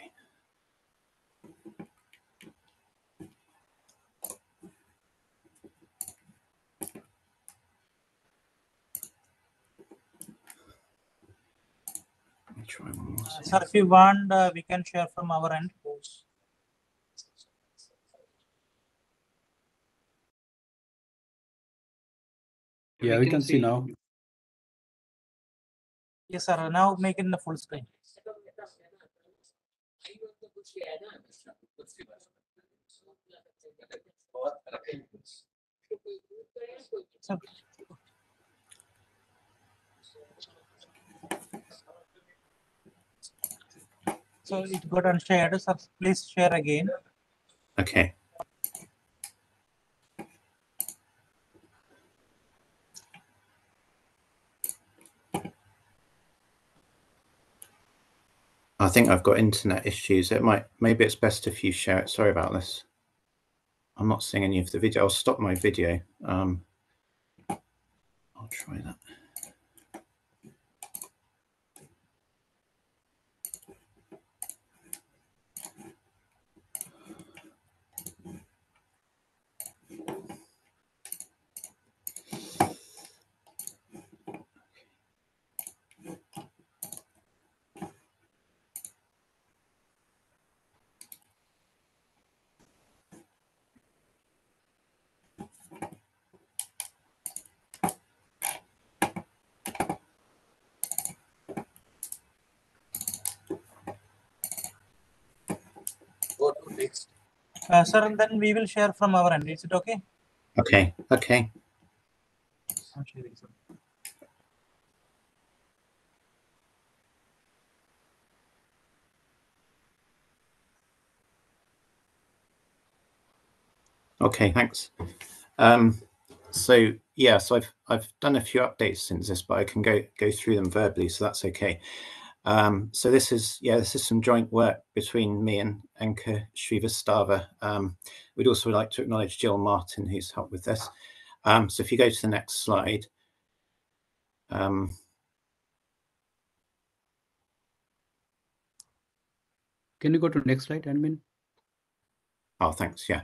Uh, sir, if you want, uh, we can share from our end. Yeah, we, we can, can see, see now. Yes, sir. Now make it in the full screen. Sir. So it got unshared, so please share again. Okay. I think I've got internet issues. It might, maybe it's best if you share it. Sorry about this. I'm not seeing any of the video. I'll stop my video. Um, I'll try that. Uh, sir, and then we will share from our end. Is it okay? Okay. Okay. I'm sharing, sir. Okay. Thanks. Um, so yeah, so I've I've done a few updates since this, but I can go go through them verbally, so that's okay. Um, so this is, yeah, this is some joint work between me and Anka Shrivastava. Um, we'd also like to acknowledge Jill Martin, who's helped with this. Um, so if you go to the next slide. Um, Can you go to the next slide, Admin? Oh, thanks. Yeah.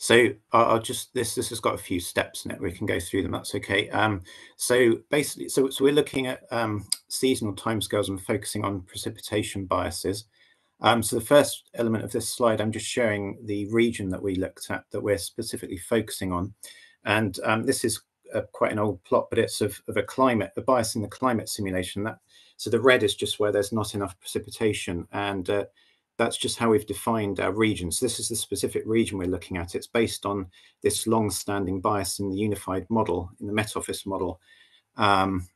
So I'll, I'll just, this this has got a few steps in it. We can go through them. That's okay. Um, so basically, so, so we're looking at um, seasonal timescales and focusing on precipitation biases. Um, so the first element of this slide, I'm just showing the region that we looked at that we're specifically focusing on. And um, this is a, quite an old plot, but it's of, of a climate, a bias in the climate simulation. That, so the red is just where there's not enough precipitation. And uh, that's just how we've defined our region. So this is the specific region we're looking at. It's based on this long-standing bias in the unified model, in the Met Office model, um,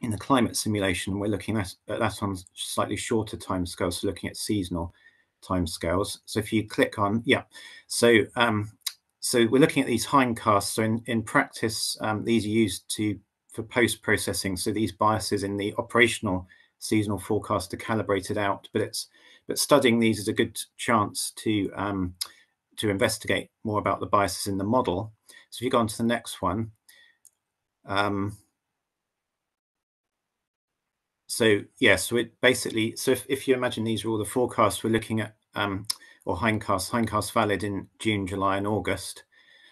in the climate simulation. We're looking at that on slightly shorter timescales, so looking at seasonal timescales. So if you click on, yeah, so um, so we're looking at these hindcasts. So in, in practice, um, these are used to for post-processing. So these biases in the operational seasonal forecast are calibrated out, but it's But studying these is a good chance to um, to investigate more about the biases in the model. So if you go on to the next one. Um, so yes, yeah, so basically, so if, if you imagine these are all the forecasts we're looking at, um, or hindcasts, hindcasts valid in June, July and August.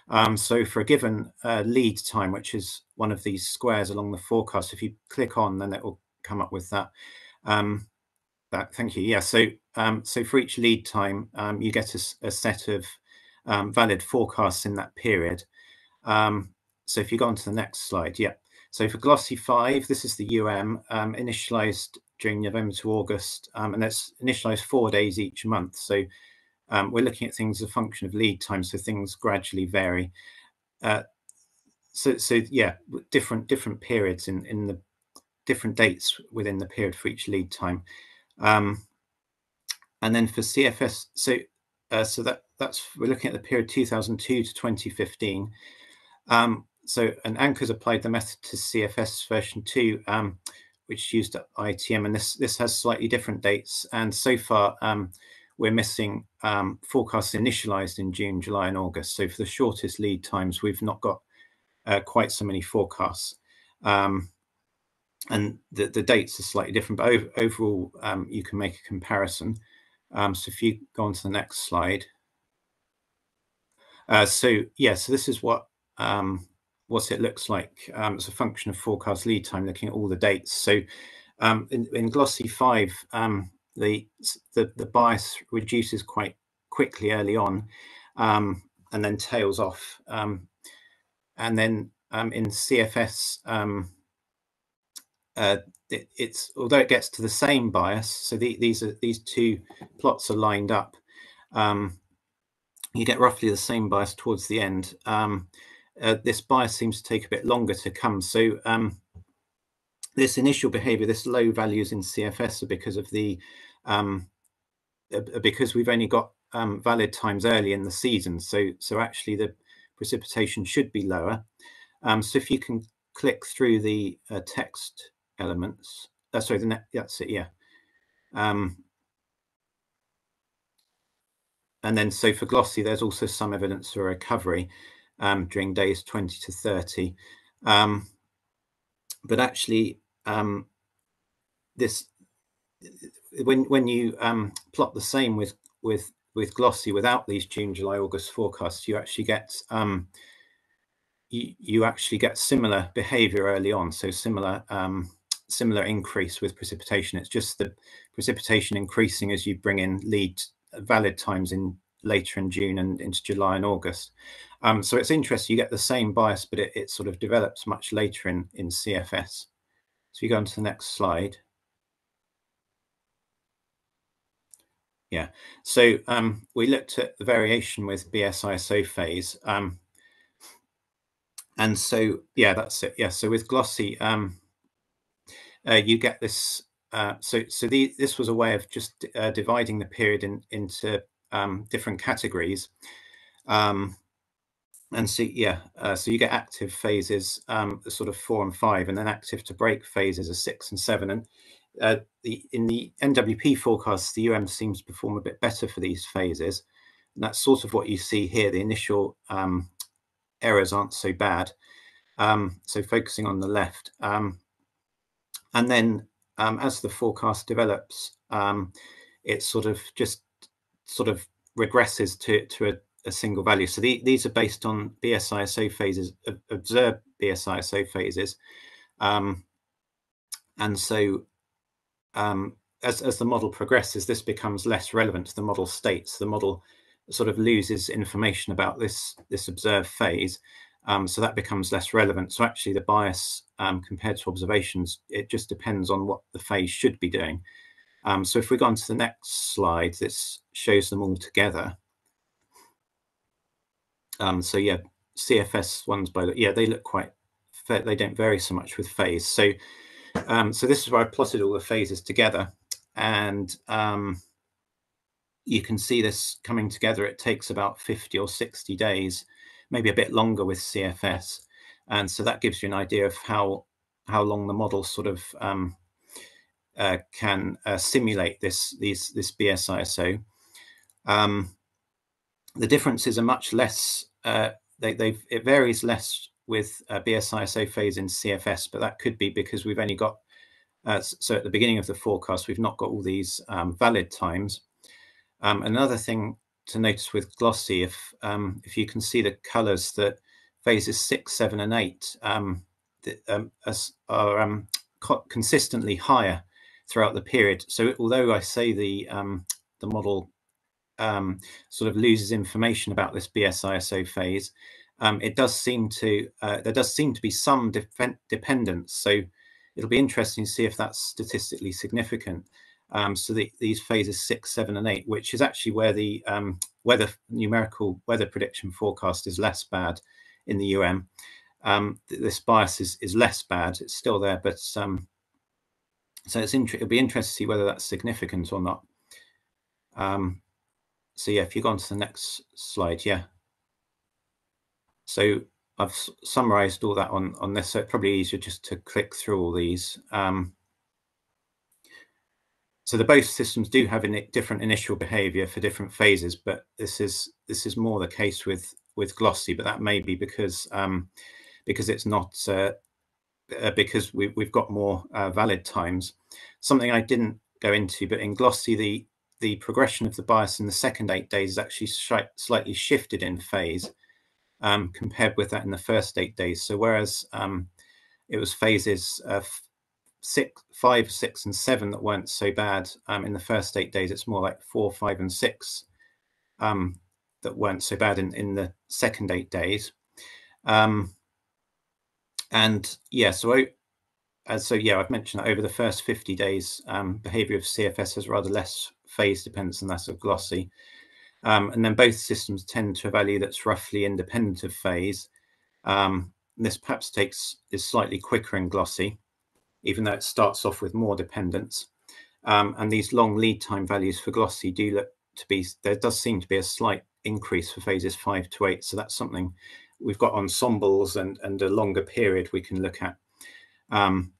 Um, so for a given uh, lead time, which is one of these squares along the forecast, if you click on, then it will come up with that. Um, That. Thank you. Yeah. So, um, so for each lead time, um, you get a, a set of um, valid forecasts in that period. Um, so, if you go on to the next slide, yeah. So, for glossy five, this is the U M um, initialized during November to August, um, and that's initialized four days each month. So, um, we're looking at things as a function of lead time, so things gradually vary. Uh, so, so yeah, different different periods in in the different dates within the period for each lead time. Um, and then for C F S, so uh, so that that's we're looking at the period two thousand two to twenty fifteen. Um, so and Anka's applied the method to C F S version two, um, which used I I T M, and this this has slightly different dates. And so far, um, we're missing um, forecasts initialized in June, July, and August. So for the shortest lead times, we've not got uh, quite so many forecasts. Um, And the, the dates are slightly different, but over, overall, um, you can make a comparison. Um, so if you go on to the next slide. Uh, so, yeah, so this is what um, what's it looks like. Um, it's a function of forecast lead time, looking at all the dates. So um, in, in glossy five, um, the, the the bias reduces quite quickly early on, um, and then tails off. Um, and then um, in C F S, um, uh, it, it's although it gets to the same bias, so the, these are these two plots are lined up. Um, you get roughly the same bias towards the end. Um, uh, this bias seems to take a bit longer to come. So um, this initial behaviour, this low values in C F S are because of the um, uh, because we've only got um, valid times early in the season. So so actually the precipitation should be lower. Um, so if you can click through the uh, text elements, uh, sorry, the net, that's it, yeah. Um, and then so for glossy, there's also some evidence for recovery um, during days twenty to thirty. Um, but actually, um, this when when you um, plot the same with with with glossy without these June, July, August forecasts, you actually get um, you, you actually get similar behaviour early on, so similar um, similar increase with precipitation. It's just the precipitation increasing as you bring in lead valid times in later in June and into July and August. Um, so it's interesting, you get the same bias, but it, it sort of develops much later in in C F S. So you go on to the next slide. Yeah, so um, we looked at the variation with B S I S O phase. Um, and so, yeah, that's it. Yeah, so with glossy, um, uh, you get this. Uh, so so the, this was a way of just uh, dividing the period in, into um, different categories. Um, and so, yeah, uh, so you get active phases, um, sort of four and five, and then active to break phases are six and seven. And Uh, the, in the N W P forecasts, the U M seems to perform a bit better for these phases. And that's sort of what you see here. The initial um, errors aren't so bad. Um, so focusing on the left. Um, and then um, as the forecast develops, um, it sort of just sort of regresses to, to a, a single value. So the, these are based on B S I S O phases, observed B S I S O phases. Um, and so Um, as, as the model progresses, this becomes less relevant to the model states. The model sort of loses information about this, this observed phase, um, so that becomes less relevant. So actually the bias um, compared to observations, it just depends on what the phase should be doing. Um, so if we go on to the next slide, this shows them all together. Um, so yeah, C F S ones, by the, yeah, they look quite, they don't vary so much with phase. So Um, so this is where I plotted all the phases together, and um, you can see this coming together. It takes about fifty or sixty days, maybe a bit longer with C F S, and so that gives you an idea of how how long the model sort of um, uh, can uh, simulate this these this B S I S O. Um, the differences are much less. Uh, they they it varies less with a B S I S O phase in C F S, but that could be because we've only got, uh, so at the beginning of the forecast, we've not got all these um, valid times. Um, another thing to notice with glossy, if um, if you can see the colours, that phases six, seven and eight um, the, um, are um, co consistently higher throughout the period. So although I say the, um, the model um, sort of loses information about this B S I S O phase, Um, it does seem to uh, there does seem to be some dependence, so it'll be interesting to see if that's statistically significant. Um, so the, these phases six, seven, and eight, which is actually where the um, weather numerical weather prediction forecast is less bad in the U M. Um, this bias is is less bad; it's still there, but um, so it's it'll be interesting to see whether that's significant or not. Um, so yeah, if you go on to the next slide, yeah. So I've summarised all that on, on this, so it's probably easier just to click through all these. Um, so the both systems do have in different initial behaviour for different phases, but this is this is more the case with with glossy. But that may be because um, because it's not uh, uh, because we, we've got more uh, valid times. Something I didn't go into, but in glossy, the the progression of the bias in the second eight days is actually sh- slightly shifted in phase. Um, compared with that in the first eight days. So whereas um, it was phases uh, six, five, six and seven that weren't so bad um, in the first eight days, it's more like four, five and six um, that weren't so bad in, in the second eight days. Um, And yeah, so as so yeah, I've mentioned that over the first fifty days, um, behaviour of C F S has rather less phase dependence and less of glossy. Um, and then both systems tend to a value that's roughly independent of phase. Um, this perhaps takes is slightly quicker in glossy, even though it starts off with more dependence. Um, and these long lead time values for glossy do look to be, there does seem to be a slight increase for phases five to eight. So that's something we've got ensembles and, and a longer period we can look at. Um,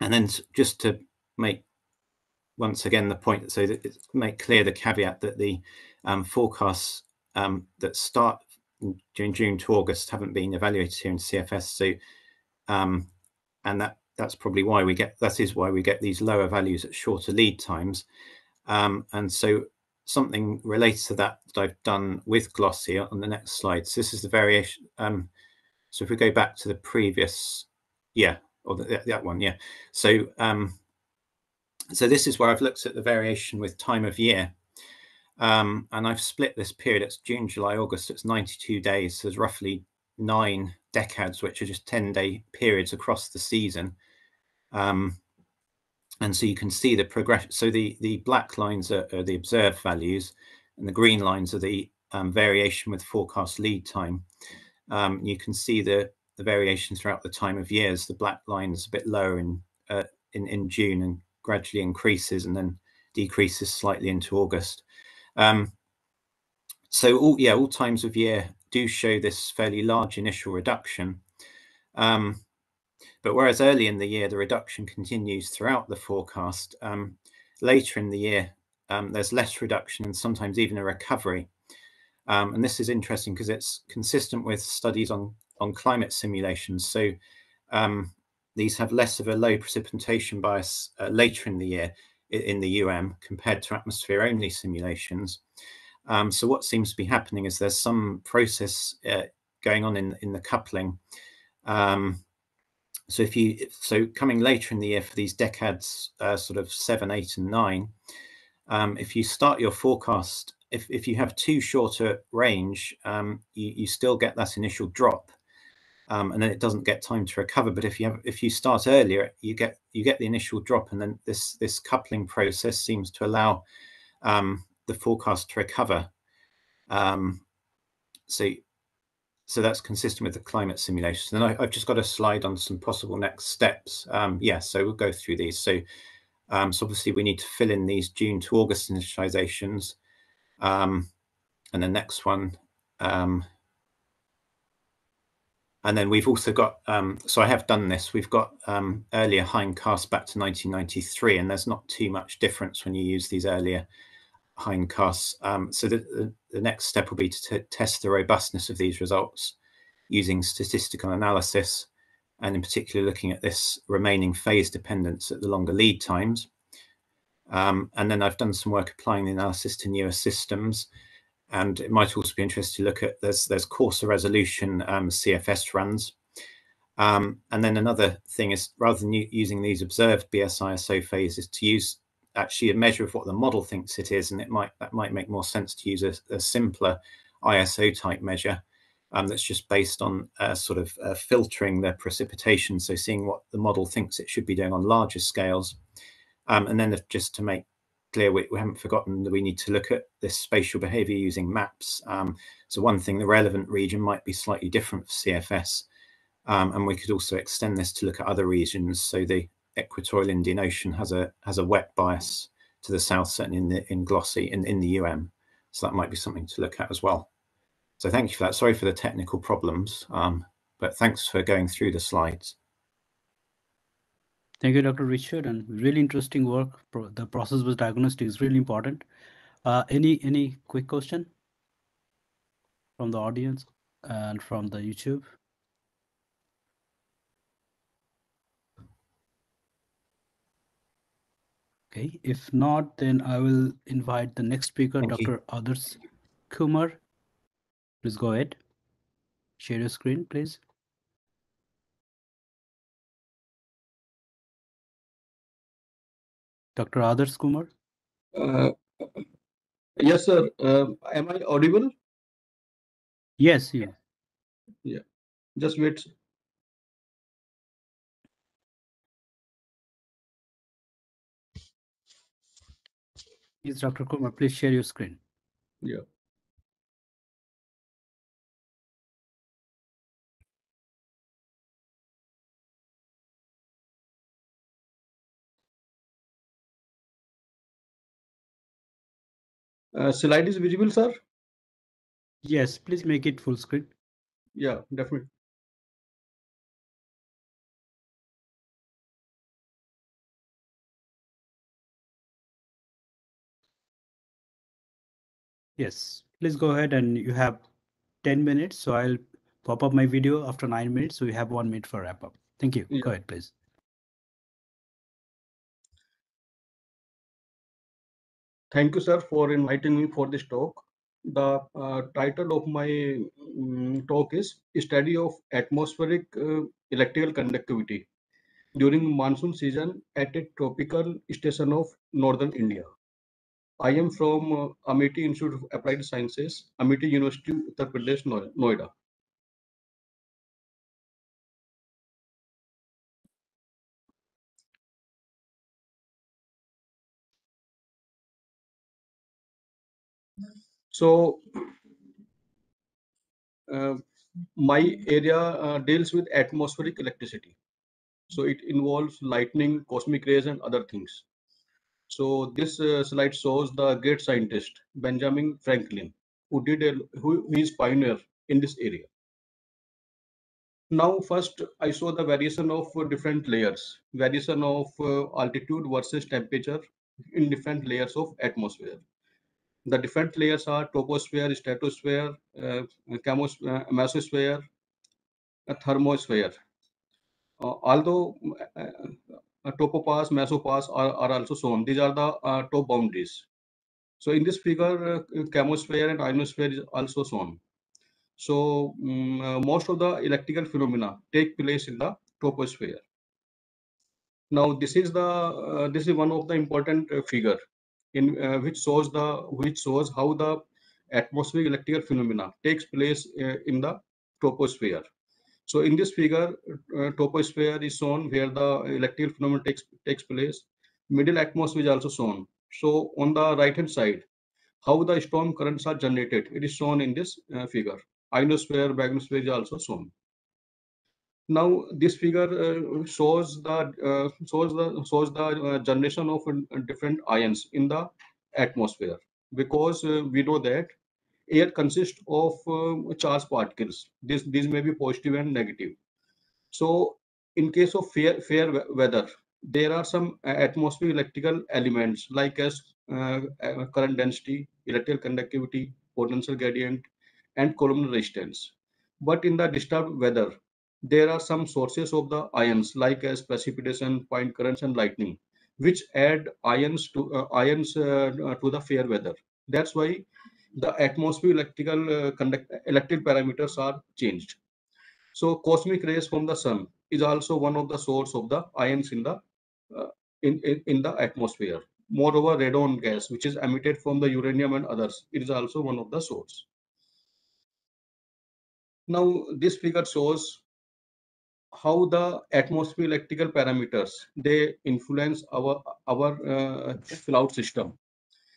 and then just to make once again the point, so that it's make clear the caveat that the um, forecasts um, that start during June to August haven't been evaluated here in C F S. So, um, and that that's probably why we get, that is why we get these lower values at shorter lead times. Um, and so something related to that that I've done with glossy on the next slide. So this is the variation. Um, so if we go back to the previous, yeah, or the, that one, yeah. So um, so this is where I've looked at the variation with time of year. Um, and I've split this period. It's June, July, August. It's ninety-two days. So there's roughly nine decads, which are just ten-day periods across the season. Um, and so you can see the progression. So the, the black lines are, are the observed values, and the green lines are the um, variation with forecast lead time. Um, you can see the, the variation throughout the time of years. The black line is a bit lower in, uh, in, in June and gradually increases and then decreases slightly into August. Um, so all, yeah, all times of year do show this fairly large initial reduction. Um, But whereas early in the year, the reduction continues throughout the forecast, um, later in the year, um, there's less reduction and sometimes even a recovery. Um, and this is interesting because it's consistent with studies on, on climate simulations. So um, these have less of a low precipitation bias uh, later in the year in the U M compared to atmosphere only simulations. Um, so what seems to be happening is there's some process uh, going on in, in the coupling. Um, So if you so coming later in the year for these decads, uh, sort of seven, eight, and nine, um, if you start your forecast, if if you have too short a range, um, you you still get that initial drop, um, and then it doesn't get time to recover. But if you have if you start earlier, you get you get the initial drop, and then this this coupling process seems to allow um, the forecast to recover. Um, so. So that's consistent with the climate simulation. And I, I've just got a slide on some possible next steps. Um, yeah, so we'll go through these. So, um, so obviously we need to fill in these June to August initializations. Um, and the next one. Um, and then we've also got, um, so I have done this. We've got um, earlier hindcast back to nineteen ninety-three, and there's not too much difference when you use these earlier hindcasts. Um, so the, the, the next step will be to t test the robustness of these results using statistical analysis, and in particular looking at this remaining phase dependence at the longer lead times. Um, and then I've done some work applying the analysis to newer systems, and it might also be interesting to look at there's there's coarser resolution um, C F S runs. Um, and then another thing is, rather than using these observed B S I S O phases, to use actually a measure of what the model thinks it is, and it might that might make more sense to use a, a simpler I S O type measure um, that's just based on uh, sort of uh, filtering the precipitation, so seeing what the model thinks it should be doing on larger scales. Um, and then just to make clear, we, we haven't forgotten that we need to look at this spatial behavior using maps. Um, so one thing, the relevant region might be slightly different for C F S, um, and we could also extend this to look at other regions. So the Equatorial Indian Ocean has a has a wet bias to the south, certainly in the in glossy in in the U M, so that might be something to look at as well. So thank you for that. Sorry for the technical problems, um, but thanks for going through the slides. Thank you, Doctor Richard, and really interesting work. Pro the process-based diagnostic is really important. Uh, any any quick question from the audience and from the YouTube? Okay, if not, then I will invite the next speaker, Thank Doctor Adarsh Kumar. Please go ahead. Share your screen, please. Doctor Adarsh Kumar. Uh, yes, sir. Uh, am I audible? Yes, yeah. Yeah. Just wait. Please, Doctor Kumar, please share your screen. Yeah. Uh, slide is visible, sir? Yes, please make it full screen. Yeah, definitely. Yes, please go ahead, and you have ten minutes. So I'll pop up my video after nine minutes. So you have one minute for wrap up. Thank you. Yeah. Go ahead, please. Thank you, sir, for inviting me for this talk. The uh, title of my um, talk is Study of Atmospheric uh, Electrical Conductivity During Monsoon Season at a Tropical Station of Northern India. I am from uh, Amity Institute of Applied Sciences, Amity University, Uttar Pradesh, Noida. So, uh, my area uh, deals with atmospheric electricity. So it involves lightning, cosmic rays, and other things. So this uh, slide shows the great scientist, Benjamin Franklin, who did a, who is pioneer in this area. Now, first, I show the variation of different layers, variation of uh, altitude versus temperature in different layers of atmosphere. The different layers are troposphere, stratosphere, uh, uh, mesosphere, uh, thermosphere. Uh, although uh, uh, tropopause, mesopause are, are also shown. These are the uh, top boundaries. So in this figure, uh, chemosphere and ionosphere is also shown. So um, uh, most of the electrical phenomena take place in the troposphere. Now this is the uh, this is one of the important uh, figure. In uh, which shows the which shows how the atmospheric electrical phenomena takes place uh, in the troposphere. So in this figure, uh, troposphere is shown where the electrical phenomena takes takes place. Middle atmosphere is also shown. So on the right hand side, how the storm currents are generated, it is shown in this uh, figure. Ionosphere, bagosphere is also shown. Now this figure uh, shows the uh, shows the shows the uh, generation of uh, different ions in the atmosphere, because uh, we know that air consists of uh, charged particles. This these may be positive and negative. So in case of fair fair weather, there are some atmospheric electrical elements like as uh, current density, electrical conductivity, potential gradient, and columnar resistance. But in the disturbed weather, there are some sources of the ions like as precipitation, point currents, and lightning, which add ions to uh, ions uh, to the fair weather. That's why the atmospheric electrical uh, conduct electric parameters are changed. So cosmic rays from the sun is also one of the source of the ions in the uh, in, in in the atmosphere. Moreover, radon gas, which is emitted from the uranium and others, it is also one of the source. Now this figure shows how the atmosphere electrical parameters, they influence our our uh, cloud system.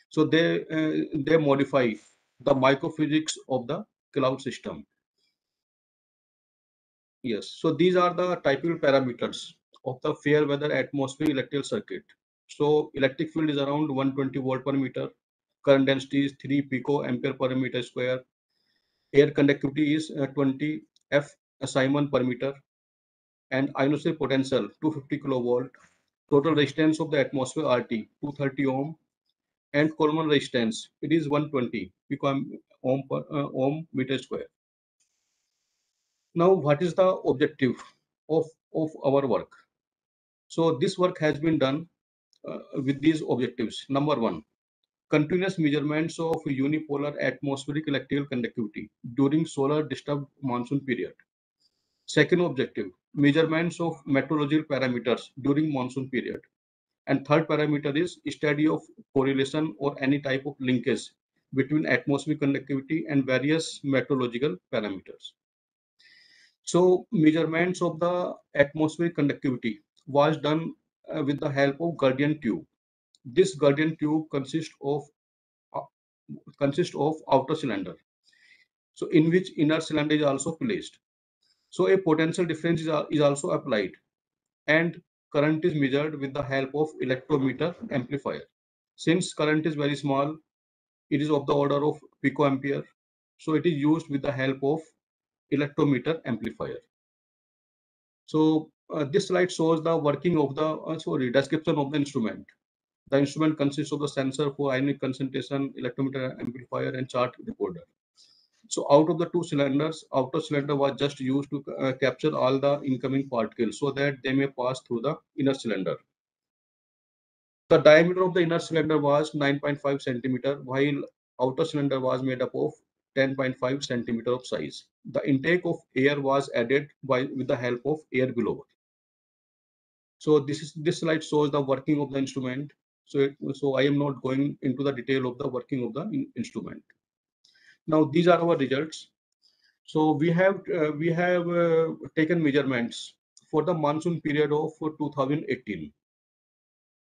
So they uh, they modify the microphysics of the cloud system. Yes, so these are the typical parameters of the fair weather atmosphere electrical circuit. So electric field is around one hundred twenty volt per meter. Current density is three pico ampere per meter square. Air conductivity is uh, twenty F Simon per meter. And ionosphere potential two hundred fifty kilovolt, total resistance of the atmosphere R T two hundred thirty ohm, and columnar resistance it is one hundred twenty pico ohm per uh, ohm meter square. Now, what is the objective of of our work? So this work has been done uh, with these objectives. Number one, continuous measurements of unipolar atmospheric electrical conductivity during solar disturbed monsoon period. Second objective, measurements of meteorological parameters during monsoon period. And third parameter is study of correlation or any type of linkage between atmospheric conductivity and various meteorological parameters. So measurements of the atmospheric conductivity was done uh, with the help of gradient tube. This guardian tube consists of uh, consists of outer cylinder, so in which inner cylinder is also placed. So a potential difference is, is also applied, and current is measured with the help of electrometer amplifier. Since current is very small, it is of the order of picoampere, so it is used with the help of electrometer amplifier. So uh, this slide shows the working of the uh, sorry description of the instrument. The instrument consists of the sensor for ionic concentration, electrometer amplifier, and chart recorder. So out of the two cylinders, outer cylinder was just used to uh, capture all the incoming particles so that they may pass through the inner cylinder. The diameter of the inner cylinder was nine point five centimeter, while outer cylinder was made up of ten point five centimeter of size. The intake of air was added by with the help of air blower. So this is this slide shows the working of the instrument. So it, so I am not going into the detail of the working of the in, instrument. Now these are our results. So we have uh, we have uh, taken measurements for the monsoon period of two thousand eighteen.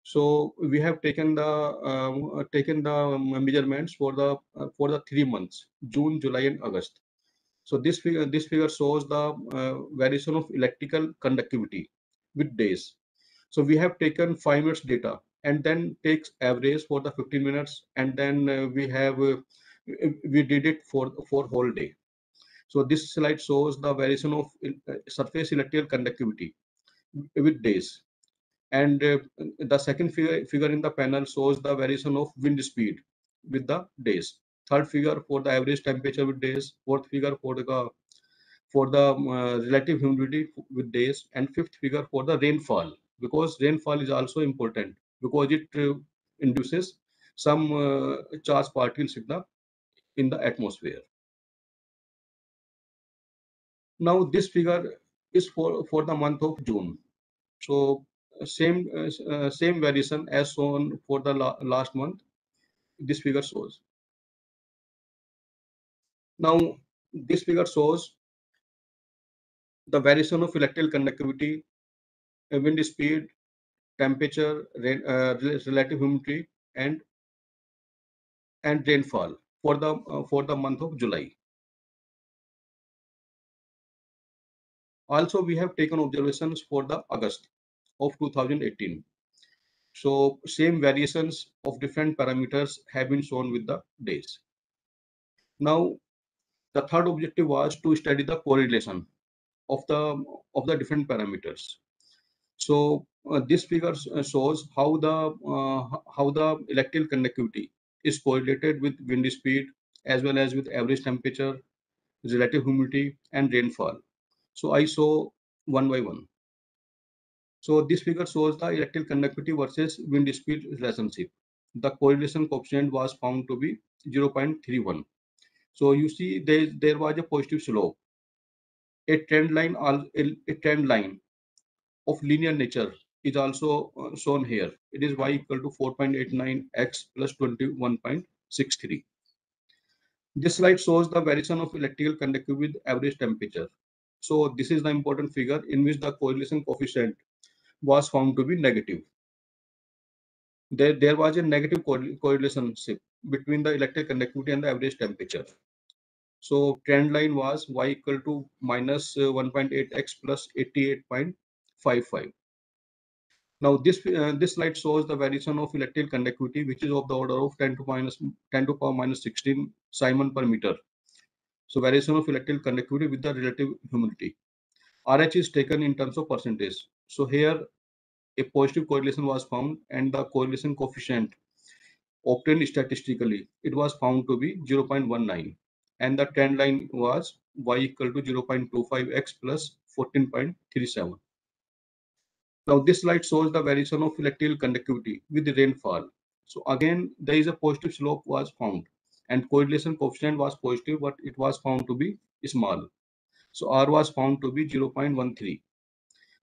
So we have taken the uh, taken the measurements for the uh, for the three months, June, July, and August. So this figure this figure shows the uh, variation of electrical conductivity with days. So we have taken five minutes data and then takes average for the fifteen minutes, and then uh, we have uh, we did it for for whole day. So this slide shows the variation of uh, surface electrical conductivity with days. And uh, the second figure, figure in the panel shows the variation of wind speed with the days. Third figure for the average temperature with days. Fourth figure for the for the uh, relative humidity with days. And fifth figure for the rainfall, because rainfall is also important, because it uh, induces some uh, charge particles in the in the atmosphere. Now this figure is for for the month of June. So same uh, same variation as shown for the la last month. This figure shows. Now this figure shows the variation of electrical conductivity, wind speed, temperature, rain, uh, relative humidity, and and rainfall for the uh, for the month of July. Also, we have taken observations for the August of two thousand eighteen. So same variations of different parameters have been shown with the days. Now the third objective was to study the correlation of the of the different parameters. So uh, this figure shows how the uh, how the electrical conductivity is correlated with wind speed, as well as with average temperature, relative humidity, and rainfall. So I show one by one. So this figure shows the electrical conductivity versus wind speed relationship. The correlation coefficient was found to be zero point three one. So you see there there was a positive slope, a trend line a trend line of linear nature is also shown here. It is y equal to four point eight nine x plus twenty-one point six three. This slide shows the variation of electrical conductivity with average temperature. So this is the important figure in which the correlation coefficient was found to be negative. There, there was a negative correlation between the electrical conductivity and the average temperature. So trend line was y equal to minus one point eight x plus eighty-eight point five five. Now this uh, this slide shows the variation of electrical conductivity, which is of the order of ten to power minus sixteen Simon per meter. So variation of electrical conductivity with the relative humidity. R H is taken in terms of percentage. So here a positive correlation was found, and the correlation coefficient obtained statistically, it was found to be zero point one nine, and the trend line was y equal to zero point two five x plus fourteen point three seven. Now this slide shows the variation of electrical conductivity with the rainfall. So again there is a positive slope was found, and correlation coefficient was positive, but it was found to be small. So R was found to be zero point one three.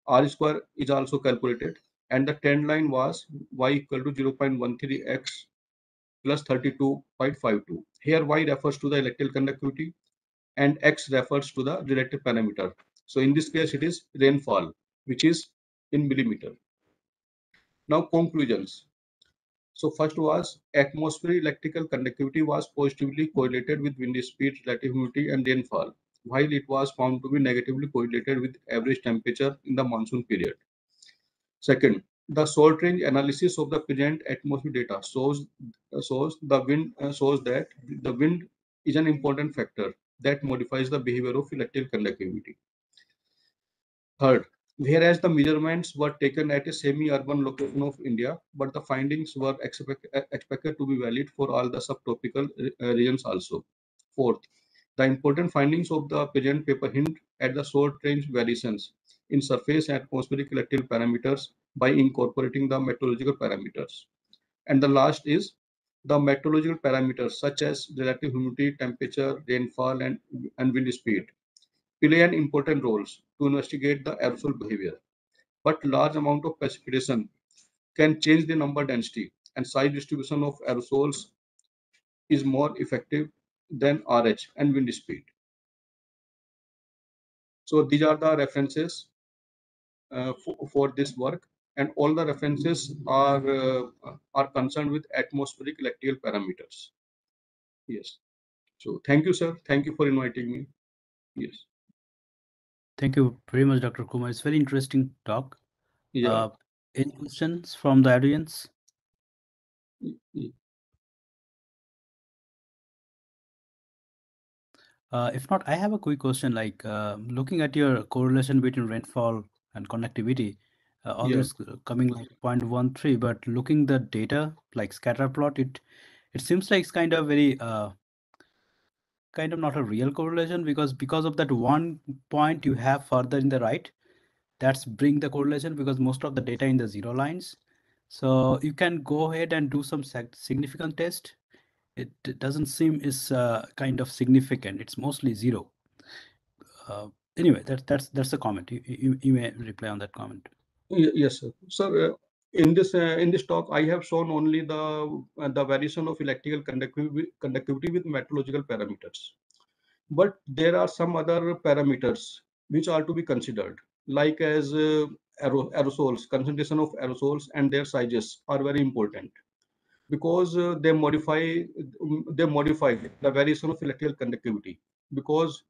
R square is also calculated, and the trend line was y equal to zero point one three x plus thirty-two point five two. Here y refers to the electrical conductivity and x refers to the relative parameter. So in this case it is rainfall, which is in millimeter. Now conclusions. So first was atmospheric electrical conductivity was positively correlated with wind speed, relative humidity and rainfall, while it was found to be negatively correlated with average temperature in the monsoon period. Second, the salt range analysis of the present atmospheric data shows, shows, the wind, shows that the wind is an important factor that modifies the behavior of electrical conductivity. Third, whereas the measurements were taken at a semi-urban location of India, but the findings were expect, expected to be valid for all the subtropical regions also. Fourth, the important findings of the present paper hint at the short range variations in surface and atmospheric electrical parameters by incorporating the meteorological parameters. And the last is the meteorological parameters such as relative humidity, temperature, rainfall, and, and wind speed play an important role to investigate the aerosol behavior. But large amount of precipitation can change the number density and size distribution of aerosols is more effective than R H and wind speed. So these are the references uh, for, for this work, and all the references are uh, are concerned with atmospheric electrical parameters. Yes. So thank you, sir. Thank you for inviting me. Yes. Thank you very much, Doctor Kumar. It's very interesting talk. Yeah. Uh, any questions from the audience? Yeah. Uh, if not, I have a quick question. Like uh, looking at your correlation between rainfall and conductivity, uh, all yeah. this coming like zero point one three. But looking the data like scatter plot, it it seems like it's kind of very. Uh, kind of not a real correlation, because because of that one point you have further in the right, that's bring the correlation, because most of the data in the zero lines. So you can go ahead and do some significant test. It, it doesn't seem is uh, kind of significant. It's mostly zero. Uh, anyway, that, that's that's a comment. You, you you may reply on that comment. Yes, sir. Sir, uh, in this uh, in this talk, I have shown only the uh, the variation of electrical conductivity conductivity with meteorological parameters, but there are some other parameters which are to be considered, like as uh, aerosols, concentration of aerosols and their sizes are very important, because uh, they modify they modify the variation of electrical conductivity, because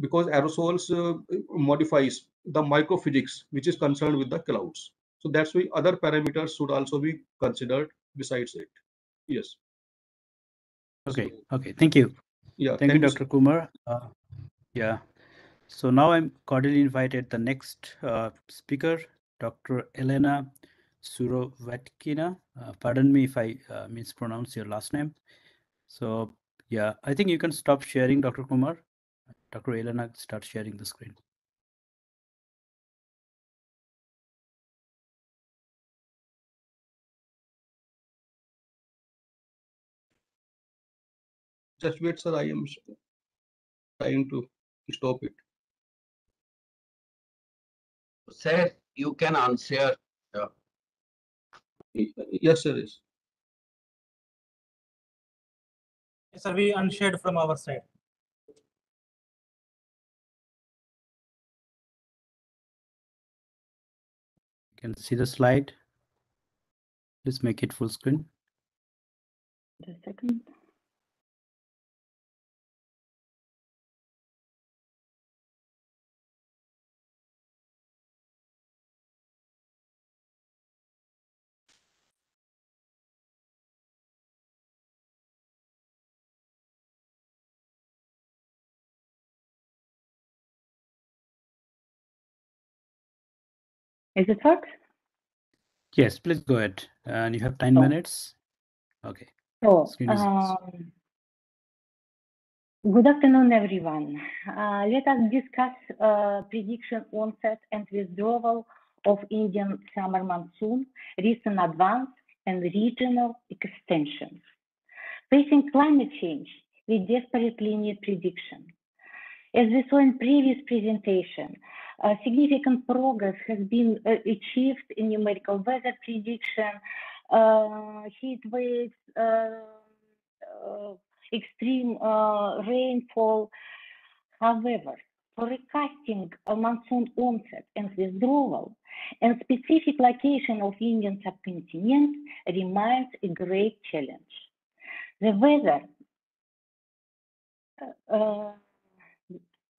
because aerosols uh, modifies the microphysics which is concerned with the clouds. So that's why other parameters should also be considered besides it. Yes. Okay. So, okay. Thank you. Yeah. Thank, thank you, Doctor Kumar. Uh, yeah. So now I'm cordially invited the next uh, speaker, Doctor Elena Surovatkina. Uh, pardon me if I uh, mispronounce your last name. So yeah, I think you can stop sharing, Doctor Kumar. Doctor Elena, start sharing the screen. Just wait, sir. I am trying to stop it. Sir, you can answer. Yeah. Yes, sir. Yes, sir. We unshared from our side. You can see the slide. Let's make it full screen. Just a second. Is it works? Yes, please go ahead. And you have nine oh. minutes. Okay. So, um, good afternoon, everyone. Uh, let us discuss uh, prediction onset and withdrawal of Indian summer monsoon, recent advance, and regional extensions. Facing climate change, we desperately need prediction. As we saw in previous presentation, Uh, significant progress has been uh, achieved in numerical weather prediction, uh, heat waves, uh, uh, extreme uh, rainfall. However, forecasting a monsoon onset and withdrawal and specific location of Indian subcontinent remains a great challenge. The weather, uh,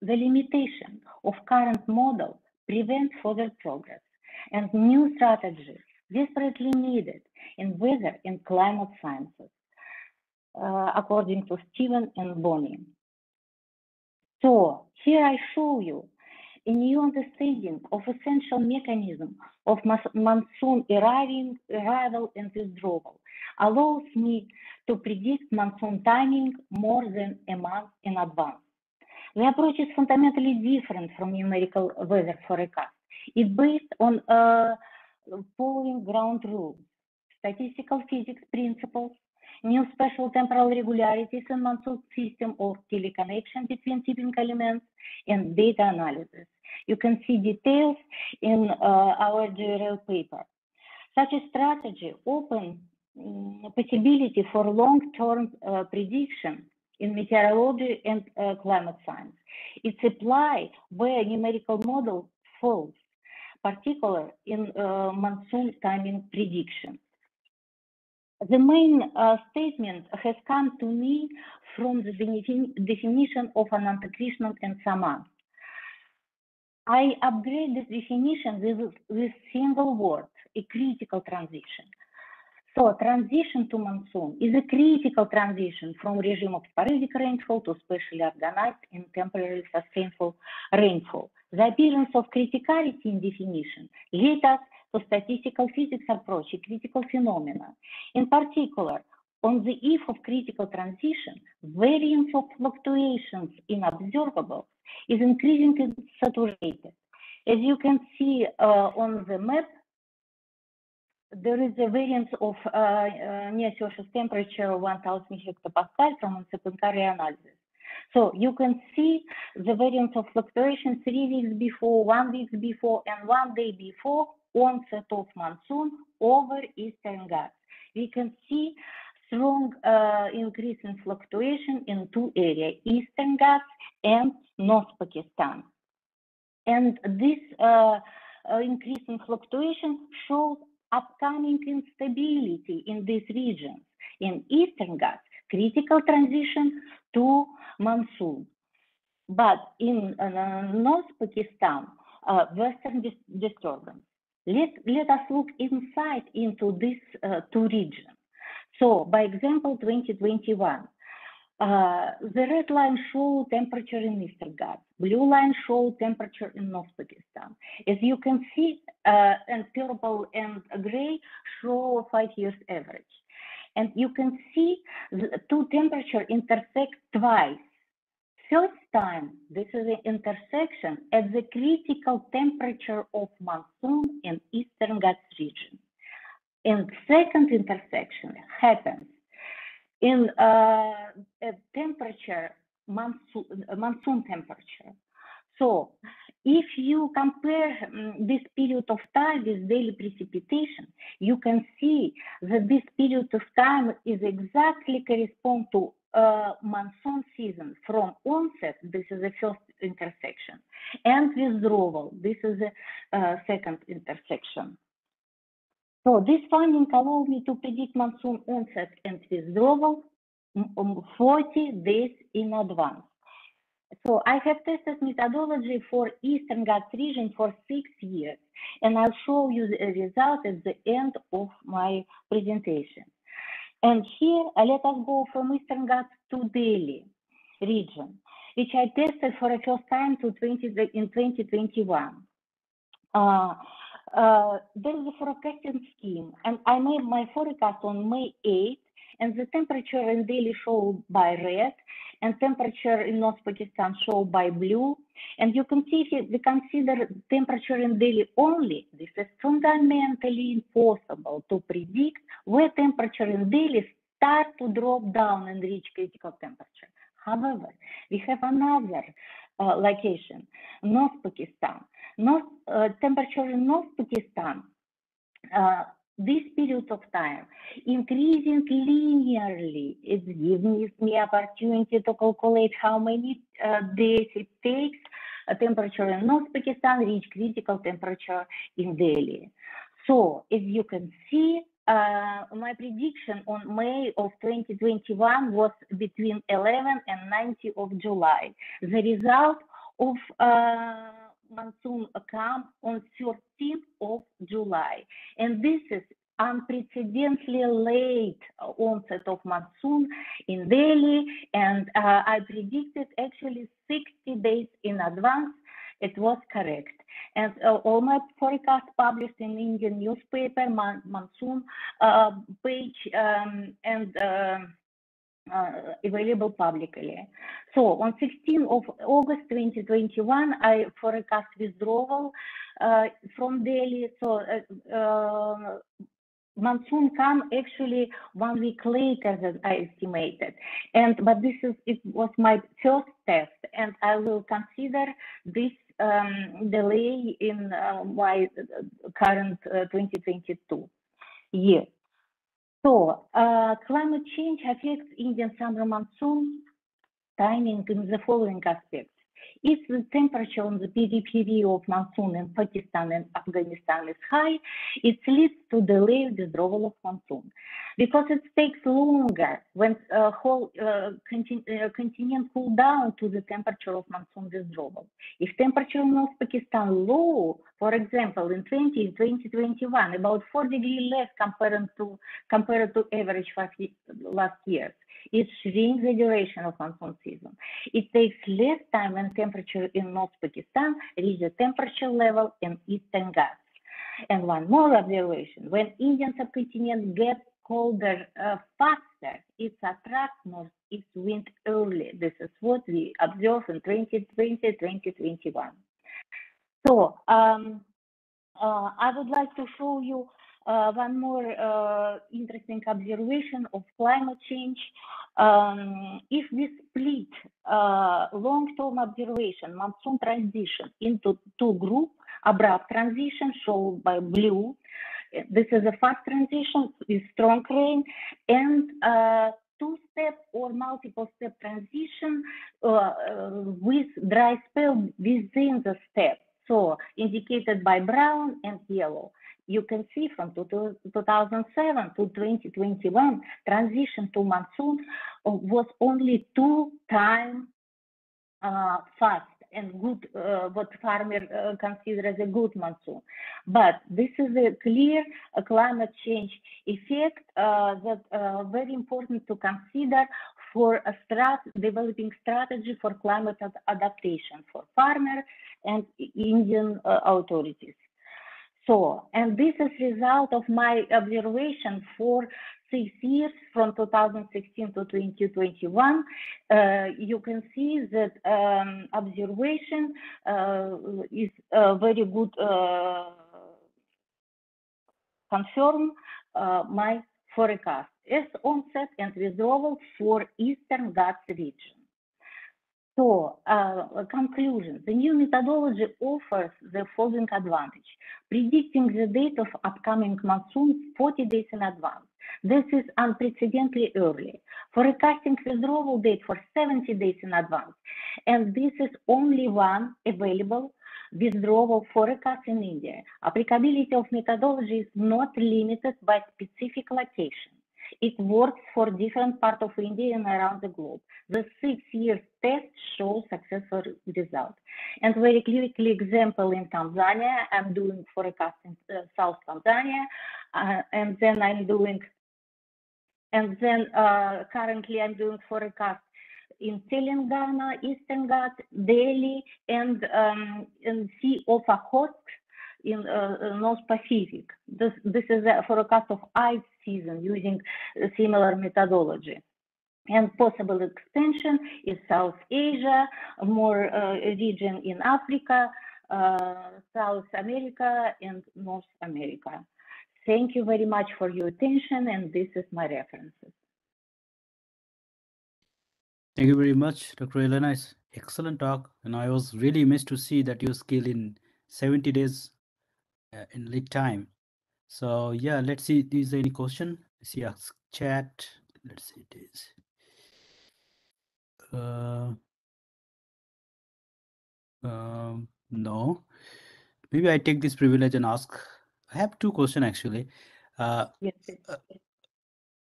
the limitation of current model prevents further progress, and new strategies desperately needed in weather and climate sciences, uh, according to Stephen and Bonnie. So here I show you a new understanding of essential mechanism of monsoon arriving, arrival and withdrawal allows me to predict monsoon timing more than a month in advance. The approach is fundamentally different from numerical weather forecast. It's based on uh, following ground rules, statistical physics principles, new spatial temporal regularities in monsoon system or teleconnection between tipping elements, and data analysis. You can see details in uh, our G R L paper. Such a strategy opens um, possibility for long-term uh, prediction in meteorology and uh, climate science. It's applied where numerical model falls, particularly in uh, monsoon timing prediction. The main uh, statement has come to me from the defini definition of Ananthakrishnan and Samant. I upgrade this definition with this single word, a critical transition. So transition to monsoon is a critical transition from regime of sporadic rainfall to specially organized and temporarily sustainable rainfall. The appearance of criticality in definition leads us to statistical physics approach to critical phenomena. In particular, on the eve of critical transition, variance of fluctuations in observables is increasingly saturated. As you can see uh, on the map, there is a variance of uh, uh, near surface temperature one thousand hectopascal from Tsipankari analysis. So you can see the variance of fluctuation three weeks before, one week before, and one day before onset of monsoon over Eastern Ghats. We can see strong uh, increase in fluctuation in two areas, Eastern Ghats and North Pakistan. And this uh, uh, increase in fluctuation shows upcoming instability in these regions. In Eastern Ghats, critical transition to monsoon. But in uh, North Pakistan, uh, Western dis disturbance. Let, let us look inside into these uh, two regions. So, by example, twenty twenty-one, uh, the red line shows temperature in Eastern Ghats, blue line shows temperature in North Pakistan. As you can see, uh, and purple and gray show five years average. And you can see the two temperatures intersect twice. First time, this is the intersection at the critical temperature of monsoon in Eastern Ghats region. And second intersection happens in uh, a temperature, monsoon, monsoon temperature. So if you compare um, this period of time with daily precipitation, you can see that this period of time is exactly correspond to uh, monsoon season from onset, this is the first intersection, and withdrawal, this is the uh, second intersection. So this finding allowed me to predict monsoon onset and withdrawal forty days in advance. So I have tested methodology for Eastern Ghats region for six years, and I'll show you the result at the end of my presentation. And here, let us go from Eastern Ghats to Delhi region, which I tested for the first time to twenty, in twenty twenty-one. Uh, uh, there is a forecasting scheme, and I made my forecast on May eighth, and the temperature in Delhi shown by red, and temperature in North Pakistan shown by blue. And you can see if we consider temperature in Delhi only, this is fundamentally impossible to predict where temperature in Delhi start to drop down and reach critical temperature. However, we have another uh, location, North Pakistan. North, uh, temperature in North Pakistan, uh, this period of time, increasing linearly, it gives me opportunity to calculate how many uh, days it takes temperature in North Pakistan reached critical temperature in Delhi. So, as you can see, uh, my prediction on May of twenty twenty-one was between eleven and nineteenth of July. The result of uh, monsoon come on thirteenth of July, and this is unprecedentedly late onset of monsoon in Delhi, and uh, I predicted actually sixty days in advance. It was correct. And uh, all my forecasts published in Indian newspaper, mon monsoon uh, page, um, and uh, Uh, available publicly. So on sixteenth of August twenty twenty-one, I forecast withdrawal uh, from Delhi. So uh, uh, monsoon come actually one week later than I estimated. And but this is it was my first test, and I will consider this um, delay in uh, my current uh, twenty twenty-two year. So, uh, climate change affects Indian summer monsoon timing in the following aspects. If the temperature on the periphery of monsoon in Pakistan and Afghanistan is high, it leads to delay withdrawal of monsoon. Because it takes longer when uh, whole uh, contin uh, continent cool down to the temperature of monsoon withdrawal. If temperature in North Pakistan low, for example, in twenty twenty-one, about four degrees less compared to compared to average last year, it shrinks the duration of monsoon season. It takes less time when temperature in North Pakistan reaches the temperature level in Eastern Ghats. And one more observation, when Indian subcontinent gets colder uh, faster, it attracts northeast wind early. This is what we observe in twenty twenty, twenty twenty-one. So um, uh, I would like to show you Uh, one more uh, interesting observation of climate change. Um, if we split uh, long-term observation, monsoon transition, into two groups, abrupt transition shown by blue. This is a fast transition with strong rain, and uh, two-step or multiple-step transition uh, uh, with dry spell within the step. So indicated by brown and yellow. You can see from two thousand seven to twenty twenty-one, transition to monsoon was only two times uh, fast and good, uh, what farmer uh, consider as a good monsoon. But this is a clear uh, climate change effect uh, that uh, very important to consider for a strat developing strategy for climate ad adaptation for farmer and Indian uh, authorities. So, and this is result of my observation for six years from two thousand sixteen to twenty twenty-one. Uh, you can see that um, observation uh, is a very good uh, confirm uh, my forecast as onset and withdrawal for Eastern Ghats region. So, uh, conclusion, the new methodology offers the following advantage. Predicting the date of upcoming monsoon forty days in advance. This is unprecedentedly early. Forecasting withdrawal date for seventy days in advance. And this is only one available withdrawal forecast in India. Applicability of methodology is not limited by specific location. It works for different parts of India and around the globe. The six-year test shows successful result. And very clearly example in Tanzania, I'm doing forecast in uh, South Tanzania, uh, and then I'm doing, and then uh, currently I'm doing forecast in Telangana, Eastern Ghats, Delhi, and um, in Sea of Okhotsk in uh, North Pacific. This, this is a forecast of ice season using similar methodology. And possible extension is South Asia, more uh, region in Africa, uh, South America, and North America. Thank you very much for your attention, and this is my references. Thank you very much, Doctor Elena. It's excellent talk, and I was really amazed to see that your skill in seventy days uh, in lead time. So yeah, let's see. Is there any question? Let's see our chat. Let's see it is. Uh, Um, no, maybe I take this privilege and ask. I have two questions actually. Uh, yes. Uh,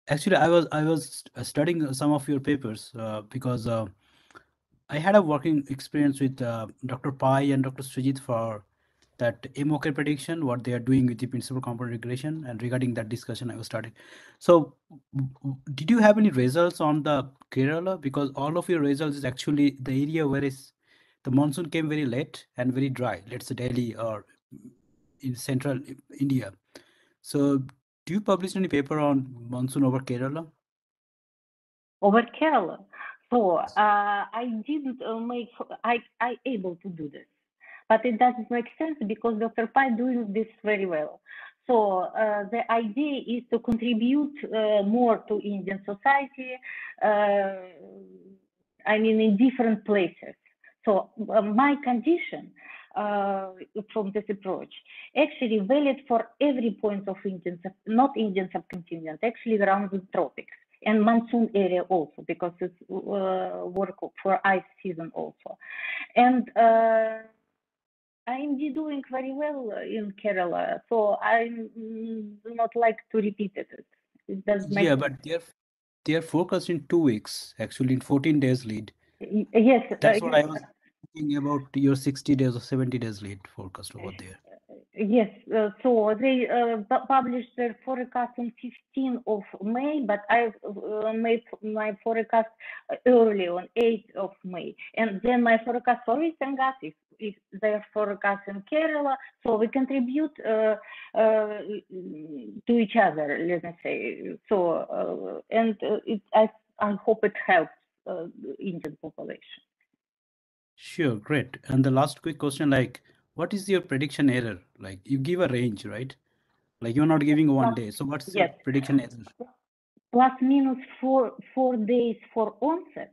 actually, I was I was studying some of your papers uh, because uh, I had a working experience with uh, Doctor Pai and Doctor Srijit for that M O K prediction, what they are doing with the principal component regression, and regarding that discussion I was starting. So did you have any results on the Kerala? Because all of your results is actually the area where is the monsoon came very late and very dry, let's say Delhi or in central India. So do you publish any paper on monsoon over Kerala? Over Kerala? So uh, I didn't uh, make, I, I able to do this. But it doesn't make sense because Doctor Pai doing this very well. So uh, the idea is to contribute uh, more to Indian society, uh, I mean, in different places. So uh, my condition uh, from this approach actually valid for every point of Indian, not Indian subcontinent, actually around the tropics and monsoon area also, because it's uh, work for ice season also. And uh, I'm doing very well in Kerala, so I do not like to repeat it. It does make yeah, sense. But they're they're focused in two weeks, actually in fourteen days lead. Yes, that's uh, what yes. I was thinking about your sixty days or seventy days lead forecast over there. Yes, uh, so they uh, published their forecast on fifteenth of May, but I uh, made my forecast early on eighth of May, and then my forecast for East Angas is, is their forecast in Kerala, so we contribute uh, uh, to each other, let me say. So, uh, and uh, it, I, I hope it helps uh, Indian population. Sure, great. And the last quick question, like, what is your prediction error? Like you give a range, right? Like you're not giving one plus, day. So what's yes. your prediction error? Plus minus four, four days for onset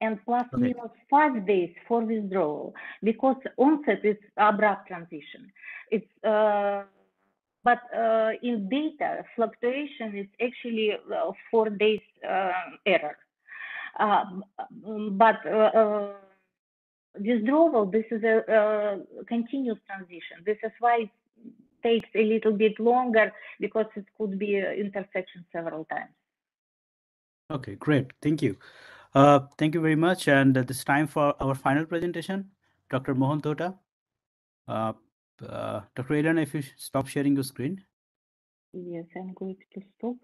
and plus okay. minus five days for withdrawal, because onset is abrupt transition. It's, uh, but uh, in data fluctuation is actually uh, four days uh, error. Uh, but uh, uh, withdrawal, this is a uh, continuous transition. This is why it takes a little bit longer, because it could be uh, intersection several times. Okay, great. Thank you. Uh, thank you very much. And uh, this time for our final presentation, Doctor Mohan Tota. Uh, uh, Doctor Elena, if you stop sharing your screen. Yes, I'm going to stop.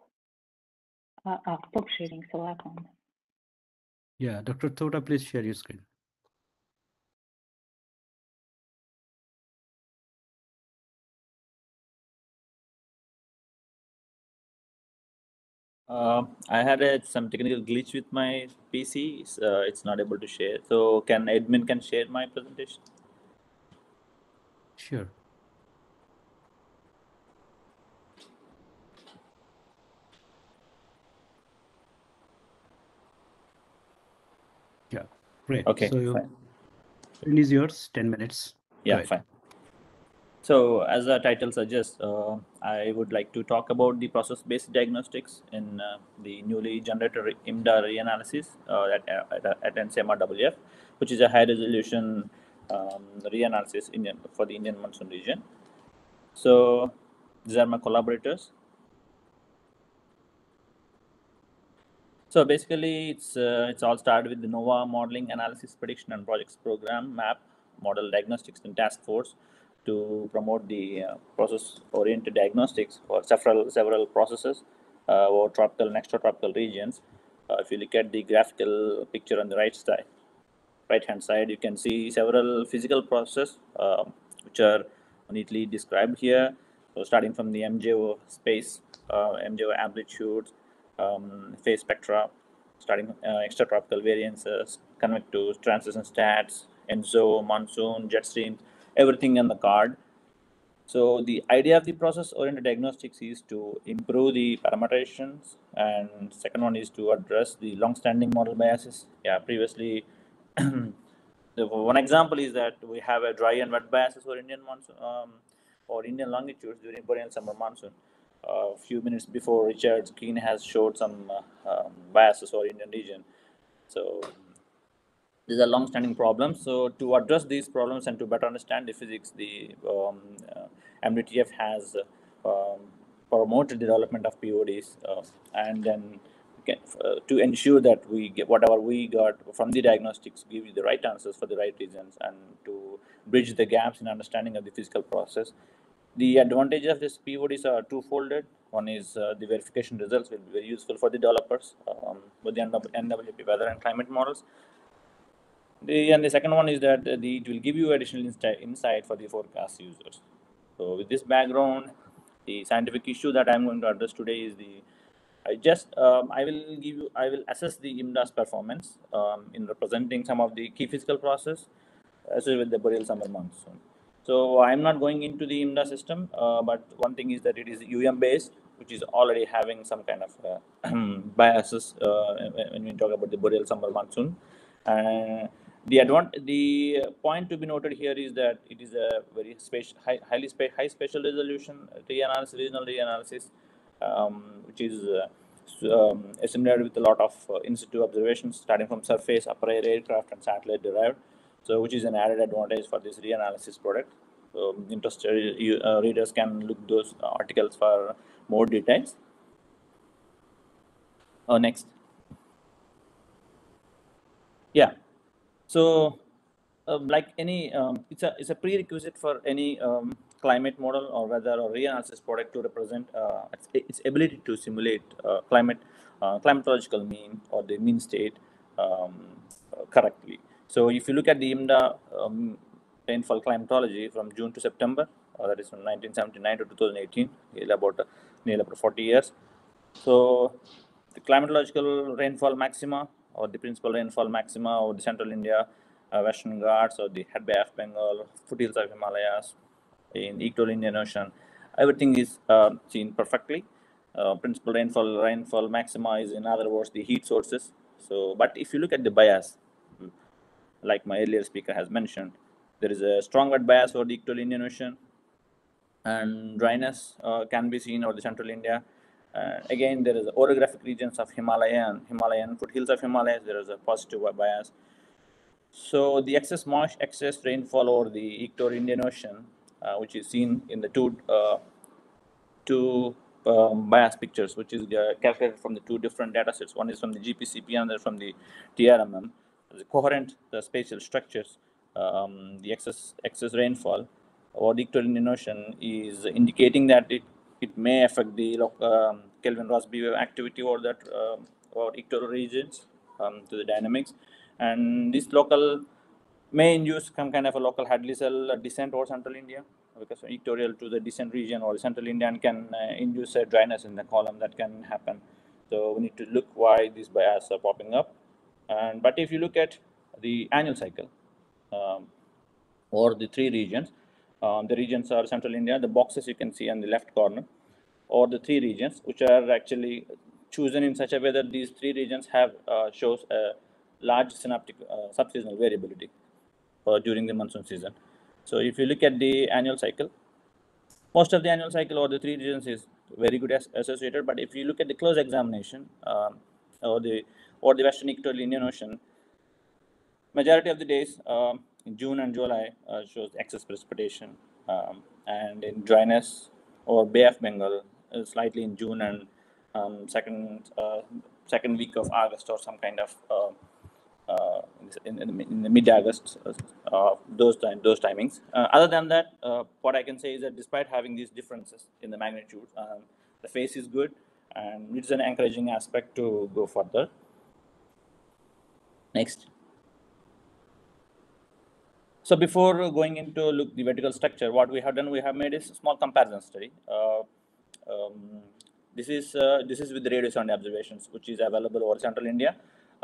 Uh, uh, stop sharing, so I can. Yeah, Doctor Tota, please share your screen. Uh, I had a, some technical glitch with my P C, so it's not able to share. So can admin can share my presentation? Sure. Yeah, great. Okay, so fine. It is yours, ten minutes. Yeah, right. Fine. So as the title suggests, uh, I would like to talk about the process-based diagnostics in uh, the newly generated I M D A reanalysis uh, at, at, at N C M R W F, which is a high-resolution um, reanalysis Indian, for the Indian monsoon region. So these are my collaborators. So basically, it's uh, it's all started with the NOVA modeling, analysis, prediction, and projects program, MAP, model diagnostics, and task force, to promote the uh, process-oriented diagnostics for several several processes uh, over tropical and extratropical regions. Uh, if you look at the graphical picture on the right side, right-hand side, you can see several physical processes uh, which are neatly described here. So starting from the M J O space, uh, M J O amplitudes, um, phase spectra, starting uh, extratropical variances, convective transition stats, ENSO, monsoon, jet streams. Everything on the card. So the idea of the process-oriented diagnostics is to improve the parameterizations, and second one is to address the long-standing model biases. Yeah, previously, one example is that we have a dry and wet biases for Indian monsoon um, or Indian longitudes during boreal summer monsoon. A uh, few minutes before, Richard Keene has showed some uh, um, biases for Indian region. So These are long-standing problems. So to address these problems and to better understand the physics, the um, uh, M D T F has uh, um, promoted the development of P O Ds, uh, and then can, uh, to ensure that we get whatever we got from the diagnostics give you the right answers for the right reasons, and to bridge the gaps in understanding of the physical process. The advantage of this P O Ds are two-folded. One is uh, the verification results will be very useful for the developers um, with the N W P weather and climate models. The, and the second one is that the, it will give you additional insight for the forecast users. So with this background, the scientific issue that I'm going to address today is the, I just, um, I will give you, I will assess the I M D A's performance um, in representing some of the key physical process associated with the boreal summer monsoon. So I'm not going into the I M D A system, uh, but one thing is that it is U M based, which is already having some kind of uh, biases uh, when we talk about the boreal summer monsoon. Uh, The advantage, the point to be noted here is that it is a very spatial, high, highly spa high spatial resolution reanalysis, regional reanalysis, um, which is uh, um, assimilated with a lot of uh, in-situ observations, starting from surface, upper air aircraft, and satellite derived. So, which is an added advantage for this reanalysis product. So, interested uh, readers can look those articles for more details. Oh, next, yeah. So, uh, like any, um, it's a it's a prerequisite for any um, climate model or weather or reanalysis product to represent uh, its, its ability to simulate uh, climate, uh, climatological mean or the mean state um, correctly. So, if you look at the I M D A um, rainfall climatology from June to September, uh, that is from nineteen seventy-nine to two thousand eighteen, nearly about uh, nearly about forty years. So, the climatological rainfall maxima, or the principal rainfall maxima, or the central India, uh, Western Ghats, or the head bay of Bengal, foothills of Himalayas, in equatorial Indian Ocean, everything is uh, seen perfectly. Uh, principal rainfall rainfall maxima is, in other words, the heat sources. So, but if you look at the bias, like my earlier speaker has mentioned, there is a strong wet bias for the equatorial Indian Ocean, and dryness uh, can be seen over the central India. Uh, again, there is orographic regions of Himalaya and Himalayan foothills of Himalayas. There is a positive bias. So the excess marsh, excess rainfall over the equatorial Indian Ocean, uh, which is seen in the two uh, two um, bias pictures, which is uh, calculated from the two different data sets. One is from the G P C P, and from the T R M M. The coherent, the spatial structures, um, the excess excess rainfall over the equatorial Indian Ocean is indicating that it. It may affect the um, Kelvin-Rossby wave activity over that uh, or equatorial regions um, to the dynamics, and this local may induce some kind of a local Hadley cell descent over central India, because equatorial to the descent region or central India, and can uh, induce a dryness in the column that can happen. So we need to look why these biases are popping up. And but if you look at the annual cycle um, or the three regions. Um, the regions are central India, the boxes you can see on the left corner, or the three regions, which are actually chosen in such a way that these three regions have uh, shows a large synoptic uh, subseasonal variability uh, during the monsoon season. So if you look at the annual cycle, most of the annual cycle or the three regions is very good as associated. But if you look at the close examination um, or the or the Western Equatorial Indian Ocean, majority of the days. Um, In June and July uh, shows excess precipitation, um, and in dryness or Bay of Bengal uh, slightly in June and um, second uh, second week of August or some kind of uh, uh, in, in, in the mid August uh, those time those timings. Uh, other than that, uh, what I can say is that despite having these differences in the magnitude, um, the phase is good, and it's an encouraging aspect to go further. Next. So before going into look the vertical structure, what we have done, we have made a small comparison study. Uh, um, this is uh, this is with the radio sound observations, which is available over central India.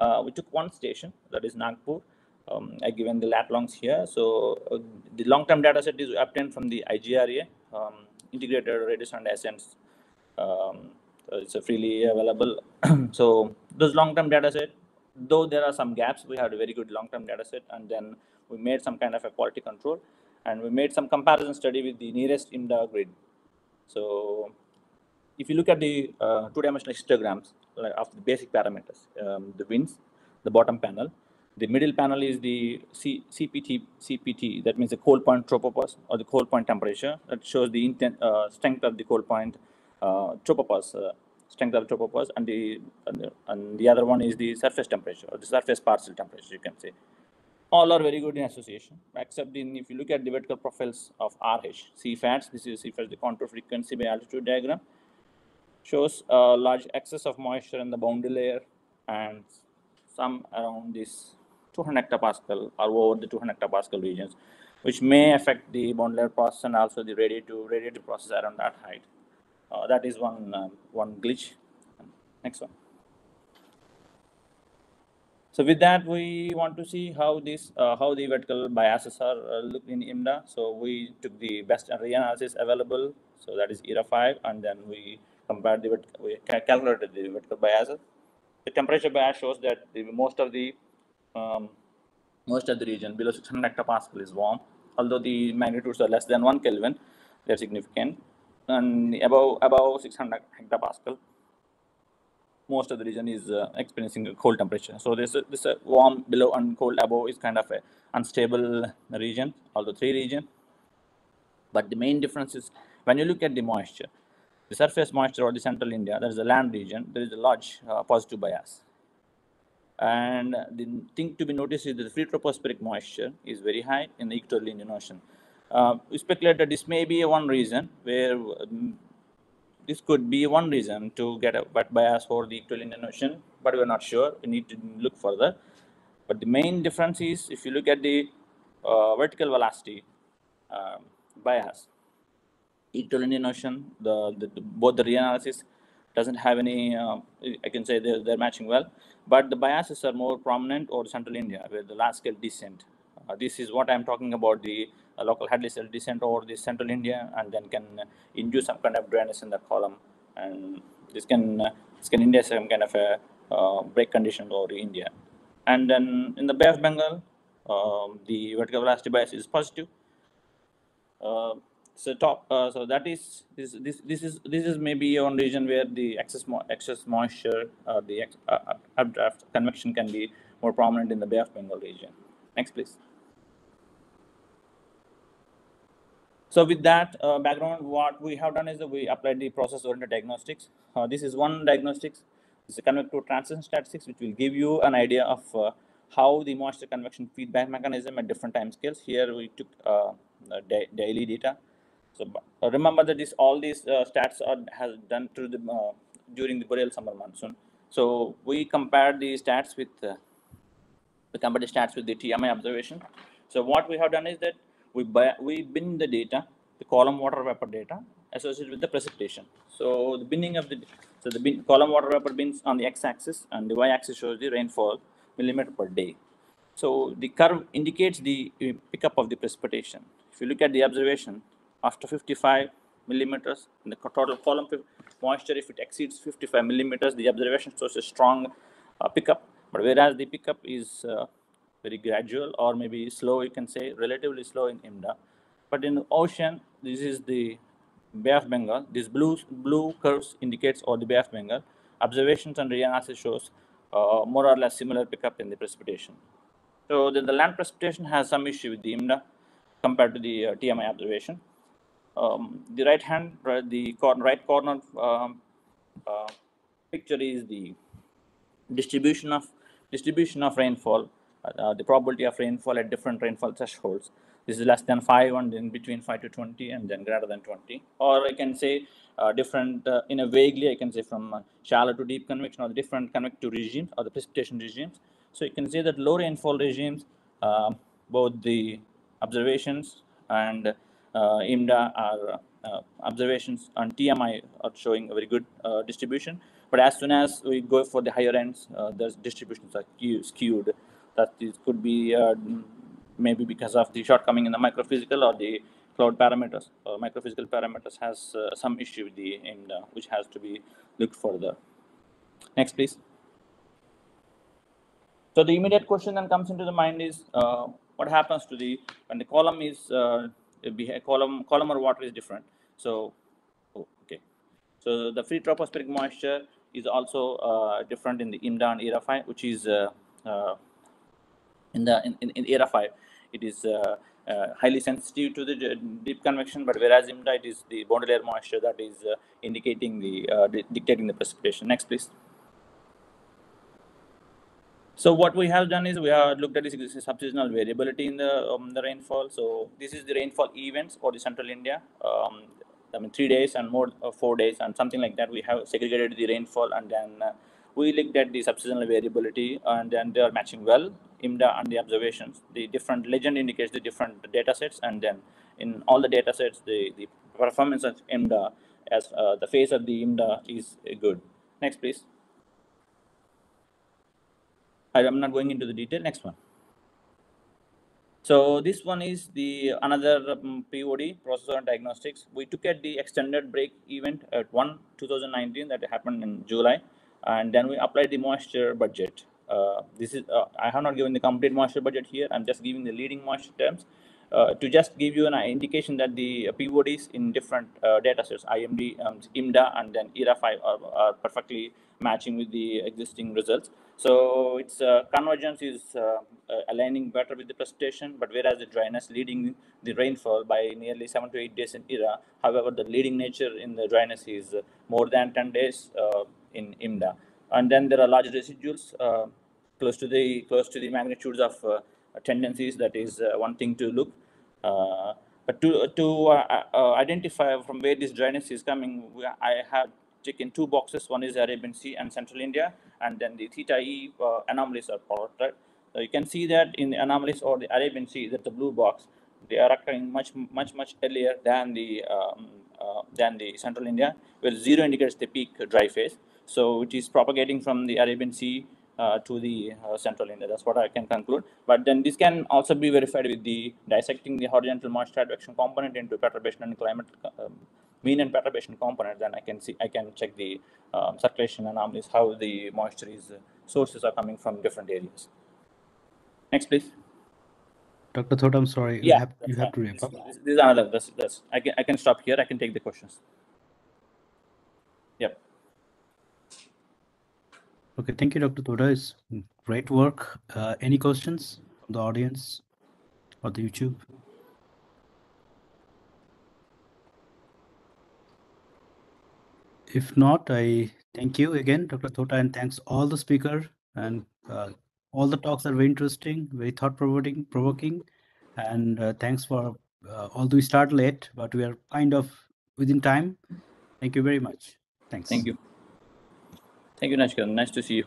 Uh, we took one station, that is Nagpur. Um, I given the lat longs here. So uh, the long-term data set is obtained from the I G R A, um, Integrated Radio Sound Ascents. Um, it's a freely available. So those long-term data set, though there are some gaps, we had a very good long-term data set, and then we made some kind of a quality control, and we made some comparison study with the nearest I M D A grid. So if you look at the uh, two-dimensional histograms of the basic parameters, um, the winds, the bottom panel, The middle panel is the C CPT, CPT, that means the cold point tropopause or the cold point temperature. That shows the intent, uh, strength of the cold point uh, tropopause, uh, strength of the tropopause, and the, and the and the other one is the surface temperature or the surface partial temperature. You can say all are very good in association, except in if you look at the vertical profiles of R H, C F A T S. This is C F A T S, the contour frequency by altitude diagram, shows a uh, large excess of moisture in the boundary layer and some around this two hundred hectopascal or over the two hundred hectopascal regions, which may affect the boundary layer process and also the radiative radiative process around that height. Uh, that is one um, one glitch. Next one. So with that, we want to see how this uh, how the vertical biases are uh, looked in I M D A. So we took the best reanalysis available. So that is E R A five, and then we compared the we calculated the vertical biases. The temperature bias shows that the, most of the Um, most of the region below six hundred hectopascal is warm, although the magnitudes are less than one Kelvin. They are significant, and above above six hundred hectopascal, most of the region is uh, experiencing a cold temperature. So this uh, this uh, warm below and cold above is kind of a unstable region, although three region. But the main difference is when you look at the moisture, the surface moisture or the central India, there is a land region. There is a large uh, positive bias. And the thing to be noticed is that the free tropospheric moisture is very high in the equatorial Indian Ocean. Uh, we speculate that this may be one reason where um, this could be one reason to get a wet bias for the equatorial Indian Ocean, but we are not sure. We need to look further. But the main difference is if you look at the uh, vertical velocity uh, bias, equatorial Indian Ocean, the, the, the both the reanalysis doesn't have any, uh, I can say they're, they're matching well, but the biases are more prominent over central India where the large scale descent. Uh, this is what I'm talking about, the uh, local Hadley cell descent over the central India, and then can uh, induce some kind of dryness in the column, and this can uh, this can induce some kind of a uh, break condition over India. And then in the Bay of Bengal, uh, the vertical velocity bias is positive. Uh, So top, uh, so that is this. This this is this is maybe one region where the excess mo excess moisture, uh, the ex uh, updraft convection can be more prominent in the Bay of Bengal region. Next, please. So with that uh, background, what we have done is that we applied the process-oriented diagnostics. Uh, this is one diagnostics. This is convective transition statistics, which will give you an idea of uh, how the moisture convection feedback mechanism at different time scales. Here we took uh, da daily data. So uh, remember that this all these uh, stats are has done through the uh, during the boreal summer monsoon. So we compared the stats with uh, we compared the stats with the T M I observation. So what we have done is that we buy, we bin the data, the column water vapor data associated with the precipitation. So the binning of the so the bin, column water vapor bins on the x-axis, and the y-axis shows the rainfall millimeter per day. So the curve indicates the pickup of the precipitation. If you look at the observation, after fifty-five millimeters, in the total column moisture, if it exceeds fifty-five millimeters, the observation shows a strong uh, pickup. But whereas the pickup is uh, very gradual or maybe slow, you can say, relatively slow in I M D A. But in the ocean, this is the Bay of Bengal. These blue blue curves indicates all the Bay of Bengal. Observations and reanalysis shows uh, more or less similar pickup in the precipitation. So the, the land precipitation has some issue with the I M D A compared to the uh, T M I observation. Um, the right hand, the corner, right corner um, uh, picture is the distribution of distribution of rainfall, uh, the probability of rainfall at different rainfall thresholds. This is less than five, and then between five to twenty, and then greater than twenty. Or I can say uh, different uh, in a vaguely, I can say from uh, shallow to deep convection, or the different convective regimes, or the precipitation regimes. So you can say that low rainfall regimes, uh, both the observations and Uh, I M D A are uh, observations on T M I are showing a very good uh, distribution, but as soon as we go for the higher ends, uh, the distributions are skewed. That this could be uh, maybe because of the shortcoming in the microphysical or the cloud parameters. Uh, microphysical parameters has uh, some issue with the I M D A, which has to be looked further. Next, please. So the immediate question then comes into the mind is uh, what happens to the when the column is uh, column columnar water is different. So oh, okay, so the free tropospheric moisture is also uh, different in the I M D A and E R A five, which is uh, uh, in the in, in, in era five, it is uh, uh, highly sensitive to the deep convection, but whereas IMDA, it is the boundary layer moisture that is uh, indicating the uh, di dictating the precipitation. Next, please. So what we have done is we have looked at this subseasonal variability in the um, the rainfall. So this is the rainfall events for the central India. Um, I mean, three days and more, uh, four days and something like that. We have segregated the rainfall, and then uh, we looked at the subseasonal variability, and then they are matching well. IMDA and the observations. The different legend indicates the different data sets, and then in all the data sets, the, the performance of IMDA as uh, the phase of the IMDA is uh, good. Next, please. I am not going into the detail. Next one. So this one is the another um, P O D, processor and diagnostics. We took at the extended break event at one two thousand nineteen that happened in July, and then we applied the moisture budget. Uh, this is uh, I have not given the complete moisture budget here. I'm just giving the leading moisture terms uh, to just give you an indication that the P O Ds in different uh, data sets, I M D, um, IMDA, and then E R A five are, are perfectly matching with the existing results. So its uh, convergence is uh, uh, aligning better with the precipitation, but whereas the dryness leading the rainfall by nearly seven to eight days in E R A, however, the leading nature in the dryness is uh, more than ten days uh, in IMDA. And then there are large residuals uh, close to the close to the magnitudes of uh, tendencies. That is uh, one thing to look. Uh, but to to uh, uh, identify from where this dryness is coming, I have in two boxes. One is Arabian Sea and Central India, and then the theta E uh, anomalies are plotted. So you can see that in the anomalies or the Arabian Sea, that the blue box, they are occurring much, much, much earlier than the um, uh, than the Central India, where zero indicates the peak dry phase. So it is propagating from the Arabian Sea uh, to the uh, Central India. That's what I can conclude. But then this can also be verified with the dissecting the horizontal moisture advection component into perturbation and climate. Um, mean and perturbation component, then I can see I can check the um, circulation anomalies, how the moisture is uh, sources are coming from different areas. Next, please. Doctor Thot, I'm sorry. Yeah, you have, you have to wrap up. This, this is another. This, this. I can I can stop here. I can take the questions. Yep. Okay. Thank you, Doctor Thot. It's great work. Uh, any questions from the audience or the YouTube? If not, I thank you again, Doctor Thota, and thanks all the speaker, and uh, all the talks are very interesting, very thought-provoking, provoking, and uh, thanks for, uh, although we start late, but we are kind of within time. Thank you very much. Thanks. Thank you. Thank you, Najka. Nice to see you.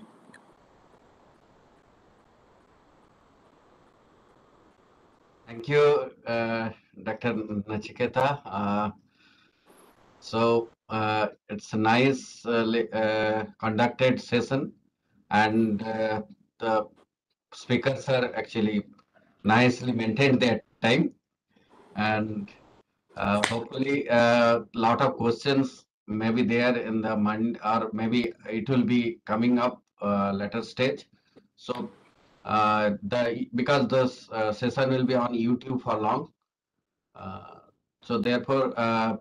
Thank you, uh, Doctor Nachiketa. Uh, so, Uh, it's a nice uh, uh, conducted session, and uh, the speakers are actually nicely maintained their time, and uh, hopefully a uh, lot of questions may be there in the month, or maybe it will be coming up uh, later stage. So uh, the because this uh, session will be on YouTube for long, uh, so therefore uh,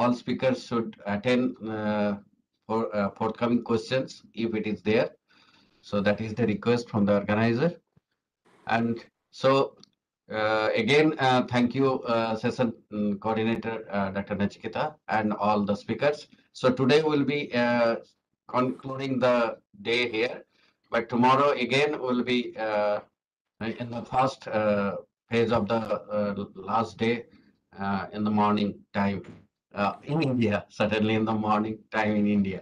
all speakers should attend uh, for uh, forthcoming questions if it is there. So that is the request from the organizer. And so uh, again, uh, thank you, uh, session coordinator, uh, Doctor Nachiketa, and all the speakers. So today we'll be uh, concluding the day here, but tomorrow again we'll be uh, in the first uh, phase of the uh, last day uh, in the morning time. Uh, in India, certainly in the morning time in India.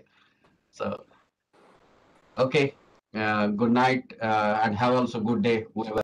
So, okay, uh, good night, uh, and have also good day, whoever.